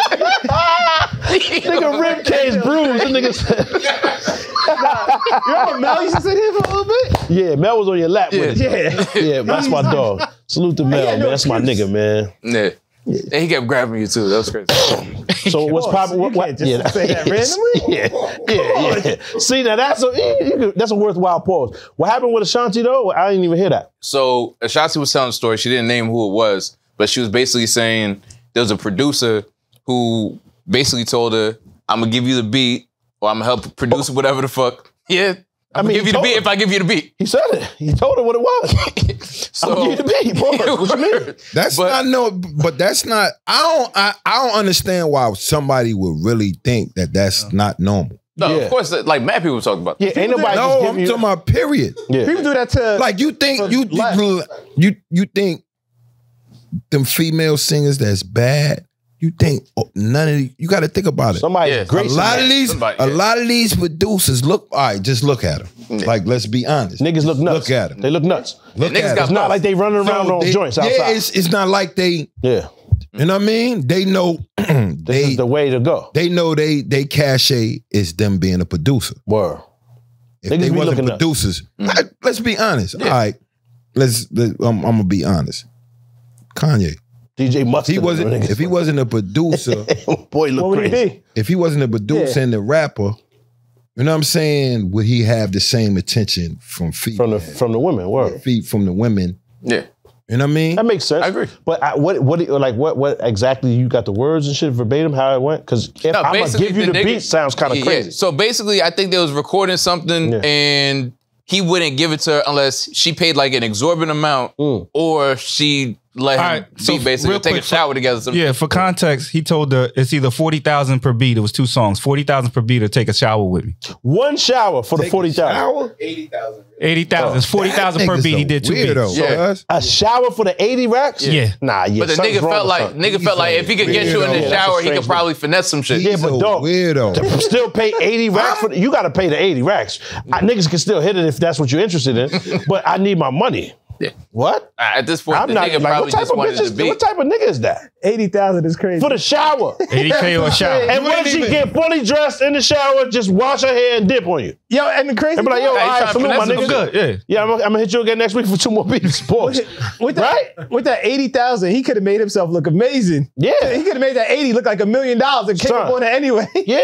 Nigga rib cage bruised. That nigga said. You remember Mel used to sit here for a little bit? Yeah, Mel was on your lap yeah. with it. Yeah, yeah, that's my dog. Salute to Mel, no man. Excuse. That's my nigga, man. Yeah. Yeah. And he kept grabbing you too. That was crazy. So what's popping? What, what, just yeah, say that randomly? Yeah, yeah, yeah, yeah. See, now that's a that's a worthwhile pause. What happened with Ashanti though? I didn't even hear that. So Ashanti was telling a story. She didn't name who it was, but she was basically saying there was a producer who basically told her, "I'm gonna give you the beat." Or I'm gonna help produce whatever the fuck. Yeah. I mean, give you the beat if I give you the beat. He said it. He told her what it was. So I'll give you the beat, boy. What you mean? That's but, not no. But that's not. I don't. I, I don't understand why somebody would really think that that's yeah. not normal. No, yeah. of course. Like mad people talk about. That. Yeah, ain't nobody. No, just I'm you... talking about period. Yeah. People do that to. Like you think you you, you you think them female singers that's bad. You think oh, none of these, you got to think about it. Somebody, yeah, a lot of these, somebody, yeah. a lot of these producers look. All right, just look at them. Yeah. Like, let's be honest. Niggas look nuts. Look at them. They look nuts. Look yeah, niggas at got them. It's not like they running around no, on they, joints outside. Yeah, it's, it's not like they. Yeah. You know what I mean? They know. they, this is the way to go. They know they they cachet is them being a producer. Word. If niggas they wasn't producers, mm. like, let's be honest. Yeah. All right, let's. Let, um, I'm gonna be honest. Kanye. D J Mustard. He wasn't, if he wasn't a producer, boy, look what would crazy. He be? If he wasn't a producer yeah. and a rapper, you know what I'm saying? Would he have the same attention from feet from the man? From the women? Word. Feet from the women. Yeah, you know what I mean? That makes sense. I agree. But I, what what like what what exactly you got the words and shit verbatim how it went? Because if no, I'm gonna give you the, the nigga, beat sounds kind of yeah, crazy. Yeah. So basically, I think they was recording something yeah. and he wouldn't give it to her unless she paid like an exorbitant amount mm. or she let him right, so be basically take quick, a shower together. So yeah, for context, he told the it's either forty thousand per beat. It was two songs, forty thousand per beat to take a shower with me. One shower for take the forty thousand. Eighty thousand. Eighty thousand. It's forty thousand per beat. He did two beats. Yeah. A shower for the eighty racks? Yeah. yeah. Nah, yeah. But the nigga felt like nigga he's felt like if he could weirdo. get you in the shower, yeah, he could probably thing. finesse some shit. He's yeah, but dog, weirdo. Still pay eighty racks for the, you got to pay the eighty racks. I, niggas can still hit it if that's what you're interested in. But I need my money. Yeah. What? At this point, I'm the not nigga like, probably what type just wanted bitches, to be. What type of nigga is that? eighty thousand is crazy. For the shower. eighty K or a shower. And you when she even... get fully dressed in the shower, just wash her hair and dip on you. Yo, and the crazy. And be like, yo, all right, salute my nigga. Good. Yeah, yeah I'm, I'm going to hit you again next week for two more beats. Pause. With that, right? With that eighty thousand, he could have made himself look amazing. Yeah. He could have made that eighty look like a million dollars and came up on it anyway. Yeah.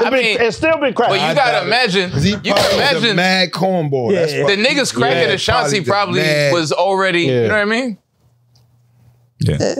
I mean, it's still been cracking. Well, you gotta imagine. You can imagine. Mad cornball. Yeah, yeah. The niggas cracking yeah, Ashanti probably, probably was already. Yeah. You know what I mean? Yeah. yeah.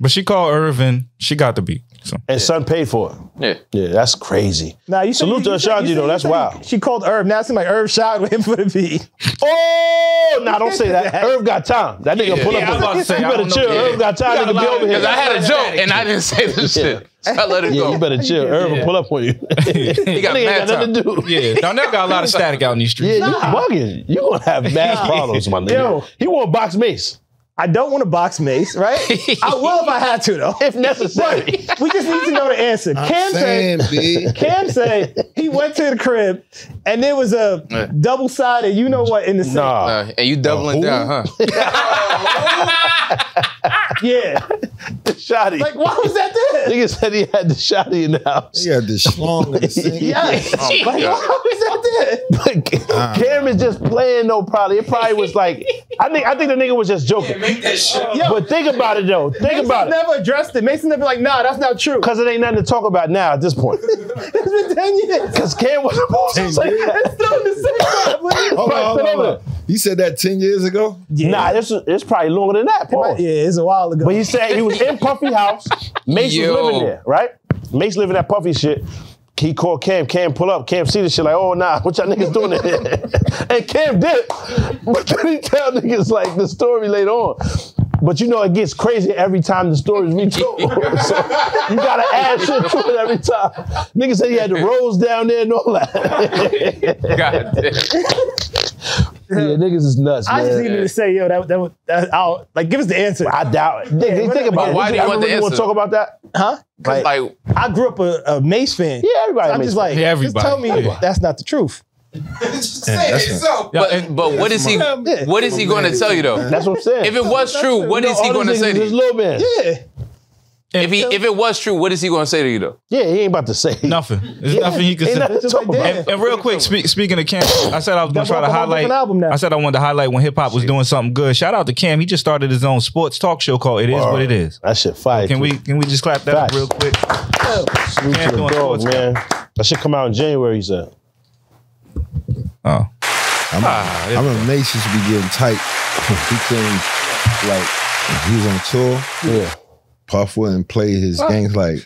But she called Irvin. She got the beat. So. And yeah. Son paid for it. Yeah. Yeah, that's crazy. Nah, you salute you, to Ashanti though. That's wild. She called Irv. Now it seems like Irv shouted with him for the beat. Oh, nah, don't say that. Irv got time. That nigga yeah. pull yeah, up. I was about to say, you better chill. Yeah. Irv got time. Nigga be over here. Because I had a joke and I didn't say this shit. So I let it yeah, go. You better chill. Irv will yeah. pull up on you. He got mad time. To do. Yeah, now that got a lot of static out in these streets. Yeah, nah. You bugging. You gonna have mad problems, my nigga. Yo, he wore box mace. I don't want to box mace, right? I will if I had to, though. If necessary. But we just need to know the answer. I'm Cam saying, said, Cam said he went to the crib and there was a yeah. double-sided, you know what, in the sink. Nah. Uh, and you doubling oh, down, huh? Yeah. The shoddy. Like, why was that there? Nigga said he had the shoddy in the house. He had the schlong in the sink. Yes. Oh, like, God. Why was that there? But Cam is just playing, though, probably. It probably was like, I think, I think the nigga was just joking. Yeah, That shit. Yo, but think about it though. Think Mason about it. Never addressed it. Mason never like, nah, that's not true. Cause it ain't nothing to talk about now at this point. It's been ten years. Cause Cam wasn't born. It's still the same. You said that ten years ago? Yeah. Nah, this is, it's probably longer than that. It might, yeah, it's a while ago. But he said he was in Puffy house. Mace Yo. was living there, right? Mace living that Puffy shit. He called Cam. Cam pull up. Cam see this shit like, oh, nah, what y'all niggas doing in here? And Cam did. But then he tell niggas like the story later on. But you know it gets crazy every time the stories retold. So you gotta add shit to it every time. Niggas said he had the rose down there and all that. God damn. Yeah, niggas is nuts, man. I just needed to say, yo, that that, that I'll, like, give us the answer. I doubt it. Nigga, yeah, think about it. Why do you want the answer? You want to talk about that? Huh? Like, like, I grew up a, a Mace fan. Yeah, everybody. So I'm just like, yeah, just tell me yeah. that's not the truth. Just say yeah, it so. But, yeah, but what is he? Yeah. What is he going to tell you though? That's what I'm saying. If it was true, true. what you know, is he going to say? This little man. Yeah. If he, if it was true, what is he going to say to you though? Yeah, he ain't about to say nothing. There's yeah. nothing he can say. Right and, and real quick, speak, speaking of Cam, I said I was going to try to highlight. I said I wanted to highlight when hip hop was doing something good. Shout out to Cam. He just started his own sports talk show called "It Is What It Is." That shit fire. Can we can we just clap that up real quick? Cam doing sports, man. That shit come out in January. He said. Oh, I'm, ah, I'm a Mason should be getting tight. He came like he was on tour. Yeah, Puff wouldn't play his oh. games like,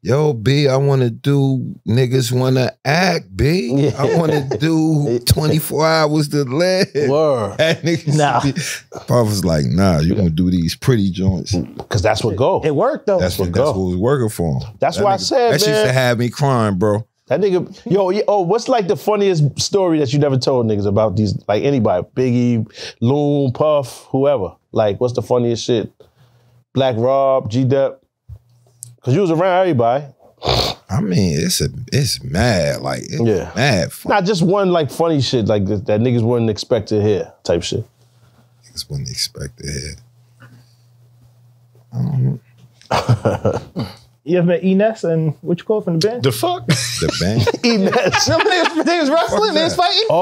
yo, B, I want to do niggas want to act, B. Yeah. I want to do twenty-four hours to live. Word. Nah. Puff was like, nah, you gonna do these pretty joints because that's what go. It worked though. That's what, what go. That's what was working for him. That's that why nigga, I said that man. used to have me crying, bro. That nigga, yo, oh, what's like the funniest story that you never told niggas about these, like anybody, Biggie, Loon, Puff, whoever. Like, what's the funniest shit? Black Rob, G-Dep. Cause you was around everybody. I mean, it's a, it's mad, like, it's yeah. mad funny. Not just one, like, funny shit, like, that, that niggas wouldn't expect to hear, type shit. Niggas wouldn't expect to hear. I don't know. You ever met Ines and what you call it from the band? The fuck? The band? Ines. No, they, was, they was wrestling, they was fighting. Oh,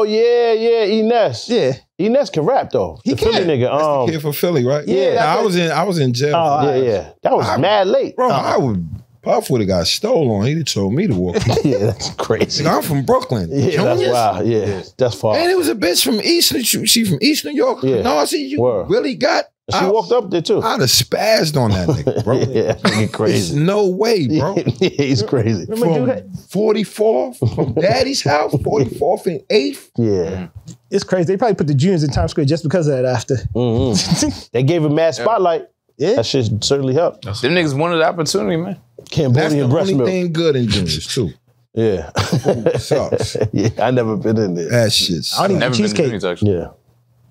oh, yeah, yeah, Ines. Yeah. Ines can rap though. He the can. Philly nigga. That's um, the kid from Philly, right? Yeah. yeah I was in I was in jail. Oh, yeah, yeah. That was I, mad late. Bro, uh -huh. I would Puff would have got stolen. He'd have told me to walk. Yeah, that's crazy. I'm from Brooklyn. Yeah, that's wild. Yeah. yeah. That's far. And it was a bitch from East, she from East New York. Yeah. No, I see you Word. really got She I, walked up there, too. I'd have spazzed on that nigga, bro. Yeah, nigga crazy. There's no way, bro. Yeah, he's crazy. From forty-fourth, from Daddy's house, forty-fourth and eighth. Yeah. It's crazy. They probably put the juniors in Times Square just because of that after. Mm-hmm. They gave him mad spotlight. Yeah. That shit certainly helped. That's Them niggas wanted the opportunity, man. Cambodian breast milk. That's the only thing good in juniors, too. Yeah. Ooh, sucks. Yeah, I never been in there. That shit sucks. I didn't never cheesecake. been in juniors, actually. Yeah.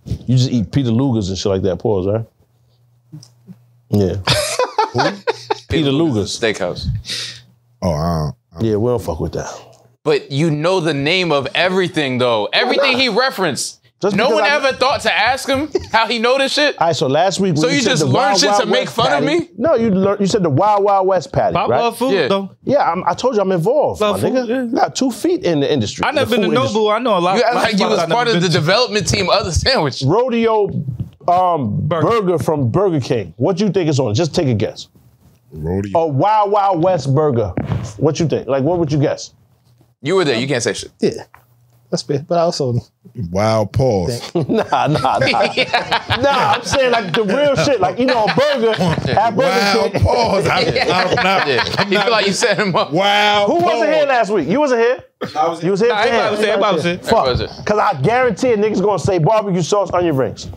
You just eat Peter Luger's and shit like that. Pause, right? Yeah. Peter Luger's Steakhouse. Oh, I don't, I don't. Yeah, we don't fuck with that. But you know the name of everything, though. Everything he referenced. Just no one I, ever thought to ask him how he know this shit? All right, so last week... So you, you just learned shit to make fun patty. of me? No, you learned, you said the Wild Wild West patty, Pop right? Love food, yeah. though. Yeah, I'm, I told you I'm involved, Love my food, nigga. Yeah. You got two feet in the industry. I've never been to Nobu. I know a lot of... You like you was I've part of the to. development team of the sandwich. Rodeo um, burger. burger from Burger King. What do you think it's on? Just take a guess. Rodeo. A Wild Wild West burger. What you think? Like, what would you guess? You were there. You can't say shit. Yeah. That's fair, but I also... Wild pause. nah, nah, nah. Nah, I'm saying like the real shit. Like, you know, a burger, have burger Wild shit. pause. I, yeah. I'm not... Yeah. I'm you not, feel like you set him up. Wild Who pause. wasn't here last week? You wasn't here? I was here. You was here? Nah, everybody was here. Everybody was here. Fuck. Was Cause I guarantee a nigga's gonna say barbecue sauce, onion rings.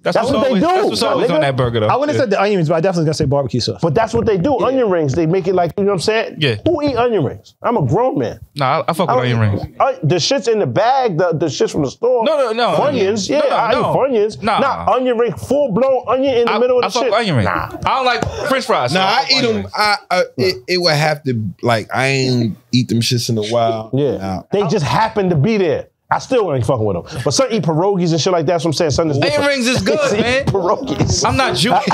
That's, that's what always, they do. That's what's always nigga. on that burger, though. I wouldn't have yeah. said the onion rings, but I definitely gonna say barbecue sauce. But that's what they do. Yeah. Onion rings, they make it like, you know what I'm saying? Yeah. Who eat onion rings? I'm a grown man. Nah, I, I fuck I with onion rings. I, the shit's in the bag, the, the shit's from the store. No, no, no. Funyuns, yeah, no, no, I no. eat Funyuns. Nah. Not onion ring, full blown onion in the I, middle of I the shit. I fuck onion rings. Nah. I don't like french fries. Nah, so I, I eat them, I, I, it, it would have to, like, I ain't eat them shits in a while. Yeah. Nah. They just happen to be there. I still ain't fucking with them. But some eat pierogies and shit like that. That's what I'm saying. Some onion rings is good, man. Pierogies. I'm not Jewish.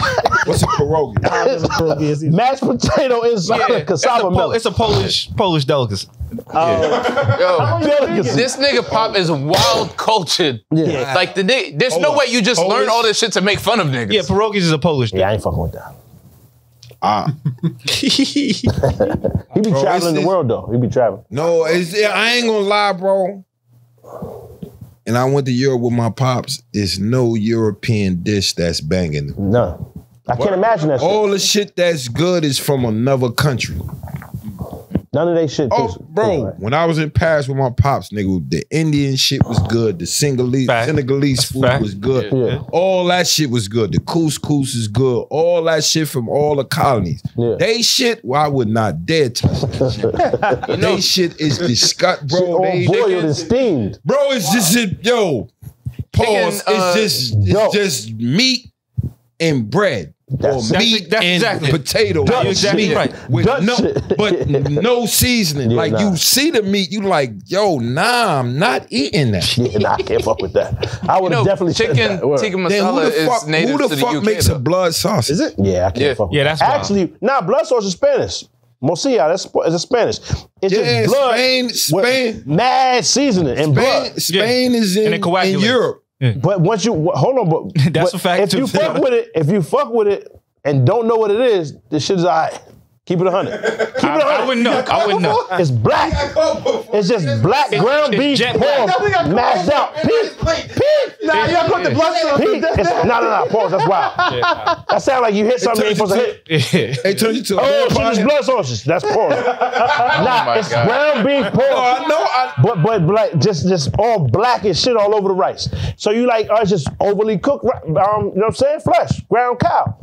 What's a pierogi? Mashed potato inside yeah, cassava milk. It's a Polish Polish delicacy. Uh, Yo, delicacy. This nigga Pop is wild cultured. Yeah. Like the nigga, there's Polish. no way you just Polish. learn all this shit to make fun of niggas. Yeah, pierogies is a Polish thing. Yeah, I ain't fucking with that. Ah. He be bro, traveling the world though. He be traveling. No, it's, I ain't gonna lie, bro. And I went to Europe with my pops. It's no European dish that's banging. No. I can't imagine that shit. All the shit that's good is from another country. None of that shit. Oh, bro, when I was in Paris with my pops, nigga, the Indian shit was good. The Senegalese, Senegalese food was good. Yeah. All that shit was good. The couscous is good. All that shit from all the colonies. Yeah. They shit, well, I would not dare touch that shit. They shit is disgusting, bro. They boiled and steamed. Bro, it's just, it, yo, pause. Chicken, uh, it's just, it's dope. just meat and bread. That's or meat that's and exactly. potato Dutch, exactly meat right. with no, but no seasoning. Yeah, like nah. you see the meat, you like, yo, nah, I'm not eating that. Yeah, nah, I can't fuck with that. I would you know, definitely chicken said that. tikka masala is fuck, native Who the to fuck the U K, makes though. a blood sausage? Is it? Yeah, I can't yeah. fuck with yeah, that's that. Actually, wild. nah, blood sausage is Spanish. Morcilla, that's it's a Spanish. It's yeah, just blood Spain, Spain. mad seasoning and Spain, blood. Spain yeah. is in, in Europe. Yeah. But once you hold on, but that's but a fact. If too, you too. fuck with it, if you fuck with it and don't know what it is, this shit is all right. Keep it a hundred. Keep it a hundred. I wouldn't know. I wouldn't know. It's black. It's just black ground beef, pork, mashed out. Pete, Pete. Nah, you put the blood on Pete. No, no, no. Pause. That's wild. That sound like you hit something you're supposed to hit. They turned you to. Oh, it's blood sausage. That's pork. Nah, it's ground beef, pork. I know. But but black, just just all black and shit all over the rice. So you like, oh, it's just overly cooked. Um, you know what I'm saying? Flesh, ground cow.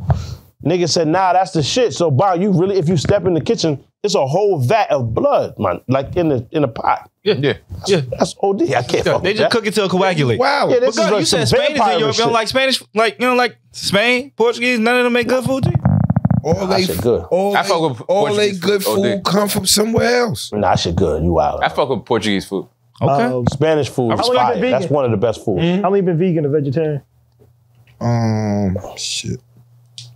Nigga said, nah, that's the shit. So, Bout, you really, if you step in the kitchen, it's a whole vat of blood, man, like in the in a pot. Yeah, yeah, that's, yeah. That's O D. I can't. Yeah, they just that. cook it till it coagulates. Wow. Yeah, this because is like you said Spain is in Europe. You don't like Spanish, like you know, like Spain, Portuguese. None of them make good food to you. All nah, they, good. All I they, fuck with all they good food, food come from somewhere else. Nah, shit good. You wild. I fuck with Portuguese food. Okay. Um, Spanish food. Is fire. That's one of the best foods. Mm-hmm. How long you been vegan or vegetarian? Um, shit.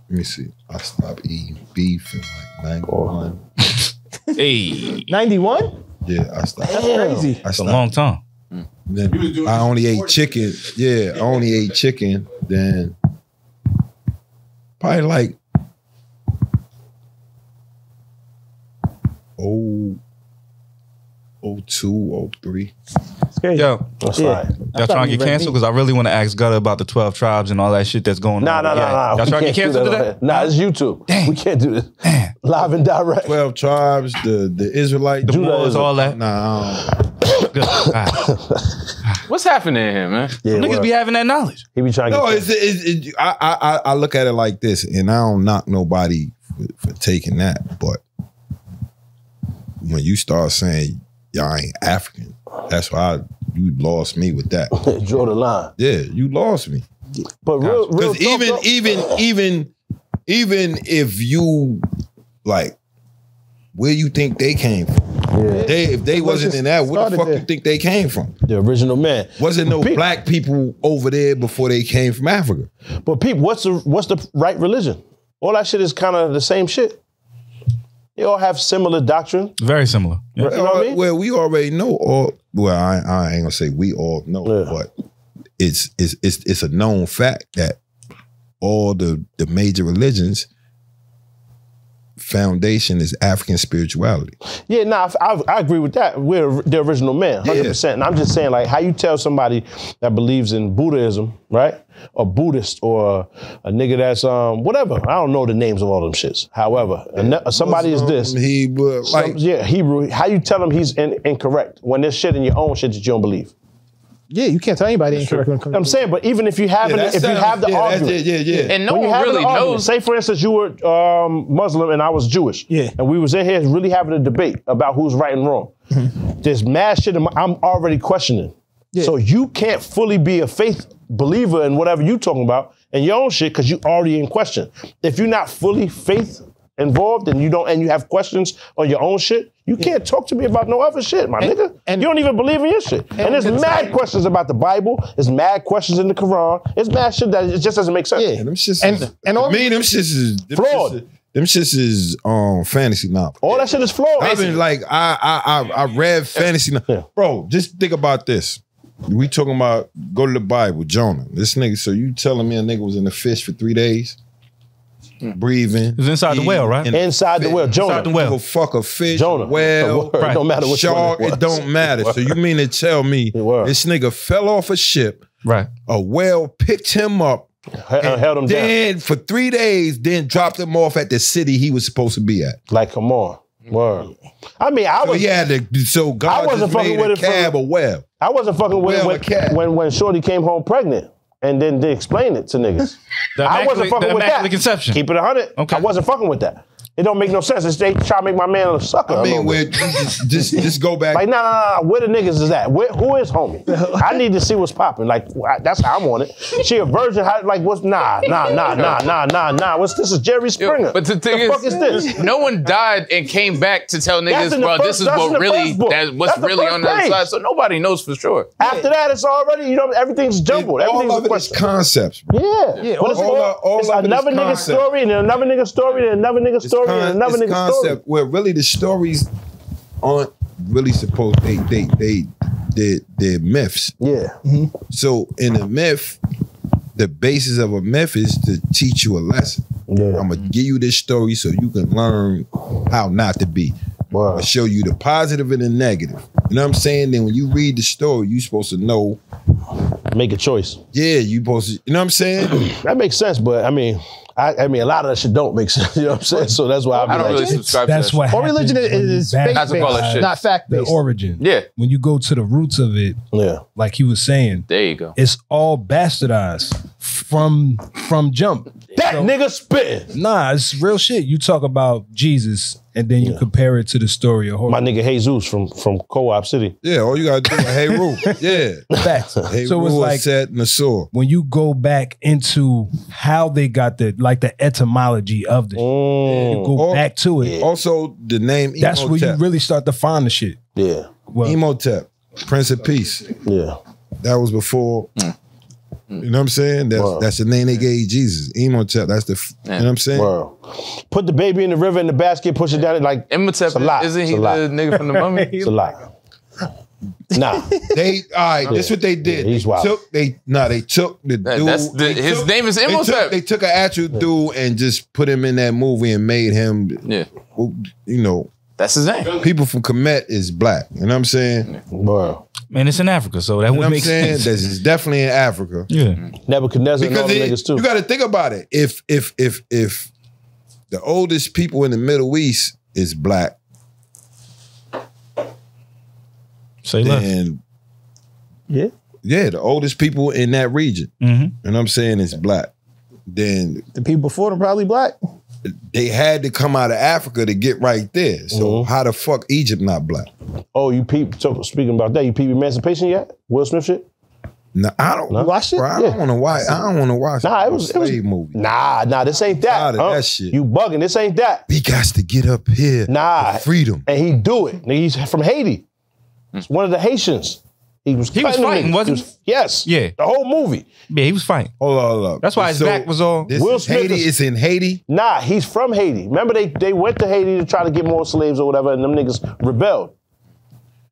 Let me see. I stopped eating beef in like ninety-one. Hey. ninety-one? Yeah, I stopped. That's crazy. Stopped. That's a long time. Then I only ate chicken. Yeah, I only ate chicken. Then probably like oh, oh two, oh three. crazy. Yo, that's yeah. right. Y'all trying to get canceled? Because I really want to ask Gutter about the twelve tribes and all that shit that's going nah, on. Nah, nah, nah, nah. Y'all trying to get canceled today? Nah, it's YouTube. Damn. We can't do this. Damn. Live and direct. twelve tribes, the, the Israelite, the Moors, all that. Nah, I don't know. Right. What's happening here, man? Yeah, Some niggas work. be having that knowledge. He be trying to no, get it's, it's, it, I, I, I look at it like this, and I don't knock nobody for, for taking that, but when you start saying y'all ain't African, that's why I, you lost me with that. Draw the line. Yeah, you lost me. But real, real talk, even though. even even even if you like, where you think they came from? Yeah. They, if they wasn't in that, where the fuck there. you think they came from? The original man. Wasn't no people. black people over there before they came from Africa. But people, what's the what's the right religion? All that shit is kind of the same shit. They all have similar doctrine. Very similar. Yeah. You know what I mean? Well, we already know all. Well, I, I ain't gonna say we all know, yeah. but it's it's it's it's a known fact that all the the major religions' foundation is African spirituality. Yeah, nah, I, I, I agree with that. We're the original man, hundred yeah. percent. And I'm just saying, like, how you tell somebody that believes in Buddhism, right? A Buddhist or a, a nigga that's um whatever. I don't know the names of all them shits. However, yeah. a, somebody Muslim, is this Hebrew, like, Some, yeah, Hebrew. How you tell them he's in, incorrect when there's shit in your own shit that you don't believe? Yeah, you can't tell anybody incorrect. Sure. I'm saying, but even if you have yeah, an, if sounds, you have the yeah, argument, yeah, yeah, yeah, and no one really knows. Say, for instance, you were um, Muslim and I was Jewish, yeah, and we was in here really having a debate about who's right and wrong. There's mad shit I'm already questioning. Yeah. So you can't fully be a faith believer in whatever you talking about and your own shit because you already in question. If you're not fully faith involved and you don't and you have questions on your own shit, you yeah. can't talk to me about no other shit, my and, nigga. And you don't even believe in your shit. And, and there's mad questions about the Bible. There's mad questions in the Quran. It's mad shit that it just doesn't make sense. Yeah, them shits and, is, and all me, them shits is them flawed. Shits is, them shits is um fantasy novel. All that shit is flawed. I've been like I I I, I read fantasy novel. Yeah. Bro, just think about this. We talking about go to the Bible, Jonah. This nigga. So you telling me a nigga was in the fish for three days? Breathing. It was inside eating, the well, right? Inside the well. Jonah. Inside the well. Go fuck a fish, Jonah. well, right. It don't matter what shark, it, it don't matter. It so you mean to tell me this nigga fell off a ship, right? A whale picked him up, H and held him then down. for three days, then dropped him off at the city he was supposed to be at. Like, come on. Word. I mean, I so was. Yeah, the, so God I wasn't just fucking made with a cab a well. I wasn't fucking with well it when, when, when Shorty came home pregnant. And then they explain it to niggas. I wasn't fucking with that. Conception. Keep it one hundred. Okay. I wasn't fucking with that. It don't make no sense. It's they try to make my man a sucker. I mean, where, just, just, just go back. Like, nah, nah, nah. Where the niggas is at? Where, who is homie? I need to see what's popping. Like, that's how I want it. She a virgin. How, like, what's, nah, nah, nah, nah, nah, nah, nah. What's this? Is Jerry Springer. Yo, but the thing the is, fuck is this? No one died and came back to tell niggas, bro, first, this is what really, that, what's that's really on the other side. So nobody knows for sure. After yeah. that, it's already, you know, everything's jumbled. It, everything's all of question. It is concepts. Bro. Yeah. yeah. All, it's all, all, all it's another nigga's story and another nigga's story and another nigga's story. Con this concept story. where really the stories aren't really supposed they they they they're, they're myths. Yeah. Mm-hmm. So in a myth, the basis of a myth is to teach you a lesson. Yeah. I'm gonna give you this story so you can learn how not to be. Wow. I'm gonna show you the positive and the negative. You know what I'm saying? Then when you read the story, you're supposed to know. Make a choice. Yeah, you supposed to. You know what I'm saying? That makes sense, but I mean. I, I mean, a lot of that shit don't make sense. You know what I'm saying? So that's why I, I don't like, really subscribe that's to that. That's what religion is, is faith-based, not fact-based. The origin. Yeah. When you go to the roots of it, yeah. like he was saying, there you go. It's all bastardized from from jump. That so, nigga spitting. Nah, it's real shit. You talk about Jesus, and then you yeah. compare it to the story of Horus. My nigga Jesus from from Co-op City. Yeah, all you gotta do is hey rule. Yeah, facts. Hey, so it's like set in the sword. When you go back into how they got the like the etymology of the, mm. shit, you go or, back to it. Also, the name Imhotep. That's where you really start to find the shit. Yeah, well, Imhotep, Prince of Peace. Yeah, that was before. Mm. You know what I'm saying? That's, wow. that's the name they gave Jesus. Imhotep. That's the, yeah. you know what I'm saying? Wow. Put the baby in the river in the basket, push it down. Like, Imhotep, isn't he the nigga from the Mummy? It's a lot. Nah. They, all right, yeah. this is what they did. Yeah, he's wild. They took, they, nah, they took the that, dude. That's the, they his took, name is Imhotep. They, they took an actual yeah. dude and just put him in that movie and made him, yeah. you know, That's his name. People from Kemet is black. You know what I'm saying? Wow. Man, it's in Africa, so that you would make sense. This is definitely in Africa. Yeah. Nebuchadnezzar and all the niggas too. You gotta think about it. If if if if the oldest people in the Middle East is black, say less. Yeah. Yeah, the oldest people in that region. Mm-hmm. You know what I'm saying? Is black. Then the people before them probably black. They had to come out of Africa to get right there. So mm-hmm. how the fuck Egypt not black? Oh, you peep. So speaking about that, you peep Emancipation yet? Will Smith shit? No, I don't no. watch it. Bro, I yeah. don't want to watch. I don't want to watch. Nah, it was, it was movie. Nah, nah, this ain't that. Huh? That shit. You bugging? This ain't that. He got to get up here. Nah, for freedom. And he do it. He's from Haiti. It's one of the Haitians. He was, he was fighting, wasn't he? Was, yes. Yeah. The whole movie. Yeah, he was fighting. Hold on, hold on. That's why his so, back was all... Will Smith Haiti is in Haiti? Nah, he's from Haiti. Remember, they, they went to Haiti to try to get more slaves or whatever, and them niggas rebelled.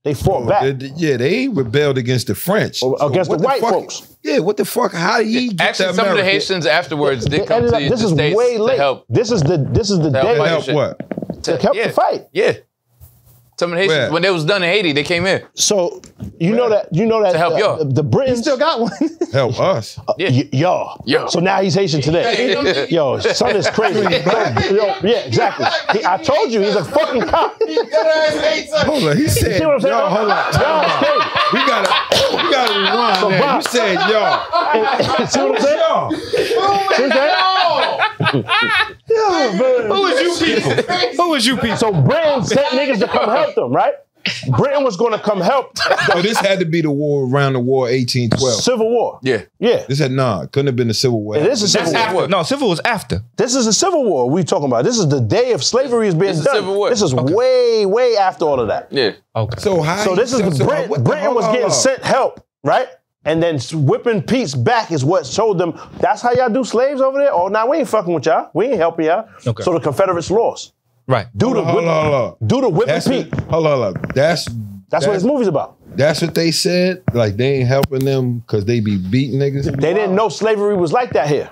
They fought oh, back. They, yeah, they rebelled against the French. Or, so against the white the fuck, folks. Yeah, what the fuck? How did he get Actually, some America? Of the Haitians afterwards they, did they come to up, this the is States way late. To help. This is the, this is the to day. Help what? To, to help yeah, the fight. Yeah. Some of the Haitians, when it was done in Haiti, they came in. So you Where? know that you know that to help uh, the, the Britons still got one. Help us, uh, yeah. y'all. Yo. So now he's Haitian today. Yo, son is crazy. Yo, yeah, exactly. He, I told you he's a fucking cop. Hold on, he said. Yo, hold on. We gotta, we gotta rewind. So you said y'all. See what I'm saying? Y'all. Who was you people? Who was you people? So Britain sent niggas to come help. Them, right? Britain was going to come help. Oh, this had to be the war around the war eighteen twelve. Civil War. Yeah. Yeah. This had, nah, couldn't have been the Civil War. It is a Civil That's War. After. No, Civil was after. This is a Civil War we're talking about. This is the day of slavery is being this done. Is Civil War. This is okay. way, way after all of that. Yeah. Okay. So, how so this is so, so Britain, Britain was getting sent help, right? And then whipping Pete's back is what showed them, that's how y'all do slaves over there? Oh, nah, we ain't fucking with y'all. We ain't helping y'all. Okay. So the Confederates lost. Right. Do the whip. Do the whip and peep. Hold on, hold on. That's that's what this movie's about. That's what they said. Like they ain't helping them because they be beating niggas. They didn't know slavery was like that here,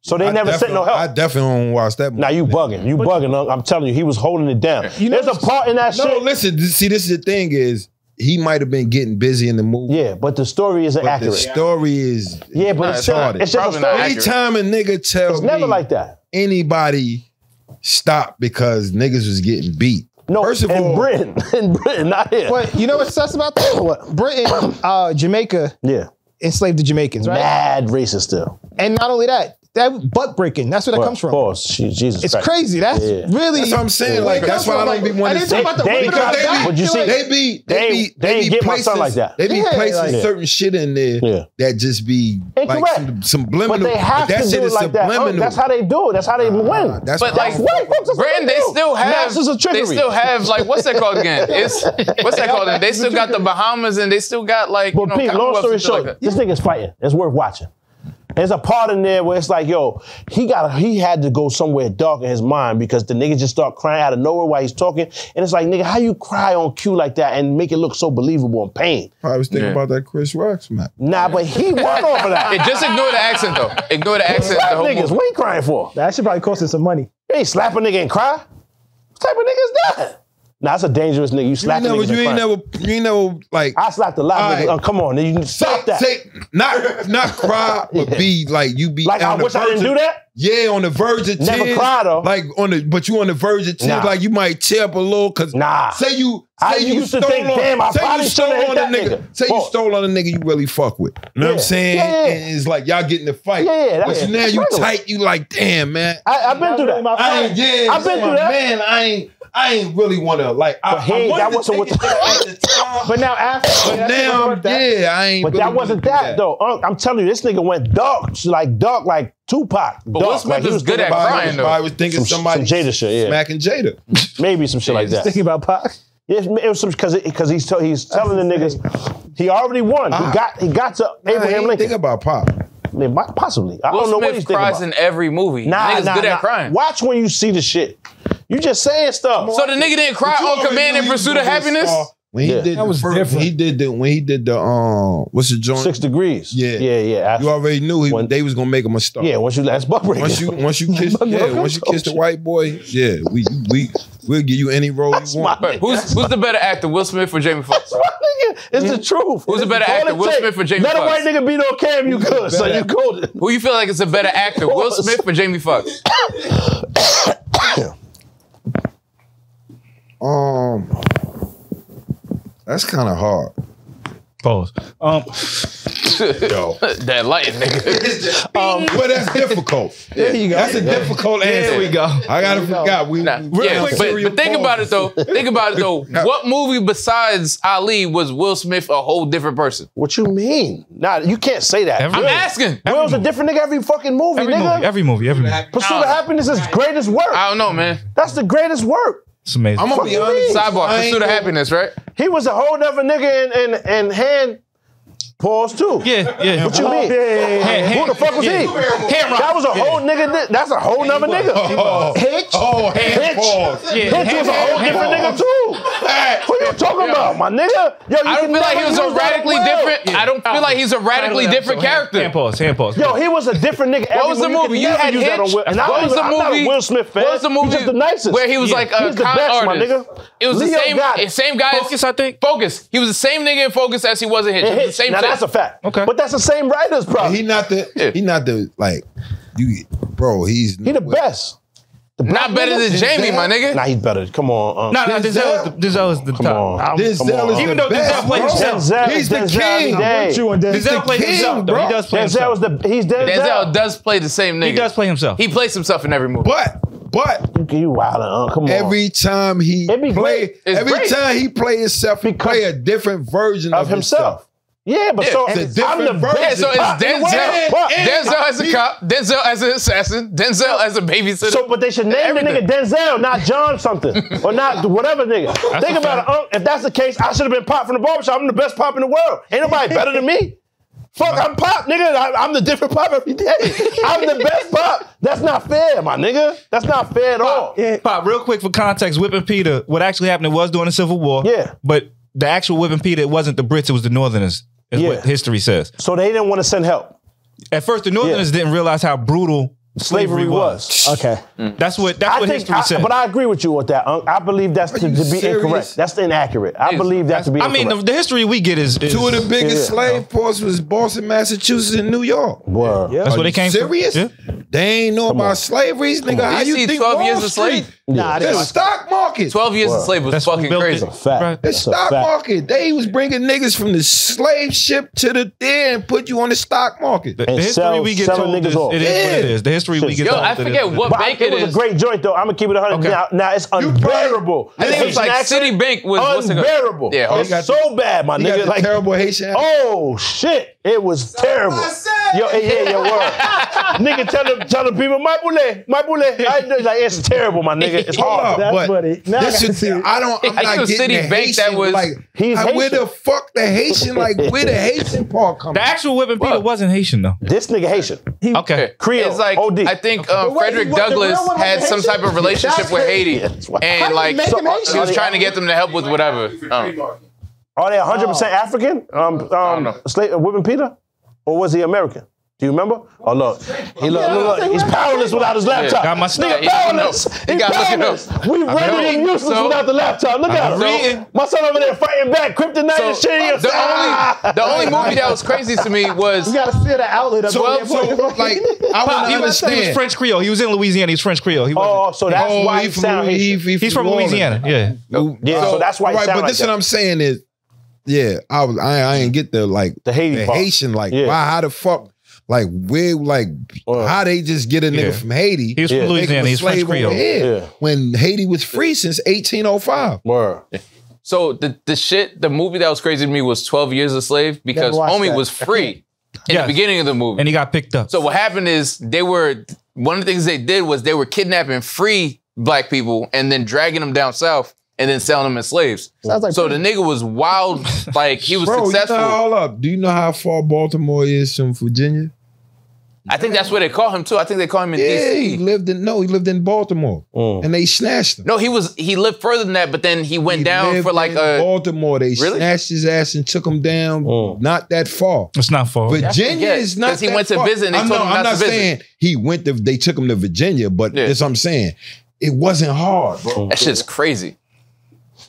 so they never sent no help. I definitely don't watch that movie. Now you bugging. You bugging. I'm telling you, he was holding it down. There's a part in that shit. No, listen. See, this is the thing is. He might have been getting busy in the movie. Yeah, but the story isn't but accurate. The story is yeah, but it's just it's just anytime a nigga tells me it's never like that. Anybody. Stop because niggas was getting beat. No, First of in all, Britain, in Britain, not here. But you know what's sus about that? What? Britain, uh, Jamaica, yeah, enslaved the Jamaicans, right? Mad racist still. And not only that, that butt breaking. That's where that comes from. Of course, Jesus, it's Christ. Crazy. That's yeah. really. That's what I'm saying. Yeah. Like that's, that's why I don't be wanting to say because they, they be, you see, they be, they be, they, they be places like that. They be yeah, placing like, certain yeah. shit in there yeah. that just be incorrect. Like some, subliminal. But they have but to do it like subliminal. That. Oh, that's how they do it. That's how they win. Uh, that's but like, Britain, they still have. They still have like what's that called again? It's what's that called? They still got the Bahamas and they still got like. But Pete, long story short, this nigga's fighting. It's worth watching. There's a part in there where it's like, yo, he got, he had to go somewhere dark in his mind because the nigga just start crying out of nowhere while he's talking. And it's like, nigga, how you cry on cue like that and make it look so believable and pain? I was thinking yeah. about that Chris Rock's man. Nah, yeah. but he won over that. Hey, just ignore the accent, though. Ignore the accent. The whole niggas, what are you crying for? That should probably cost him some money. You ain't slap a nigga and cry. What type of nigga is that? Nah, that's a dangerous nigga. You slap you never, niggas you ain't never, you ain't never like. I slapped a lot of right. niggas. Oh, come on, you stop that. Say, not, not cry, but yeah. be like you be. Like on I the wish I didn't do that. Yeah, on the verge of never tears. Cry though. Like on the, but you on the verge of tears. Nah. Like you might tear up a little because. Nah. Say you. Say I you used stole to think, on, damn, I probably should have hit that nigga. nigga. Say Boy. you stole on a nigga you really fuck with. You know yeah. what I'm saying? Yeah, yeah. And it's like, y'all get in the fight. Yeah, yeah. But yeah. now you tight, you like, damn, man. I've been through that. I've been through that. Man, I ain't. I ain't really want to like. But I, he, I that wasn't what. But now after. But now, yeah, I ain't. But really that wasn't that, that though. Unc, I'm telling you, this nigga went dark, like dark, like Tupac. But Will Smith like, was good at crying though. I was thinking some, somebody some Jada shit, yeah. smacking Jada, maybe some shit yeah, like that. Thinking about Pac. Yeah, it was some because because he's he's telling the niggas he already won. He got he got to Abraham Lincoln. Think about Pac. Possibly. I don't know what he's thinking about. Will Smith cries in every movie. Nah, niggas good at crying. Watch when you see the shit. You just saying stuff. So the nigga didn't cry on command in pursuit of happiness? When he yeah. did that was first, different. He did the when he did the um what's the joint? Six degrees. Yeah, yeah, yeah. I, you already knew he, when, they was gonna make him a star. Yeah, once you last buck breaker. Once you once you kiss yeah, once you kiss the white boy. Yeah, we we We'll give you any role That's you want. Who's, who's the better actor, Will Smith or Jamie Foxx? It's the truth. Who's the better actor, Will Smith or Jamie Foxx? Let a white nigga be no Cam, you good, so you golden. Who you feel like is a better actor, Will Smith or Jamie Foxx? Um, that's kind of hard. Pause. Um, yo, that lightning, nigga. Um, but that's difficult. There you go. That's a difficult yeah. answer. There we go. I gotta forgot. We, nah. we yeah, but, but think about it though. Think about it though. What movie besides Ali was Will Smith a whole different person? What you mean? Nah, you can't say that. Every, I'm asking. Will's movie. a different nigga every fucking movie, every nigga. Movie, every movie, every movie. Pursuit of Happiness is greatest work. I don't know, man. That's the greatest work. It's amazing. I'm gonna be honest. Sidebar. Pursuit of Happiness, right? He was a whole other nigga in in, in hand. Pause too. Yeah, yeah. What you mean? Yeah, yeah, yeah. Hand, Who the fuck was yeah. he? Hand that was a whole yeah. nigga. That's a whole nother nigga. Oh, Hitch. Oh, hand Hitch. Pause. Yeah. Hitch hand, was a whole hand, different hand, nigga too. Right. Who you talking yo. about, my nigga? Yo, you I don't feel like he was a radically different. Yeah. I don't feel like he's a radically different so character. Hand pause. Hand pause. Yo, he was a different nigga. What was the movie? You had Hitch. What was the movie? Will Smith fan. What was the movie where he was like a con artist? It was the same same guy. Focus, I think. Focus. He was the same nigga in Focus as he was in Hitch. Same. That's a fact. Okay. But that's the same writer's problem. He not the yeah. he not the like you bro, he's He the well. best. The not better than Jamie, Denzel? my nigga. Nah, he's better. Come on. Um, nah, nah, Denzel, Denzel, Denzel is the top. Come on. Denzel Come on. is Even the though best, Denzel plays himself. He's the king. Denzel plays himself, bro. He does play himself. Denzel is the he's Denzel. Denzel does play the same nigga. He does play himself. He plays himself in every movie. But But you wild, come on. Every time he play, every time he play himself, he play a different version of himself. Yeah, but yeah, so it's I'm the best. Yeah, so it's Denzel, Denzel as a cop, Denzel as an assassin, Denzel as a babysitter. So, but they should name everything. the nigga Denzel, not John something, or not whatever nigga. That's Think about fact. it. Um, if that's the case, I should have been Pop from the barbershop. I'm the best Pop in the world. Ain't nobody better than me. Fuck, I'm Pop, nigga. I, I'm the different Pop every day. I'm the best Pop. That's not fair, my nigga. That's not fair at all. Yeah. Pop, real quick for context, whipping Peter. What actually happened? It was during the Civil War. Yeah, but the actual whipping Peter, it wasn't the Brits. It was the Northerners. Is yeah. what history says. So they didn't want to send help. At first, the Northerners yeah. didn't realize how brutal slavery, slavery was. Okay, mm. that's what that's I what history I, says. But I agree with you with that. I believe that's to, to be serious? incorrect. That's inaccurate. I believe that that's, to be. I incorrect. mean, the, the history we get is, is two of the biggest yeah. slave ports was Boston, Massachusetts, and New York. Word. Yeah. That's Are where they came. Serious? From? Yeah. They ain't know Come about on. slavery, nigga. How you, you think twelve years a slave? Nah, the stock market. twelve years a slave was That's fucking crazy. That's a fact. The That's stock fact. market. They was bringing niggas from the slave ship to the there and put you on the stock market. The, the history sell, we get told is, it is yeah. what it is. The history Shit. we get Yo, told I forget it is. what but bank it is. It was a great joint, though. I'm going to keep it one hundred. Okay. Now, now it's unbearable. I think it was like Citibank was unbearable. Yeah, it's so bad, my nigga. Like terrible Haitian. Oh, shit. It was terrible. Yo, yeah, your word. Nigga, tell them, tell them people, my boule, my boule. Like, it's terrible, my nigga. It's hard. That's but funny. Now this I, should, I don't. I'm I not getting City the Haitian. That was, like, he's I, where the fuck the Haitian? Like where the Haitian part comes? The actual whipping Peter wasn't Haitian though. This nigga Haitian. He, okay. Creole. It's like O D. I think um, wait, Frederick Douglass had some Haitian? type of relationship with Haiti, and like so, he was trying to get them to help with whatever. Um, Are they one hundred percent African? Um, um, whipping Peter, or was he American? Do you remember? Oh look, he look, yeah, look, look. he's powerless without his laptop. Yeah, got my nigga, yeah, powerless. He he's got powerless. We rendered him useless so, without the laptop. Look at him. So, my son over there fighting back, kryptonite so, and shit. The ah. only, the only movie that was crazy to me was you got to see the outlet. Up so, there. so like I Pop, he, was, he was French Creole. He was in Louisiana. He's French Creole. He oh, so that's oh, why he sound. He, he, he's from Louisiana. Yeah, no, yeah. So, so that's why. He right, sound but like this is what I'm saying is, yeah, I was, I, I didn't get the like the Haitian, like why, how the fuck. Like where, like uh, how they just get a nigga yeah. from Haiti? He's from yeah. Louisiana. He's French Creole. Yeah. When Haiti was free since eighteen oh five. Wow. So the the shit, the movie that was crazy to me was twelve years a slave because Homie that. was free in yes. the beginning of the movie, and he got picked up. So what happened is they were one of the things they did was they were kidnapping free black people and then dragging them down south. And then selling them as slaves. Like so the nigga was wild, like he was Bro, successful. You know, hold up. Do you know how far Baltimore is from Virginia? I think that's where they call him too. I think they call him in yeah, D C. Yeah, he lived in no, he lived in Baltimore, oh. and they snatched him. No, he was he lived further than that, but then he went he down for like in a Baltimore. They really? snatched his ass and took him down. Oh. Not that far. It's not far. Virginia yeah, is not. Because he that went to far. visit. And they I'm told not, him not I'm not to saying visit. he went to. They took him to Virginia, but yeah. that's what I'm saying. it wasn't hard, bro. That shit's crazy.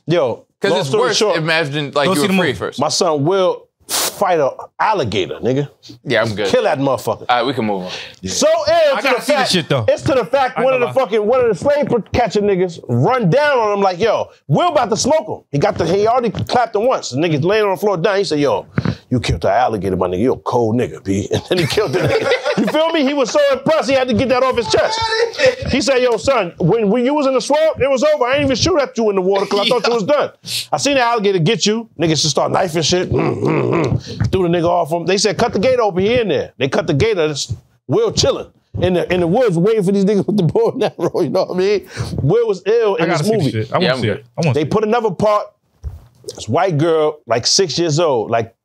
Yo, because it's worse. Short, imagine like you were free first. My son Will fight an alligator, nigga. Yeah, I'm good. Kill that motherfucker. All right, we can move on. Yeah. So it's to the fact, shit, it's to the fact one of the fucking one of the slave catcher niggas run down on him like, yo, Will about to smoke him. He got the he already clapped him once. The nigga's laying on the floor down. He said, yo, you killed the alligator, my nigga. You a cold nigga, B. And then he killed the nigga. You feel me? He was so impressed, he had to get that off his chest. He said, yo, son, when, when you was in the swamp, it was over. I ain't even shoot at you in the water because I thought you was done. I seen the alligator get you. Niggas just start knifing shit. Mm, mm, mm. Threw the nigga off him. They said, cut the gate open. He in there. They cut the gate. Will chilling in the, in the woods waiting for these niggas with the bow and arrow. You know what I mean? Will was ill in this movie. I want to see it. I they put another part. This white girl, like six years old, like,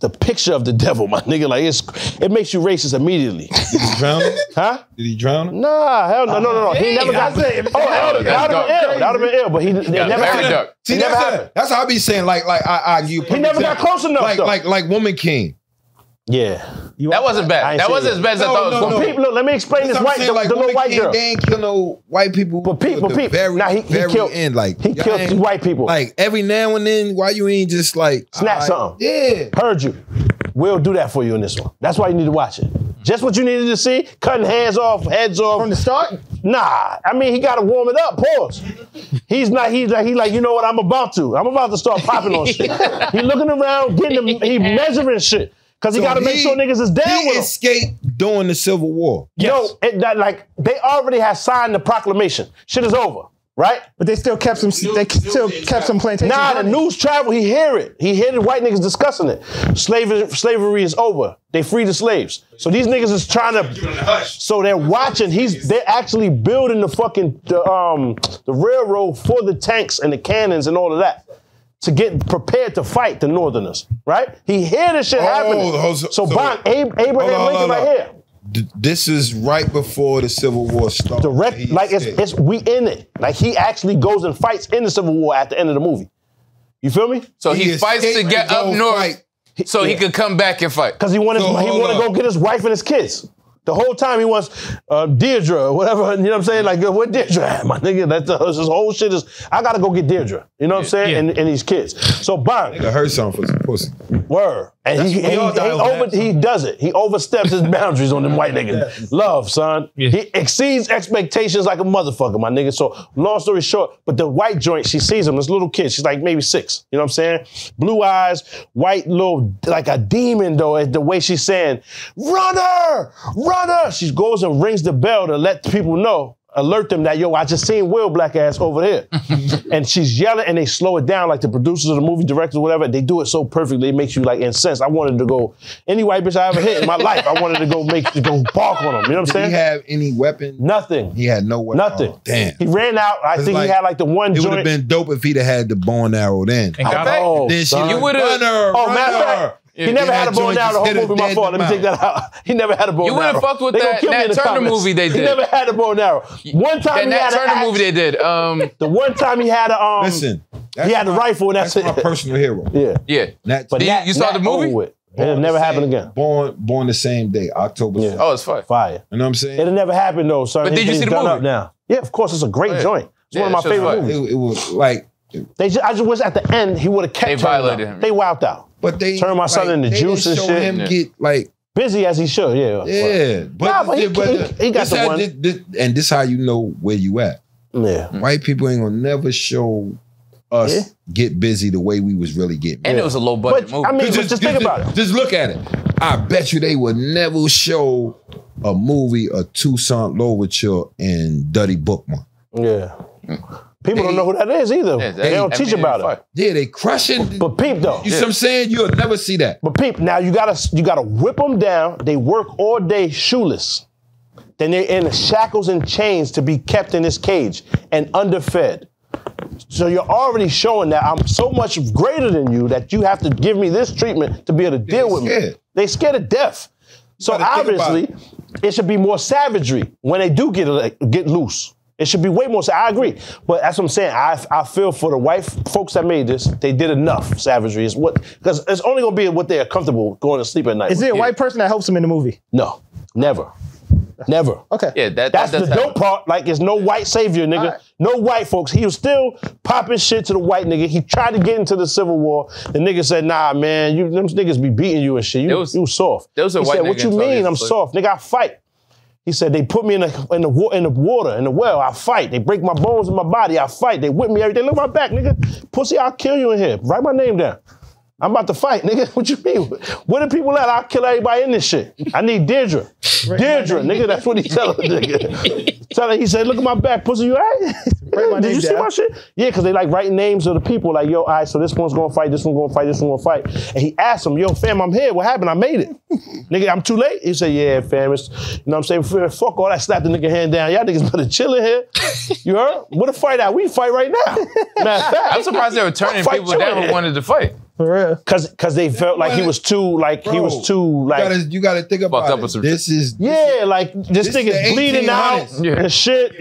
the picture of the devil, my nigga, like it's, it makes you racist immediately. Did he drown him? Huh? Did he drown him? Nah, hell no, uh, no, no, no. He never got. Oh, hell, that would have been ill. That would have been ill, but he, he never happened. See, he that's, never happened. That's how I be saying, like, like I argue. He never got close enough. Like, though. like, like, like Woman King. Yeah, you that wasn't bad. That wasn't as bad as I thought. No, no, no. People, look, let me explain this white, saying, the, like, the little white girl. They ain't kill no white people. But people, people, very, nah, he, very he killed. End, like he killed two white people. Like every now and then, why you ain't just like snap right, something? Yeah, heard you. We'll do that for you in this one. That's why you need to watch it. Just what you needed to see, cutting hands off, heads off from the start. Nah, I mean he got to warm it up. Pause. He's not. He's like. He like. You know what? I'm about to. I'm about to start popping on shit. He looking around, getting. Him, he measuring shit. Cause so he gotta he, make sure niggas is down he with him. Escaped during the Civil War. Yes. Yo, it, that, like they already had signed the proclamation. Shit is over, right? But they still kept some. They still kept some plantations. Nah, the news travel. He hear it. He hear the white niggas discussing it. Slavery, slavery is over. They freed the slaves. So these niggas is trying to. So they're watching. He's. They're actually building the fucking the, um the railroad for the tanks and the cannons and all of that. To get prepared to fight the Northerners, right? He hear this shit oh, happening. Oh, so, so Bond, Ab Abraham hold on, hold on, Lincoln right here. D this is right before the Civil War starts. Direct, like it's, it's we in it. Like he actually goes and fights in the Civil War at the end of the movie. You feel me? So he, he fights to get up north, fight. so yeah. he could come back and fight. Because he wanted, so, he wanted to go get his wife and his kids. The whole time he wants uh, Deirdre or whatever, you know what I'm saying? Like, what Deirdre at, my nigga? That, uh, this whole shit is, I gotta go get Deirdre. You know what yeah, I'm saying? Yeah. And, and these kids. So, bang. Nigga heard something for some pussy. Word. And he, he, he, he, over, he does it. He oversteps his boundaries on them white niggas. Love, son. Yeah. He exceeds expectations like a motherfucker, my nigga. So, long story short, but the white joint, she sees him, this little kid, she's like maybe six. You know what I'm saying? Blue eyes, white little, like a demon though, the way she's saying, run her! Run! She goes and rings the bell to let people know, alert them that, yo, I just seen Will Black ass over here. And she's yelling and they slow it down like the producers of the movie, directors, whatever. They do it so perfectly, it makes you like incensed. I wanted to go, any white bitch I ever hit in my life, I wanted to go make, to go bark on them. You know what I'm saying? Did he have any weapon? Nothing. He had no weapon. Nothing. Oh, damn. He ran out. I think like, he had like the one it joint. It would have been dope if he'd have had the bow and arrow then. And got oh, then she you would have. Oh, matter of fact. He never had a bow and arrow. The whole movie, my fault. Let me take that out. He never had a bow and arrow. You would have fucked with that Nat Turner movie they did. He never had a bow and arrow. One time he had a Nat Turner movie they did. Um, the one time he had a um, listen, he had a rifle and that's it. That's my personal hero. Yeah, yeah. Nat, but you saw the movie. It'll never happen again. Born, born the same day, October. Yeah. Oh, it's fire. Fire. You know what I'm saying? It'll never happen though, son. But did you see the movie? Now, yeah, of course, it's a great joint. It's one of my favorite movies. It was like they. I just wish at the end he would have kept. They violated him. They wowed out. But they turn my like, son into juice and shit. Him yeah. get like busy as he should, yeah. Yeah, but, nah, but, he, but he, he, he got the one. This, this, and this how you know where you at. Yeah, white people ain't gonna never show us yeah. get busy the way we was really getting. And yeah. it was a low budget but, movie. I mean, just, but just think just, about just, it. Just look at it. I bet you they would never show a movie of Toussaint Louverture and Dudley Bookman. Yeah. Mm. People they, don't know who that is either. Yeah, they, they don't teach about it. Yeah, they crushing. But peep though. You yeah. see what I'm saying? You'll never see that. But peep, now you gotta you gotta whip them down. They work all day shoeless. Then they're in shackles and chains to be kept in this cage and underfed. So you're already showing that I'm so much greater than you that you have to give me this treatment to be able to deal with me. They scared of death. So obviously, it. it should be more savagery when they do get like, get loose. It should be way more. I agree, but that's what I'm saying. I I feel for the white folks that made this. They did enough savagery. Is what because it's only gonna be what they are comfortable going to sleep at night. Is there a yeah. white person that helps them in the movie? No, never. Never. Okay. Yeah, that, that's that the happen. Dope part. Like, it's no white savior, nigga. Right. No white folks. He was still popping shit to the white nigga. He tried to get into the Civil War. The nigga said, "Nah, man, you them niggas be beating you and shit. You was, you soft." There was a he white said, nigga "What you mean? I'm soft, nigga. I fight." He said, "They put me in the in the in the water in the well. I fight. They break my bones in my body. I fight. They whip me every day. Look at my back, nigga. Pussy, I'll kill you in here. Write my name down. I'm about to fight, nigga. What you mean? Where the people at? I'll kill everybody in this shit. I need Deirdre. Deirdra, nigga. That's what he tell her, nigga. Tell her, he said, look at my back, pussy, you all right? Did you see down. my shit? Yeah, because they like writing names of the people. Like, yo, all right, so this one's going to fight, this one's going to fight, this one's going to fight. And he asked him, yo, fam, I'm here. What happened? I made it. Nigga, I'm too late? He said, yeah, fam. It's, you know what I'm saying? Fuck all that. Slap the nigga hand down. Y'all niggas better chill in here. You heard? What a fight out. We fight right now. Matter of fact. I'm surprised they were turning people down who wanted to fight. For real. Cause, cause they felt like he was too, like Bro, he was too, like. You gotta, you gotta think about up it. With this is. This yeah, like this, this thing is bleeding out yeah. and shit.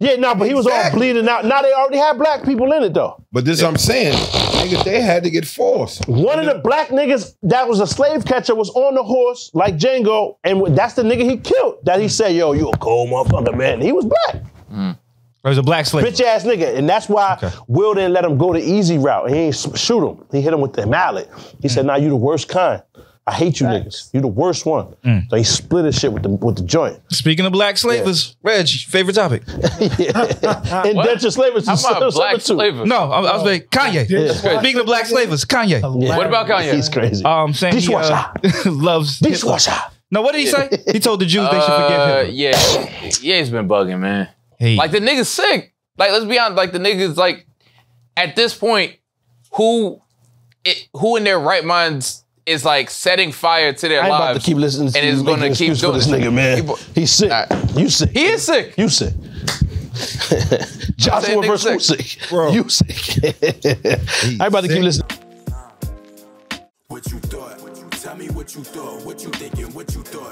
Yeah, no, nah, but he was exactly. all bleeding out. Now they already had black people in it though. But this yeah. what I'm saying, niggas, they had to get forced. One and of the black niggas that was a slave catcher was on the horse like Django, and that's the nigga he killed. That he said, yo, you a cold motherfucker, man. He was black. Mm. It was a black slave. Bitch ass nigga. And that's why okay. Will didn't let him go the easy route. He ain't shoot him. He hit him with the mallet. He mm. said, nah, you the worst kind. I hate you Thanks. niggas. You the worst one. Mm. So he split his shit with the with the joint. Speaking of black slavers, yeah. Reg, favorite topic. Indentured slavers. I'm not a black slaver. No, I, I was like, Kanye. Yeah. Speaking of black slavers, Kanye. Yeah. What about Kanye? He's crazy. Um, saying he uh, loves Dishwasher. No, what did he say? He told the Jews uh, they should forgive him. Yeah, yeah, he's been bugging, man. Hey. Like, the nigga's sick. Like, let's be honest. Like, the nigga's, like, at this point, who it, who in their right minds is, like, setting fire to their I ain't lives about to keep listening to and is going to keep doing this nigga, man. People, He's sick. Right. You sick. He is sick. You sick. Joshua versus who sick? Bro. You sick. I ain't about to sick. keep listening. What you thought? Tell me what you thought. What you thinking? What you thought?